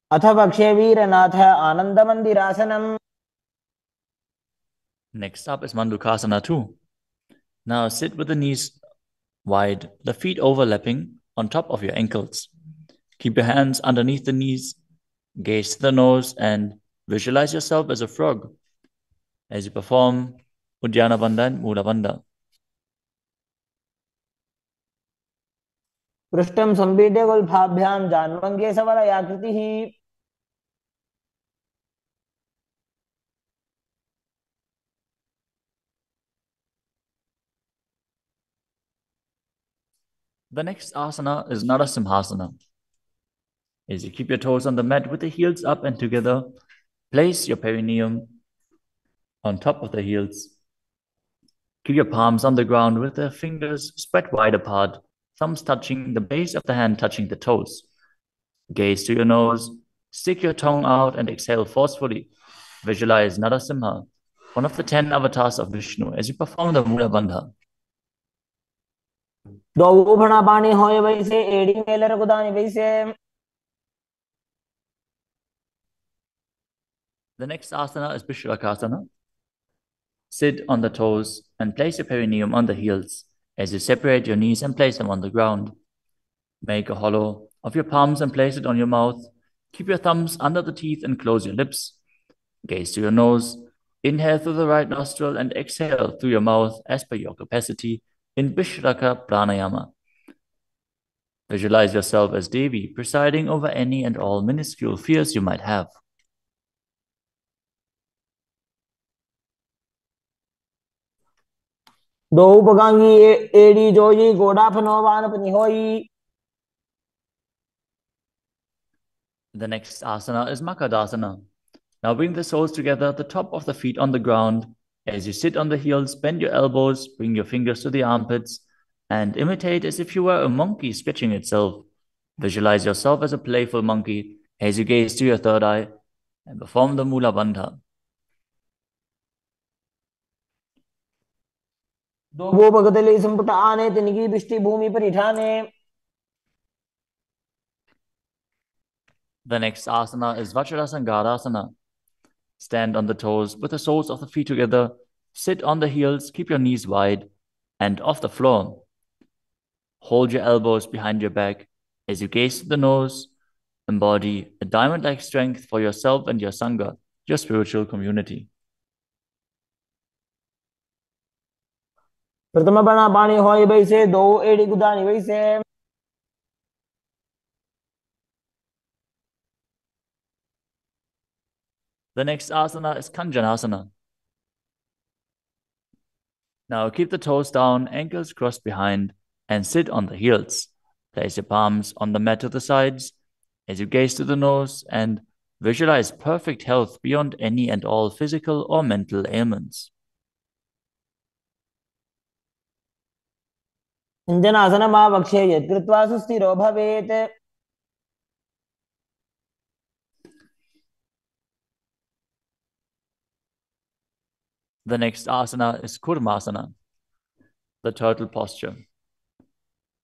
Atha Vakshe Viranatha Ananda Mandirasanam. Next up is Mandukasana 2. Now sit with the knees wide, the feet overlapping on top of your ankles. Keep your hands underneath the knees, gaze to the nose, and visualize yourself as a frog as you perform Uddiyana Bandha and Mula Bandha. Prashtam sambhide golbhabhyam janvange savala yakritihi. The next asana is Narasimhasana. As you keep your toes on the mat with the heels up and together, place your perineum on top of the heels. Keep your palms on the ground with their fingers spread wide apart, thumbs touching, the base of the hand touching the toes. Gaze to your nose, stick your tongue out and exhale forcefully. Visualize Narasimha, one of the 10 avatars of Vishnu, as you perform the Mula Bandha. The next asana is Bishvakasana. Sit on the toes and place your perineum on the heels as you separate your knees and place them on the ground. Make a hollow of your palms and place it on your mouth. Keep your thumbs under the teeth and close your lips. Gaze to your nose. Inhale through the right nostril and exhale through your mouth as per your capacity in Vishraka Pranayama. Visualize yourself as Devi, presiding over any and all minuscule fears you might have. The next asana is Makadasana. Now bring the soles together, the top of the feet on the ground. As you sit on the heels, bend your elbows, bring your fingers to the armpits, and imitate as if you were a monkey stretching itself. Visualize yourself as a playful monkey as you gaze to your third eye and perform the Mula Bandha. The next asana is Vajrasana Garudasana. Stand on the toes with the soles of the feet together. Sit on the heels, keep your knees wide and off the floor. Hold your elbows behind your back as you gaze to the nose. Embody a diamond-like strength for yourself and your Sangha, your spiritual community. The next asana is Kanjanasana. Now keep the toes down, ankles crossed behind, and sit on the heels. Place your palms on the mat to the sides as you gaze to the nose and visualize perfect health beyond any and all physical or mental ailments. The next asana is Kurmasana, the turtle posture.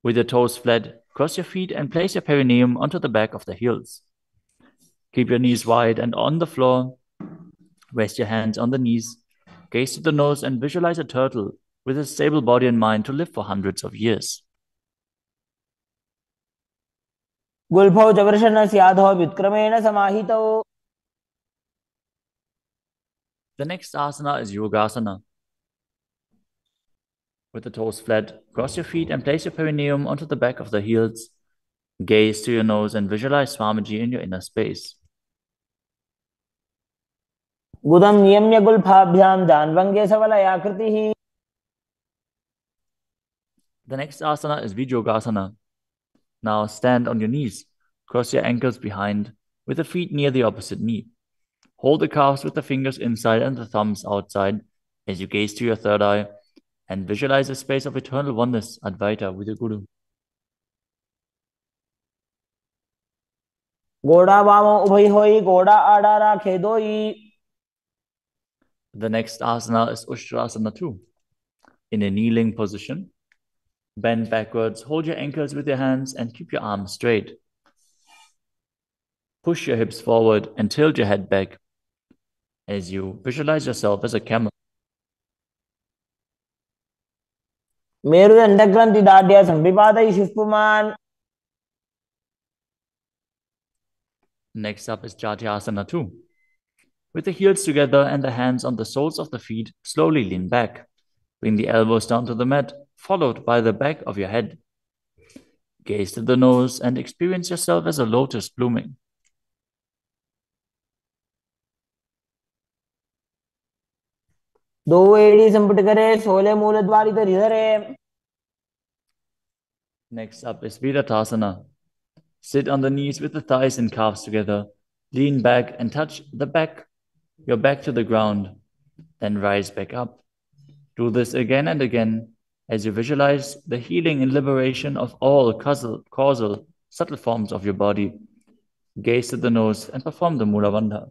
With your toes flat, cross your feet and place your perineum onto the back of the heels. Keep your knees wide and on the floor. Rest your hands on the knees. Gaze to the nose and visualize a turtle with a stable body and mind to live for hundreds of years. The next asana is Yogasana. With the toes flat, cross your feet and place your perineum onto the back of the heels. Gaze to your nose and visualize Swamiji in your inner space. The next asana is Vijogasana. Now stand on your knees, cross your ankles behind, with the feet near the opposite knee. Hold the calves with the fingers inside and the thumbs outside as you gaze to your third eye and visualize a space of eternal oneness, Advaita, with your Guru. The next asana is Ustrasana 2. In a kneeling position, bend backwards, hold your ankles with your hands and keep your arms straight. Push your hips forward and tilt your head back as you visualize yourself as a camel. The Next up is Jatyasana 2. With the heels together and the hands on the soles of the feet, slowly lean back. Bring the elbows down to the mat, followed by the back of your head. Gaze to the nose and experience yourself as a lotus blooming. Next up is Viratasana. Sit on the knees with the thighs and calves together. Lean back and touch the back, your back to the ground. Then rise back up. Do this again and again as you visualize the healing and liberation of all causal, subtle forms of your body. Gaze at the nose and perform the Mula Bandha.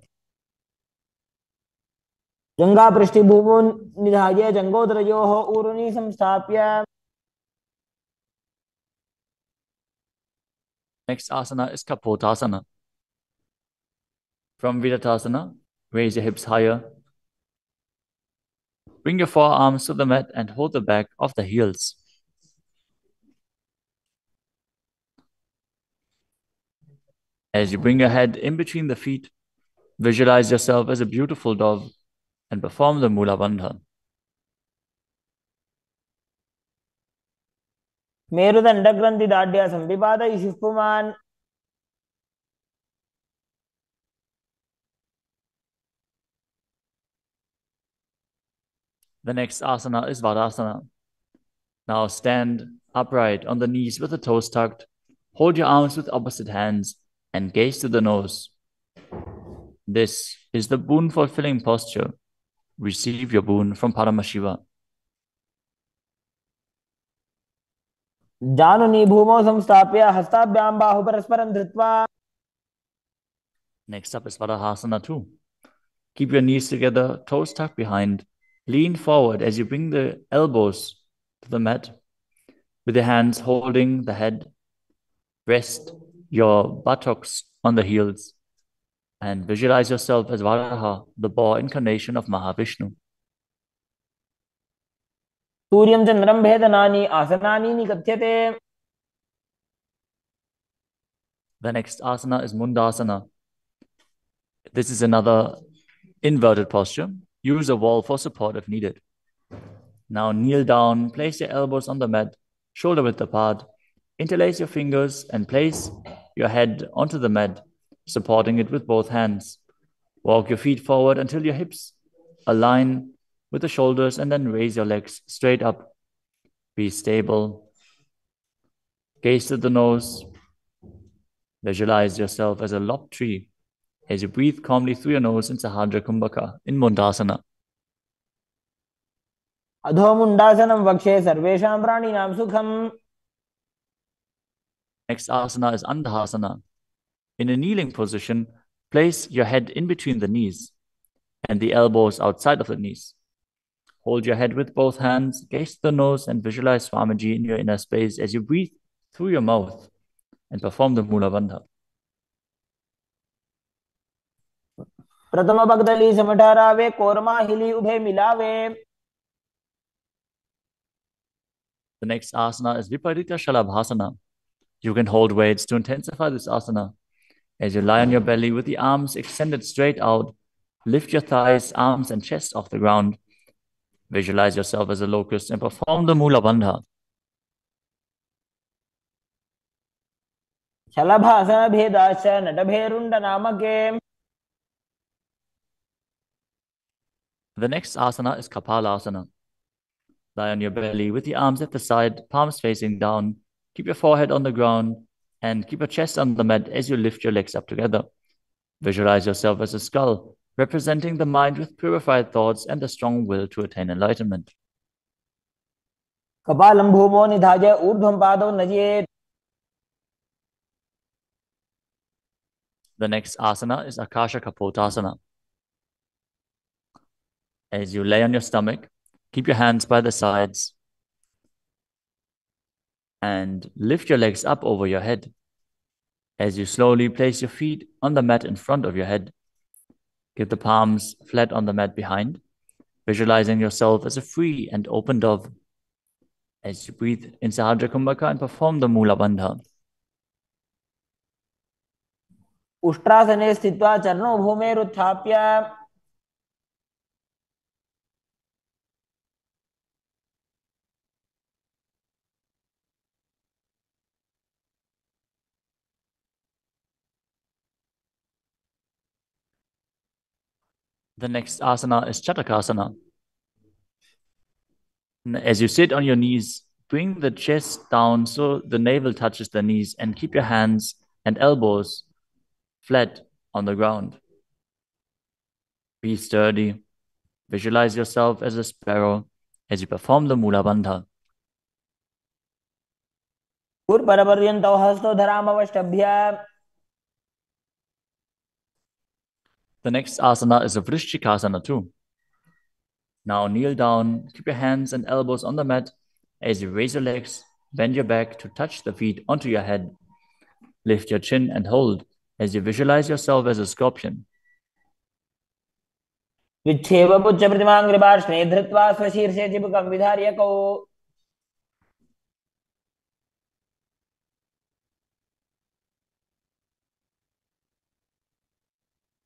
Next asana is Kapotasana. From Viratasana, raise your hips higher. Bring your forearms to the mat and hold the back of the heels. As you bring your head in between the feet, visualize yourself as a beautiful dove and perform the Mula Bandha. The next asana is Vajrasana. Now stand upright on the knees with the toes tucked. Hold your arms with opposite hands and gaze to the nose. This is the boon-fulfilling posture. Receive your boon from Paramashiva. Next up is Vadahasana 2. Keep your knees together, toes tucked behind. Lean forward as you bring the elbows to the mat. With your hands holding the head, rest your buttocks on the heels and visualize yourself as Varaha, the boar incarnation of Mahavishnu. The next asana is Mundasana. This is another inverted posture. Use a wall for support if needed. Now kneel down, place your elbows on the mat, shoulder width apart, interlace your fingers and place your head onto the mat, supporting it with both hands. Walk your feet forward until your hips align with the shoulders and then raise your legs straight up. Be stable. Gaze to the nose. Visualize yourself as a lob tree as you breathe calmly through your nose in Sahaja Kumbhaka in Mundasana. Next asana is Andhasana. In a kneeling position, place your head in between the knees and the elbows outside of the knees. Hold your head with both hands, gaze to the nose and visualize Swamiji in your inner space as you breathe through your mouth and perform the Mula Bandha. The next asana is Viparita Shalabhasana. You can hold weights to intensify this asana. As you lie on your belly with the arms extended straight out, lift your thighs, arms and chest off the ground. Visualize yourself as a locust and perform the Mula Bandha. Shalabhasana Bhedasya Natabherunda Namake. The next asana is Kapalasana. Lie on your belly with the arms at the side, palms facing down. Keep your forehead on the ground and keep your chest on the mat as you lift your legs up together. Visualize yourself as a skull, representing the mind with purified thoughts and the strong will to attain enlightenment. The next asana is Akasha Kapotasana. As you lay on your stomach, keep your hands by the sides and lift your legs up over your head. As you slowly place your feet on the mat in front of your head, keep the palms flat on the mat behind, visualizing yourself as a free and open dove. As you breathe in Sahaja Kumbhaka and perform the Mula Bandha. उष्ट्रासने स्थित्वा चरणो भूमेरु उत्थाप्य The next asana is Chatakasana. As you sit on your knees, bring the chest down so the navel touches the knees and keep your hands and elbows flat on the ground. Be sturdy. Visualize yourself as a sparrow as you perform the Mula Bandha. The next asana is a Vrikshasana too. Now kneel down, keep your hands and elbows on the mat as you raise your legs, bend your back to touch the feet onto your head. Lift your chin and hold as you visualize yourself as a scorpion.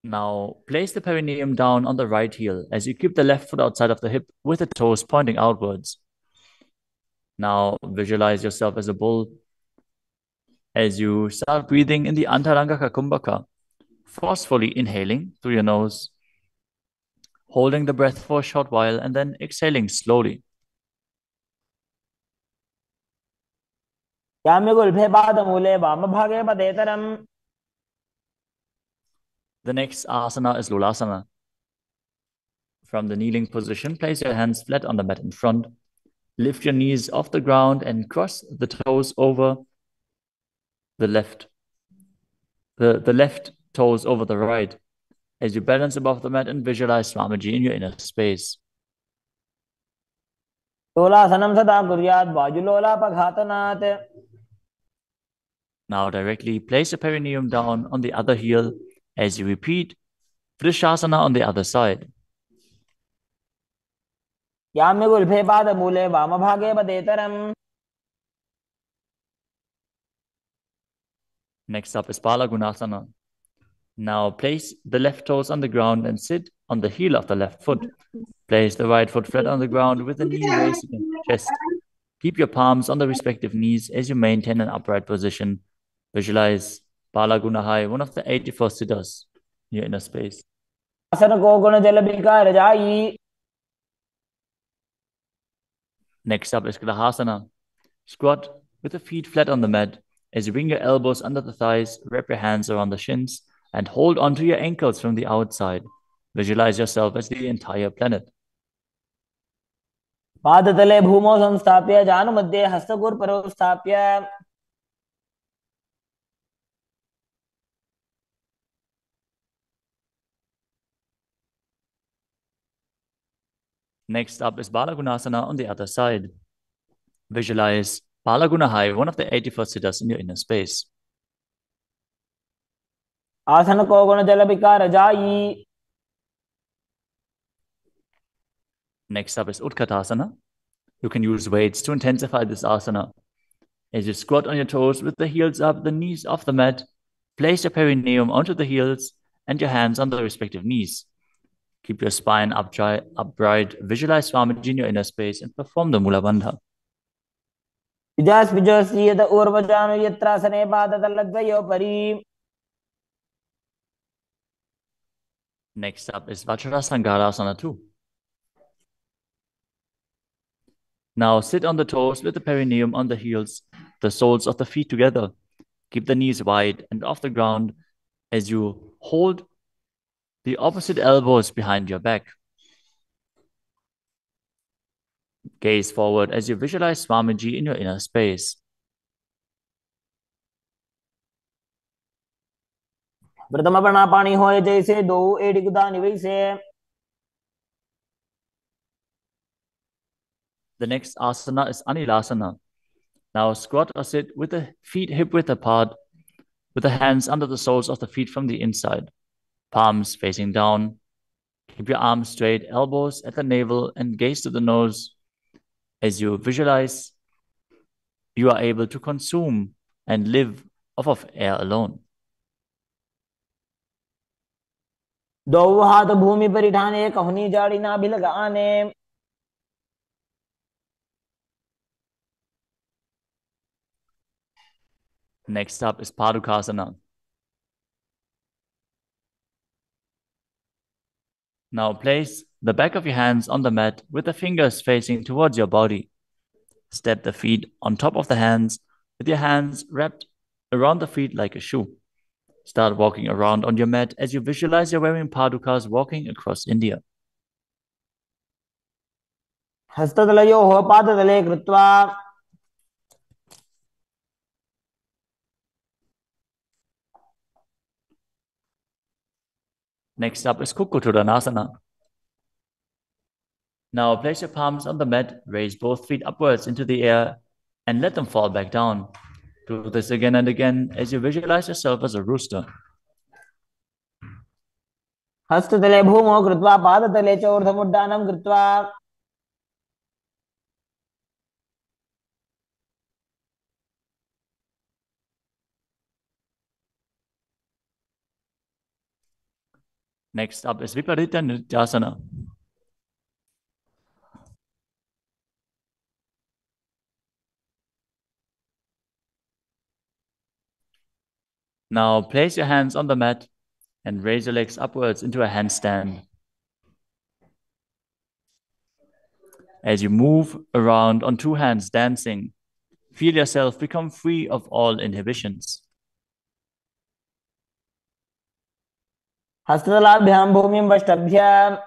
Now, place the perineum down on the right heel as you keep the left foot outside of the hip with the toes pointing outwards. Now, visualize yourself as a bull as you start breathing in the Antarangaka Kumbhaka, forcefully inhaling through your nose, holding the breath for a short while and then exhaling slowly. The next asana is Lulasana. From the kneeling position, place your hands flat on the mat in front. Lift your knees off the ground and cross the toes over the left toes over the right as you balance above the mat and visualize Swamiji in your inner space. Now directly place the perineum down on the other heel as you repeat Vrikshasana on the other side. Next up is Palagunasana. Now place the left toes on the ground and sit on the heel of the left foot. Place the right foot flat on the ground with the knee raised against the chest. Keep your palms on the respective knees as you maintain an upright position. Visualize Palagunahai, one of the 84 siddhas in your inner space. Next up is Grahasana. Squat with the feet flat on the mat. As you bring your elbows under the thighs, wrap your hands around the shins and hold onto your ankles from the outside. Visualize yourself as the entire planet. Next up is Balagunasana on the other side. Visualize Balagunahai, one of the 84 siddhas in your inner space. Next up is Utkatasana. You can use weights to intensify this asana. As you squat on your toes with the heels up, the knees off the mat, place your perineum onto the heels and your hands on the respective knees. Keep your spine upright, visualize Swamiji in your inner space and perform the Mula Bandha. Next up is Vajrasana Garudasana 2. Now sit on the toes with the perineum on the heels, the soles of the feet together. Keep the knees wide and off the ground as you hold the opposite elbows behind your back. Gaze forward as you visualize Swamiji in your inner space. The next asana is Anilasana. Now squat or sit with the feet hip-width apart, with the hands under the soles of the feet from the inside. Palms facing down. Keep your arms straight, elbows at the navel and gaze to the nose. As you visualize, you are able to consume and live off of air alone. दो हाथ भूमि पर इठाने, कहनी जाड़ी नाभि लगाने। Next up is Padukasana. Now place the back of your hands on the mat with the fingers facing towards your body. Step the feet on top of the hands with your hands wrapped around the feet like a shoe. Start walking around on your mat as you visualize you're wearing padukas walking across India. Hastadalayoho padadale kritva. Next up is Kukutudanasana. Now place your palms on the mat, raise both feet upwards into the air and let them fall back down. Do this again and again as you visualize yourself as a rooster. Next up is Viparita Nithyananda. Now place your hands on the mat and raise your legs upwards into a handstand. As you move around on two hands dancing, feel yourself become free of all inhibitions. Hastadalabhyam bhumim vashtabhyam.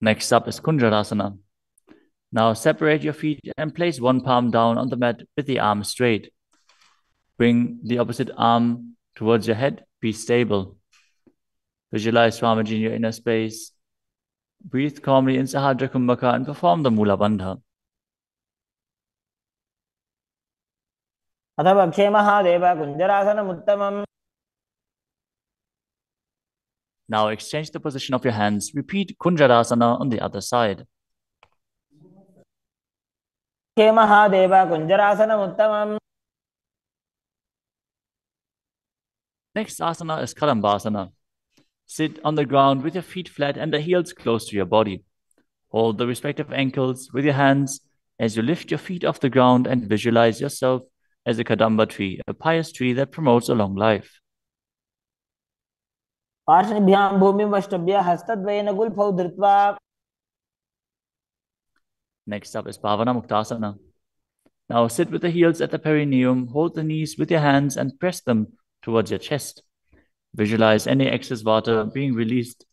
Next up is Kunjarasana. Now separate your feet and place one palm down on the mat with the arm straight. Bring the opposite arm towards your head. Be stable. Visualize Swamiji in your inner space. Breathe calmly in Sahaja Kumbhaka and perform the Mula Bandha. Now exchange the position of your hands. Repeat Kunjarasana on the other side. Next asana is Kadambasana. Sit on the ground with your feet flat and the heels close to your body. Hold the respective ankles with your hands as you lift your feet off the ground and visualize yourself as a Kadamba tree, a pious tree that promotes a long life. Next up is Bhavanamuktasana. Now sit with the heels at the perineum, hold the knees with your hands and press them towards your chest. Visualize any excess vata being released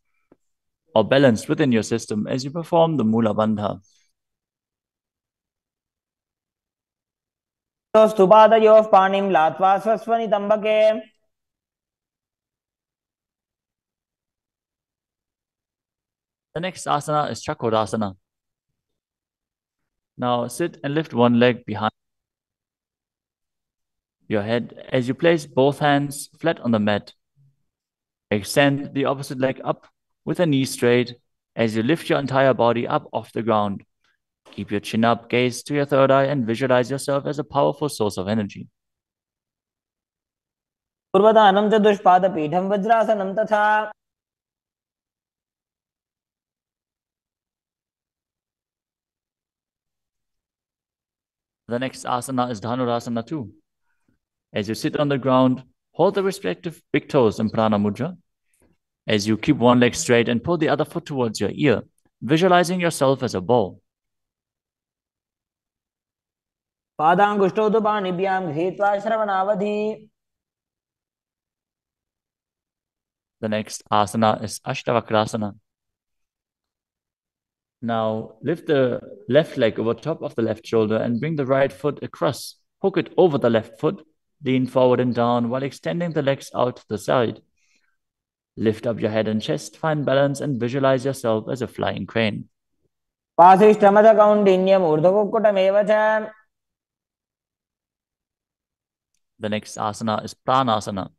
or balanced within your system as you perform the Mula Bandha. The next asana is Chakrasana. Now sit and lift one leg behind your head as you place both hands flat on the mat. Extend the opposite leg up with the knee straight as you lift your entire body up off the ground. Keep your chin up, gaze to your third eye, and visualize yourself as a powerful source of energy. The next asana is Dhanurasana 2. As you sit on the ground, hold the respective big toes in Prana Mudra. As you keep one leg straight and pull the other foot towards your ear, visualizing yourself as a ball. The next asana is Ashtavakrasana. Now lift the left leg over top of the left shoulder and bring the right foot across. Hook it over the left foot. Lean forward and down while extending the legs out to the side. Lift up your head and chest, find balance and visualize yourself as a flying crane. The next asana is Pranasana.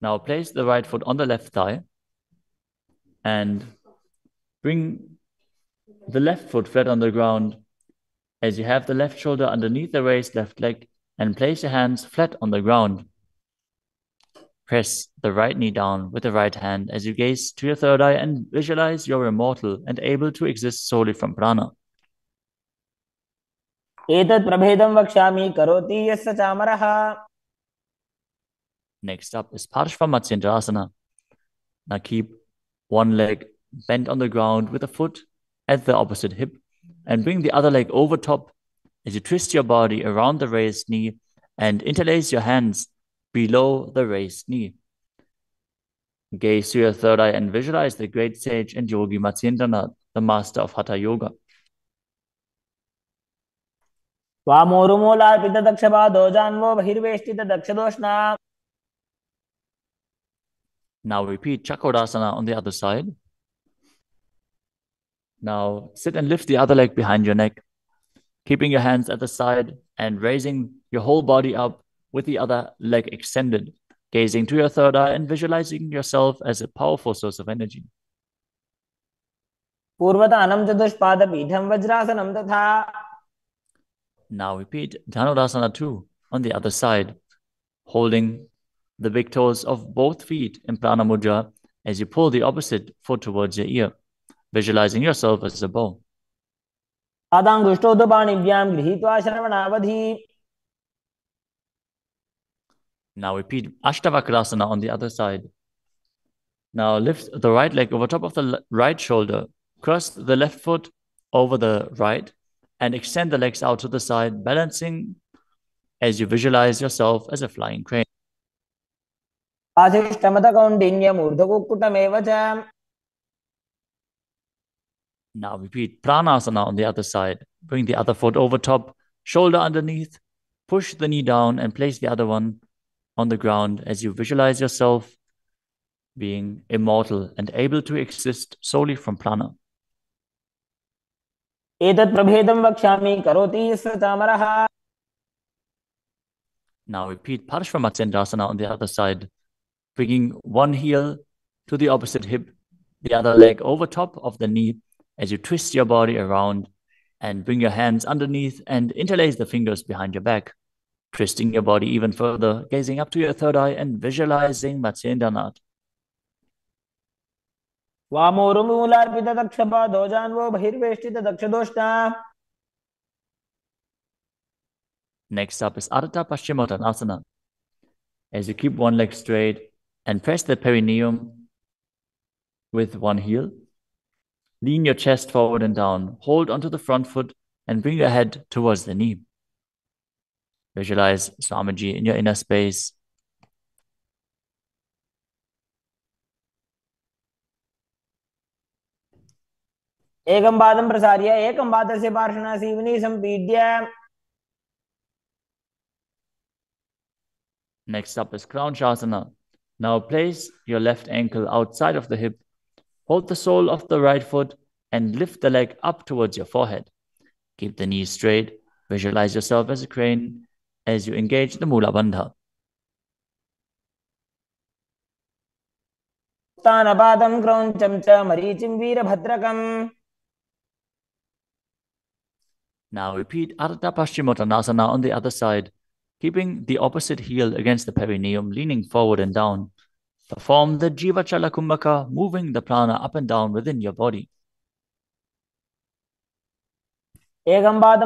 Now place the right foot on the left thigh and bring the left foot flat on the ground as you have the left shoulder underneath the raised left leg and place your hands flat on the ground. Press the right knee down with the right hand as you gaze to your third eye and visualize you're immortal and able to exist solely from prana. Next up is Parshvamatsyendrasana. Now keep one leg bent on the ground with a foot at the opposite hip and bring the other leg over top as you twist your body around the raised knee and interlace your hands below the raised knee. Gaze to your third eye and visualize the great sage and yogi Matsyendra, the master of Hatha Yoga. Now repeat Chakodasana on the other side. Now sit and lift the other leg behind your neck, keeping your hands at the side and raising your whole body up with the other leg extended, gazing to your third eye and visualizing yourself as a powerful source of energy. Now repeat Dhanurasana 2 on the other side, holding the big toes of both feet in Prana Mudra as you pull the opposite foot towards your ear, visualizing yourself as a bow. Now repeat Ashtavakrasana on the other side. Now lift the right leg over top of the right shoulder, cross the left foot over the right, and extend the legs out to the side, balancing as you visualize yourself as a flying crane. Now repeat Pranasana on the other side. Bring the other foot over top, shoulder underneath, push the knee down and place the other one on the ground as you visualize yourself being immortal and able to exist solely from prana. Now repeat Parshvamatsyendrasana on the other side, bringing one heel to the opposite hip, the other leg over top of the knee as you twist your body around and bring your hands underneath and interlace the fingers behind your back, twisting your body even further, gazing up to your third eye and visualizing Matsyendra. Next up is Ardha Paschimottanasana. As you keep one leg straight and press the perineum with one heel, lean your chest forward and down, hold onto the front foot and bring your head towards the knee. Visualize Swamiji in your inner space. Next up is Crown Shasana. Now place your left ankle outside of the hip, hold the sole of the right foot and lift the leg up towards your forehead. Keep the knees straight, visualize yourself as a crane as you engage the Mula Bandha. Now repeat Ardha Paschimottanasana on the other side, keeping the opposite heel against the perineum, leaning forward and down. Perform the Jivachala Kumbhaka, moving the prana up and down within your body. Now repeat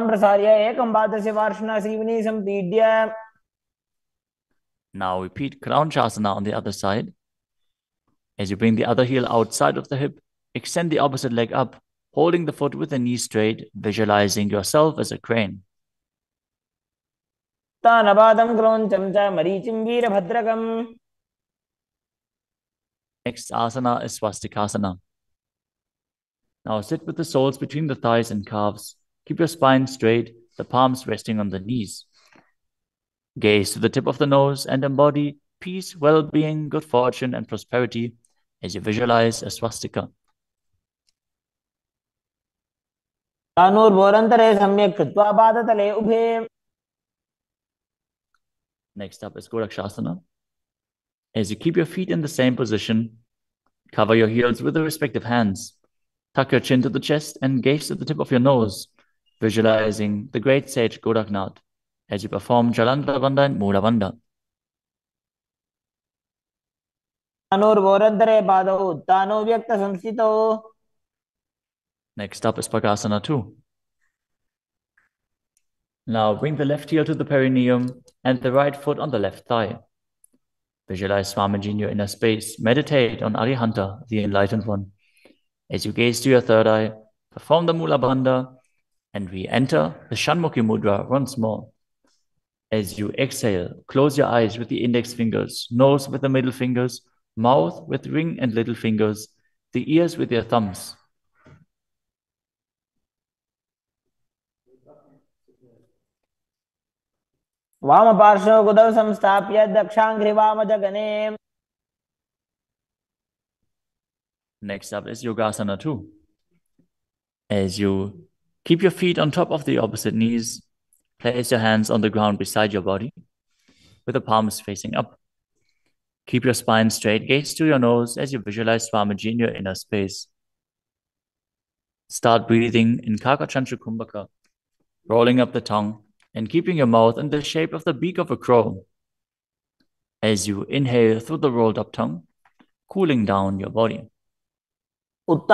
Crown Shasana on the other side. As you bring the other heel outside of the hip, extend the opposite leg up, holding the foot with the knee straight, visualizing yourself as a crane. Next asana is Swastikasana. Now sit with the soles between the thighs and calves. Keep your spine straight, the palms resting on the knees. Gaze to the tip of the nose and embody peace, well-being, good fortune, and prosperity as you visualize a swastika. Next up is Gorakshasana. As you keep your feet in the same position, cover your heels with the respective hands. Tuck your chin to the chest and gaze to the tip of your nose, visualizing the great sage Goraknath, as you perform Jalandhara Bandha and Mula Bandha. Next up is Padmasana 2. Now bring the left heel to the perineum and the right foot on the left thigh. Visualize Swamiji in your inner space. Meditate on Arihanta, the enlightened one. As you gaze to your third eye, perform the Mula Bandha and re-enter the Shanmukhi Mudra once more. As you exhale, close your eyes with the index fingers, nose with the middle fingers, mouth with ring and little fingers, the ears with your thumbs. Next up is Yogasana 2. As you keep your feet on top of the opposite knees, place your hands on the ground beside your body with the palms facing up. Keep your spine straight, gaze to your nose as you visualize Swamiji in your inner space. Start breathing in Kaakachantra Kumbhaka, rolling up the tongue and keeping your mouth in the shape of the beak of a crow. As you inhale through the rolled up tongue, cooling down your body. Next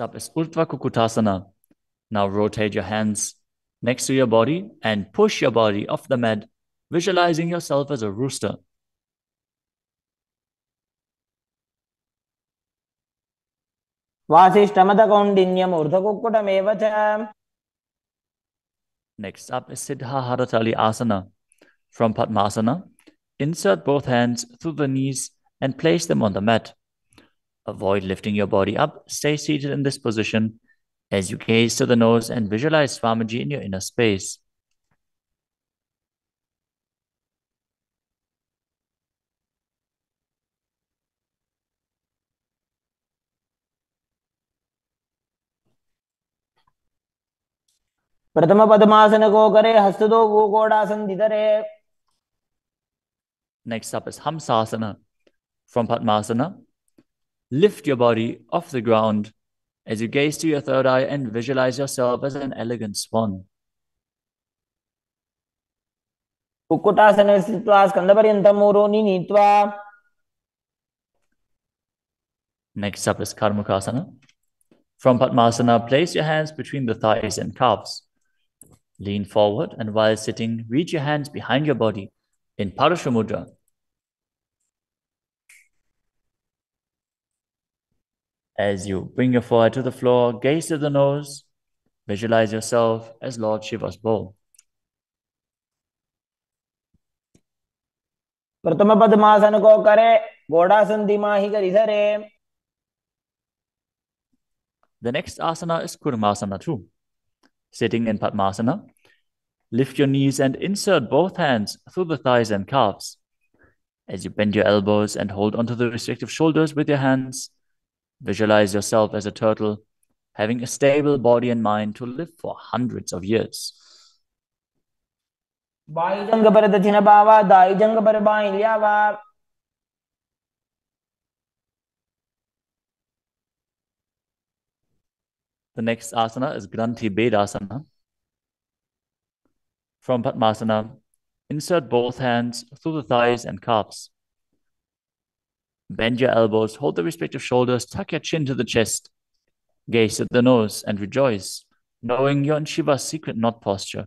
up is Urdhva Kukutasana. Now rotate your hands next to your body and push your body off the mat, visualizing yourself as a rooster. Next up is Siddha Haratali Asana. From Padmasana, insert both hands through the knees and place them on the mat. Avoid lifting your body up. Stay seated in this position as you gaze to the nose and visualize Swamiji in your inner space. Next up is Hamsasana. From Padmasana, lift your body off the ground as you gaze to your third eye and visualize yourself as an elegant swan. Next up is Karmukasana. From Padmasana, place your hands between the thighs and calves. Lean forward and while sitting, reach your hands behind your body in Parvasana. As you bring your forehead to the floor, gaze to the nose, visualize yourself as Lord Shiva's bowl. The next asana is Kurmasana 2. Sitting in Padmasana, lift your knees and insert both hands through the thighs and calves. As you bend your elbows and hold onto the respective shoulders with your hands, visualize yourself as a turtle, having a stable body and mind to live for hundreds of years. The next asana is Granthi Bedasana. From Padmasana, insert both hands through the thighs and calves. Bend your elbows, hold the respective shoulders, tuck your chin to the chest, gaze at the nose and rejoice, knowing you're in Shiva's secret knot posture.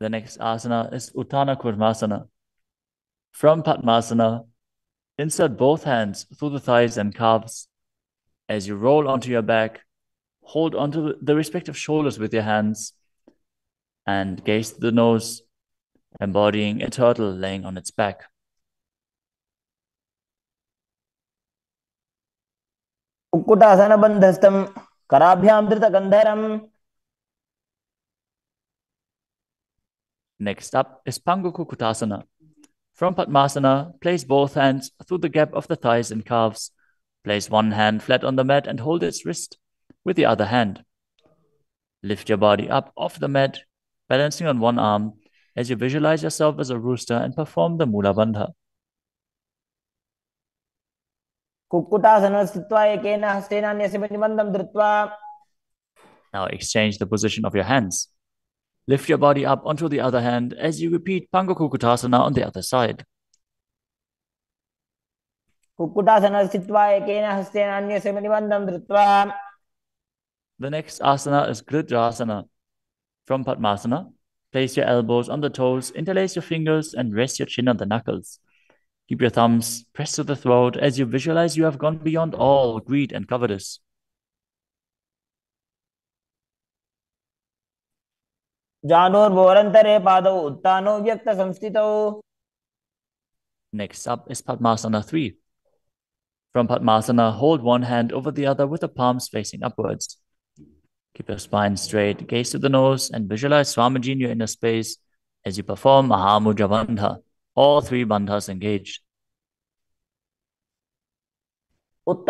The next asana is Uttana Kurmasana. From Padmasana, insert both hands through the thighs and calves. As you roll onto your back, hold onto the respective shoulders with your hands and gaze to the nose, embodying a turtle laying on its back. Ukkutasana bandhastam karabhyamdrita gandharam. Next up is Pangukukutasana. From Padmasana, place both hands through the gap of the thighs and calves. Place one hand flat on the mat and hold its wrist with the other hand. Lift your body up off the mat, balancing on one arm as you visualize yourself as a rooster and perform the Mula Bandha. Now exchange the position of your hands. Lift your body up onto the other hand as you repeat Pango Kukutasana on the other side. The next asana is Garudasana. From Padmasana, place your elbows on the toes, interlace your fingers and rest your chin on the knuckles. Keep your thumbs pressed to the throat as you visualize you have gone beyond all greed and covetous. Next up is Padmasana 3. From Padmasana, hold one hand over the other with the palms facing upwards. Keep your spine straight, gaze to the nose, and visualize Swamiji in your inner space as you perform Mahamudra Bandha. All three bandhas engaged. Next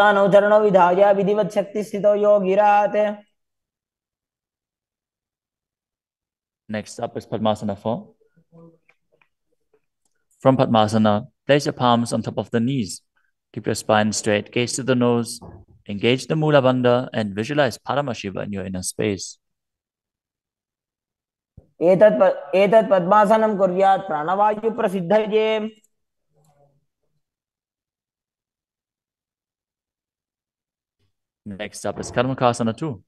up is Padmasana 4. From Padmasana, place your palms on top of the knees. Keep your spine straight, gaze to the nose, engage the Mula Bandha and visualize Paramashiva in your inner space. Next up is Karmakasana 2.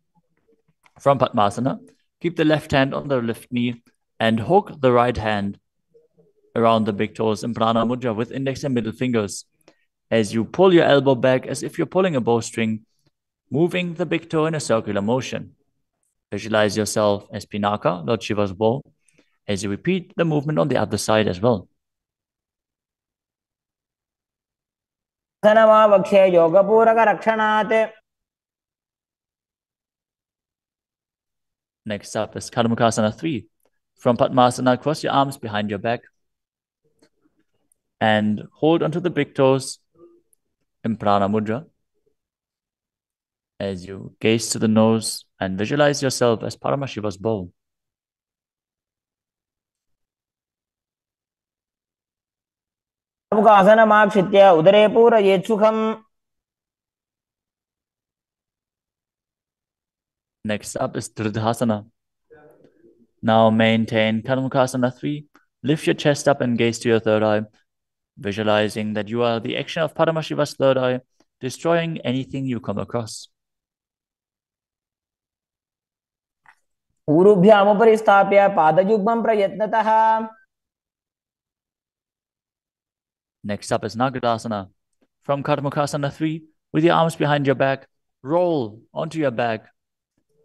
From Padmasana, keep the left hand on the left knee and hook the right hand around the big toes in Prana Mudra with index and middle fingers. As you pull your elbow back as if you're pulling a bowstring, moving the big toe in a circular motion. Visualize yourself as Pinaka, Lord Shiva's bow, as you repeat the movement on the other side as well. Next up is Karmakasana 3. From Padmasana, cross your arms behind your back and hold onto the big toes in Prana Mudra as you gaze to the nose and visualize yourself as Paramashiva's bow. Next up is Tridhasana. Now maintain Karmakasana 3. Lift your chest up and gaze to your third eye, visualizing that you are the action of Paramashiva's third eye, destroying anything you come across. Next up is Nagarasana. From Karmakasana 3, with your arms behind your back, roll onto your back.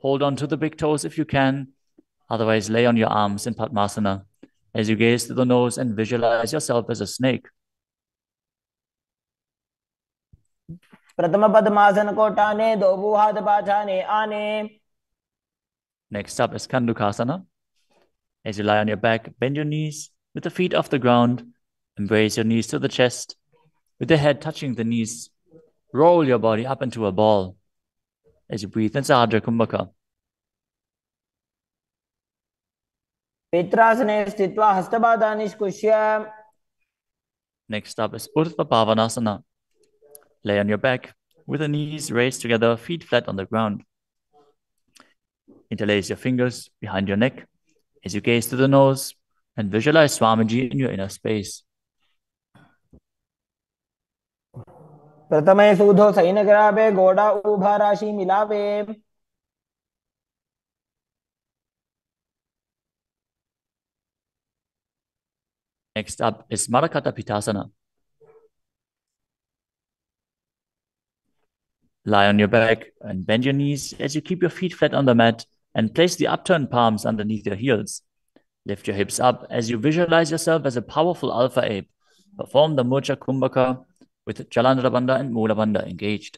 Hold on to the big toes if you can, otherwise lay on your arms in Padmasana as you gaze through the nose and visualize yourself as a snake. Next up is Kandukasana. As you lie on your back, bend your knees with the feet off the ground, embrace your knees to the chest, with the head touching the knees, roll your body up into a ball as you breathe in Sahaja Kumbhaka. Next up is Urdhva Pavanasana. Lay on your back with the knees raised together, feet flat on the ground. Interlace your fingers behind your neck as you gaze to the nose and visualize Swamiji in your inner space. Next up is Marakatapitasana. Lie on your back and bend your knees as you keep your feet flat on the mat and place the upturned palms underneath your heels. Lift your hips up as you visualize yourself as a powerful alpha ape. Perform the Murcha Kumbhaka with Jalandhara Bandha and Mula Bandha engaged.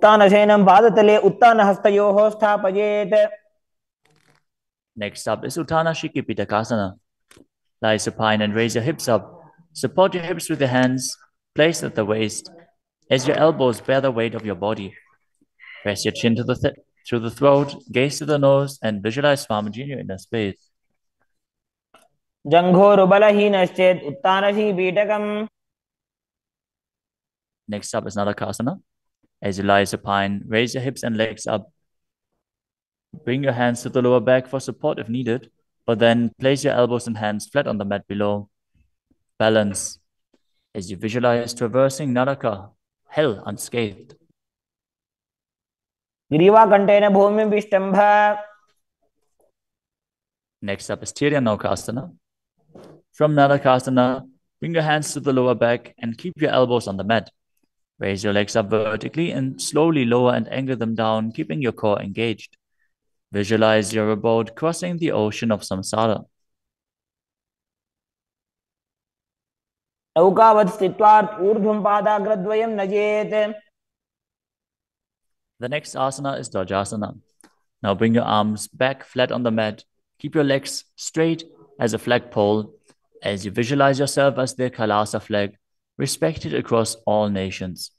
Next up is Uttana Shikipitakasana. Lie supine and raise your hips up. Support your hips with your hands, placed at the waist, as your elbows bear the weight of your body. Press your chin to through the throat, gaze to the nose, and visualize Swamiji in a space. Next up is Natarajasana. As you lie supine, raise your hips and legs up. Bring your hands to the lower back for support if needed, but then place your elbows and hands flat on the mat below. Balance. As you visualize traversing Naraka, hell, unscathed. Next up is Tiryanokasana. From Narakasana, bring your hands to the lower back and keep your elbows on the mat. Raise your legs up vertically and slowly lower and anchor them down, keeping your core engaged. Visualize your abode crossing the ocean of samsara. The next asana is Gajasana. Now bring your arms back flat on the mat. Keep your legs straight as a flagpole. As you visualize yourself as the Kalasa flag, respected across all nations.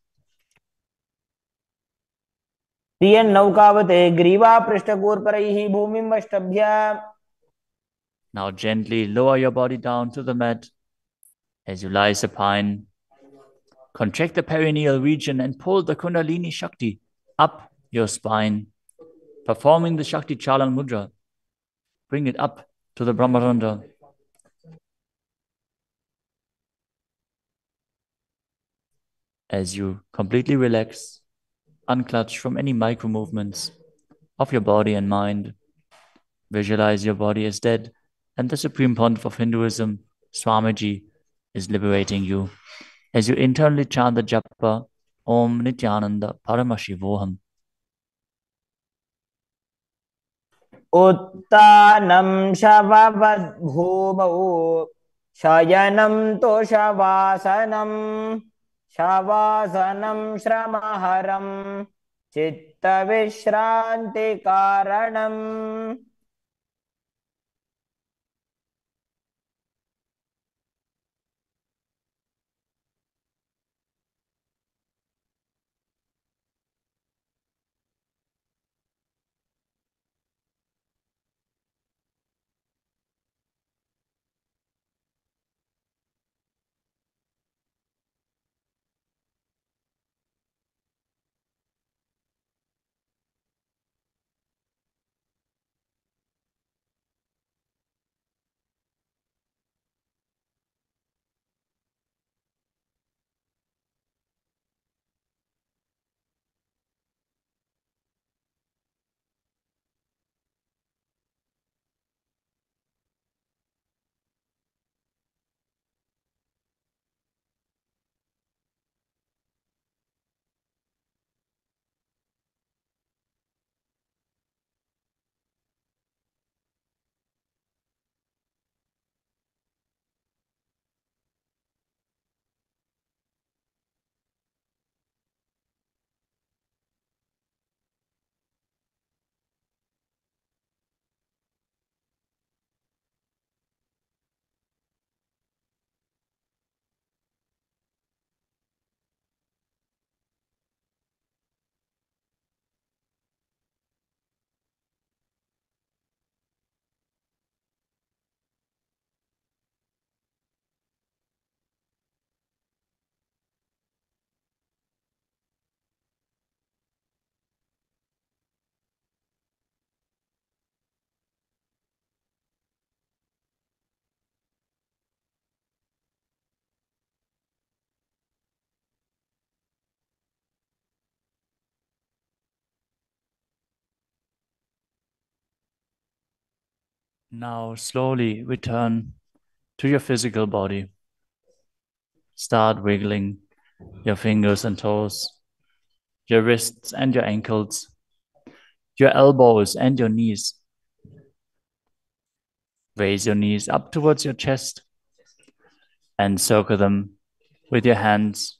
Now gently lower your body down to the mat. As you lie supine, contract the perineal region and pull the Kundalini Shakti up your spine, performing the Shakti Chalan Mudra. Bring it up to the Brahmarandha. As you completely relax, unclutch from any micro movements of your body and mind, visualize your body as dead and the Supreme Pontiff of Hinduism, Swamiji, is liberating you. As you internally chant the japa, Om Nithyananda Paramashivoham. Uttanam Shavavad Bhumau Shayanam Toshavasanam Shavasanam Shramaharam Chitta Vishranti Karanam. Now slowly return to your physical body. Start wiggling your fingers and toes, your wrists and your ankles, your elbows and your knees. Raise your knees up towards your chest and circle them with your hands,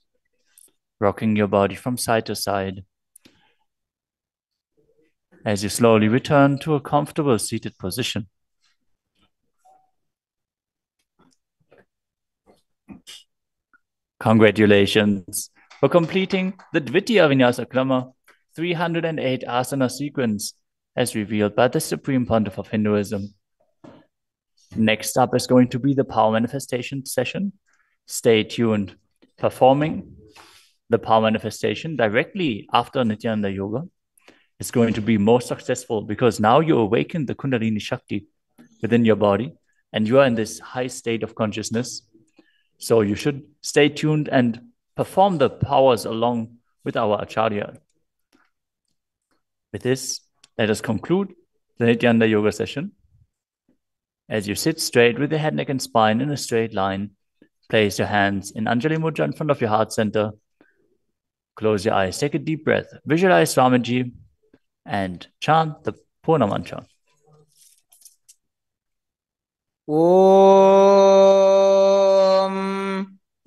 rocking your body from side to side. As you slowly return to a comfortable seated position. Congratulations for completing the Dvitiya Vinyasa Krama 308 asana sequence as revealed by the Supreme Pontiff of Hinduism. Next up is going to be the power manifestation session. Stay tuned. Performing the power manifestation directly after Nithyananda Yoga is going to be more successful because now you awaken the Kundalini Shakti within your body and you are in this high state of consciousness. So you should stay tuned and perform the powers along with our Acharya. With this, let us conclude the Nithyananda Yoga session. As you sit straight with your head, neck and spine in a straight line, place your hands in Anjali Mudra in front of your heart center. Close your eyes, take a deep breath, visualize Swamiji and chant the Purna Mantra. Om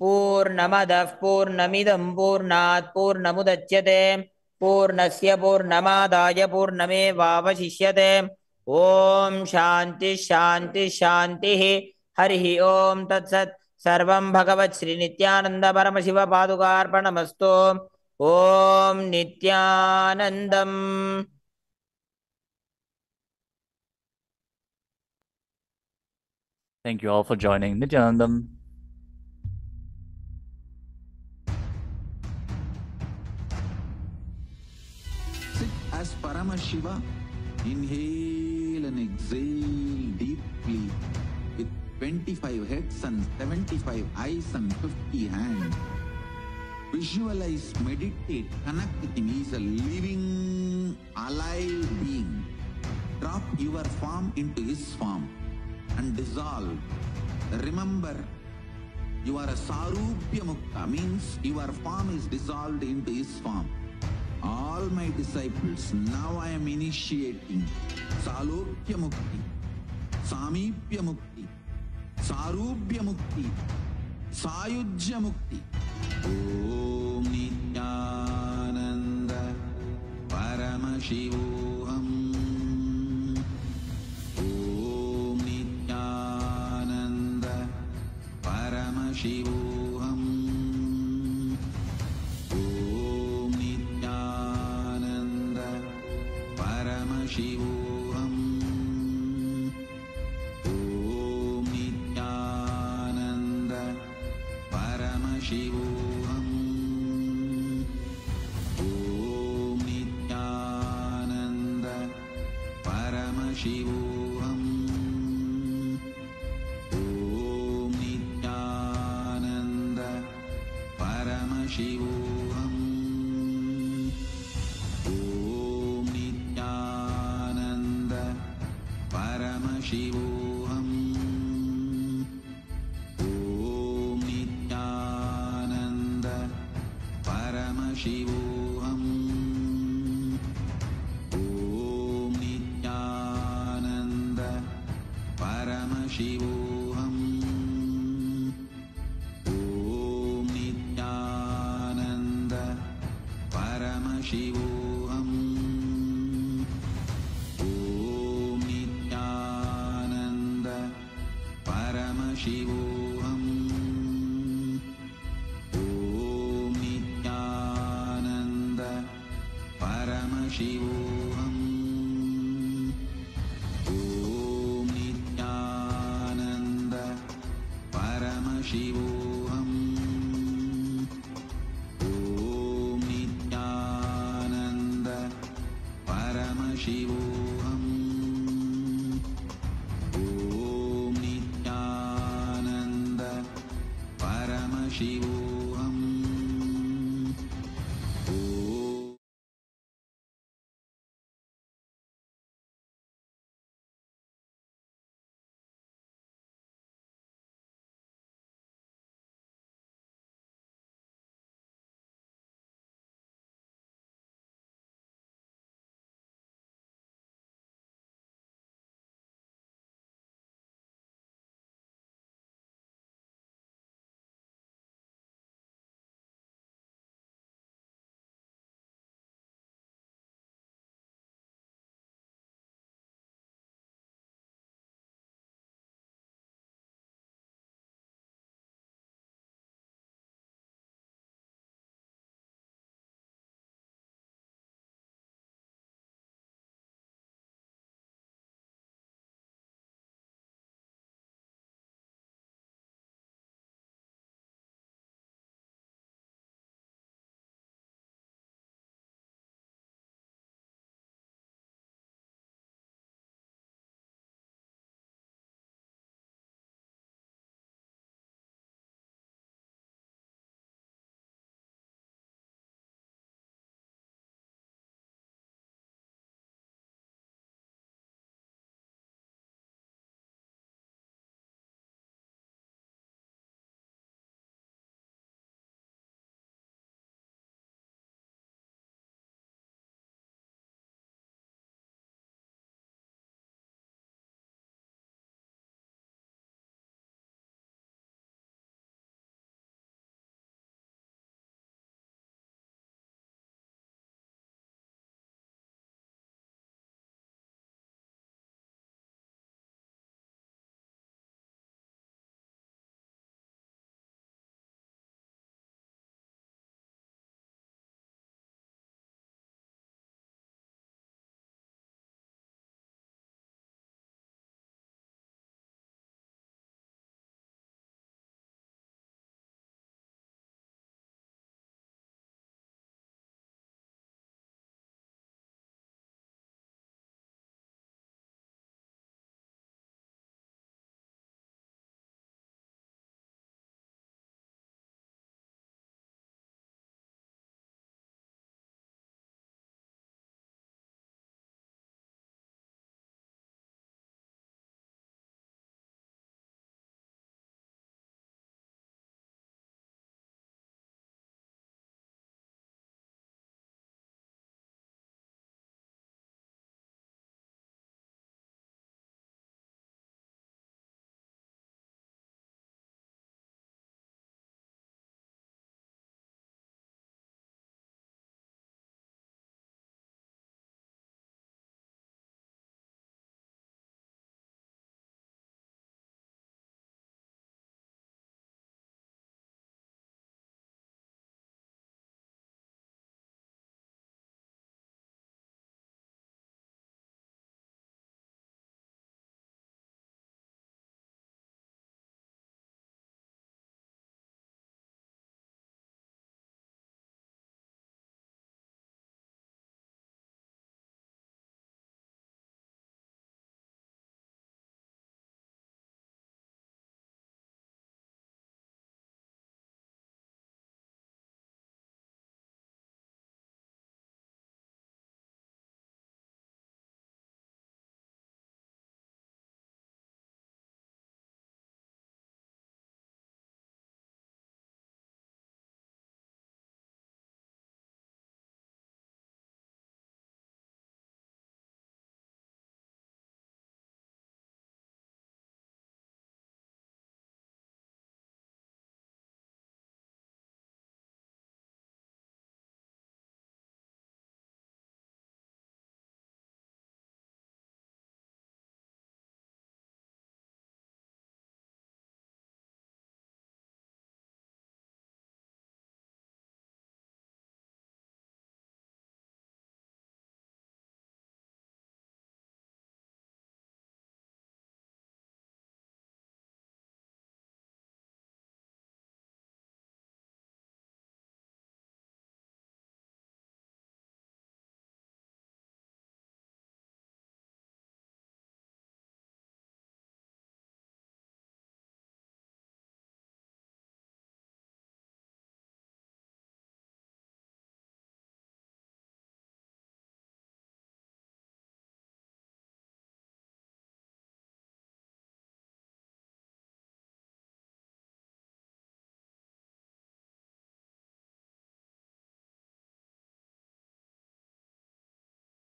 Purnamadav Purnamidam Purnat Purnamudachyate Purnasya Purnamadaya Purnameva Avashishyate Om Shanti Shanti Shanti Harihi Om Tatsat Sarvam Bhagavat Sri Nityananda Paramashiva Padukarpanamastu Om Nityanandam. Thank you all for joining Nityanandam. Sit as Paramashiva. Inhale and exhale deeply with 25 heads and 75 eyes and 50 hands. Visualize, meditate, connect with him. He is a living, alive being. Drop your form into his form and dissolve. Remember, you are a Sarupya Mukta, means your form is dissolved into his form. All my disciples, now I am initiating Salopya Mukti, Samipya Mukti, Sarubhya Mukti, Sayujya Mukti. Om Nityananda Paramashivoham. Om Nityananda Paramashivoham. She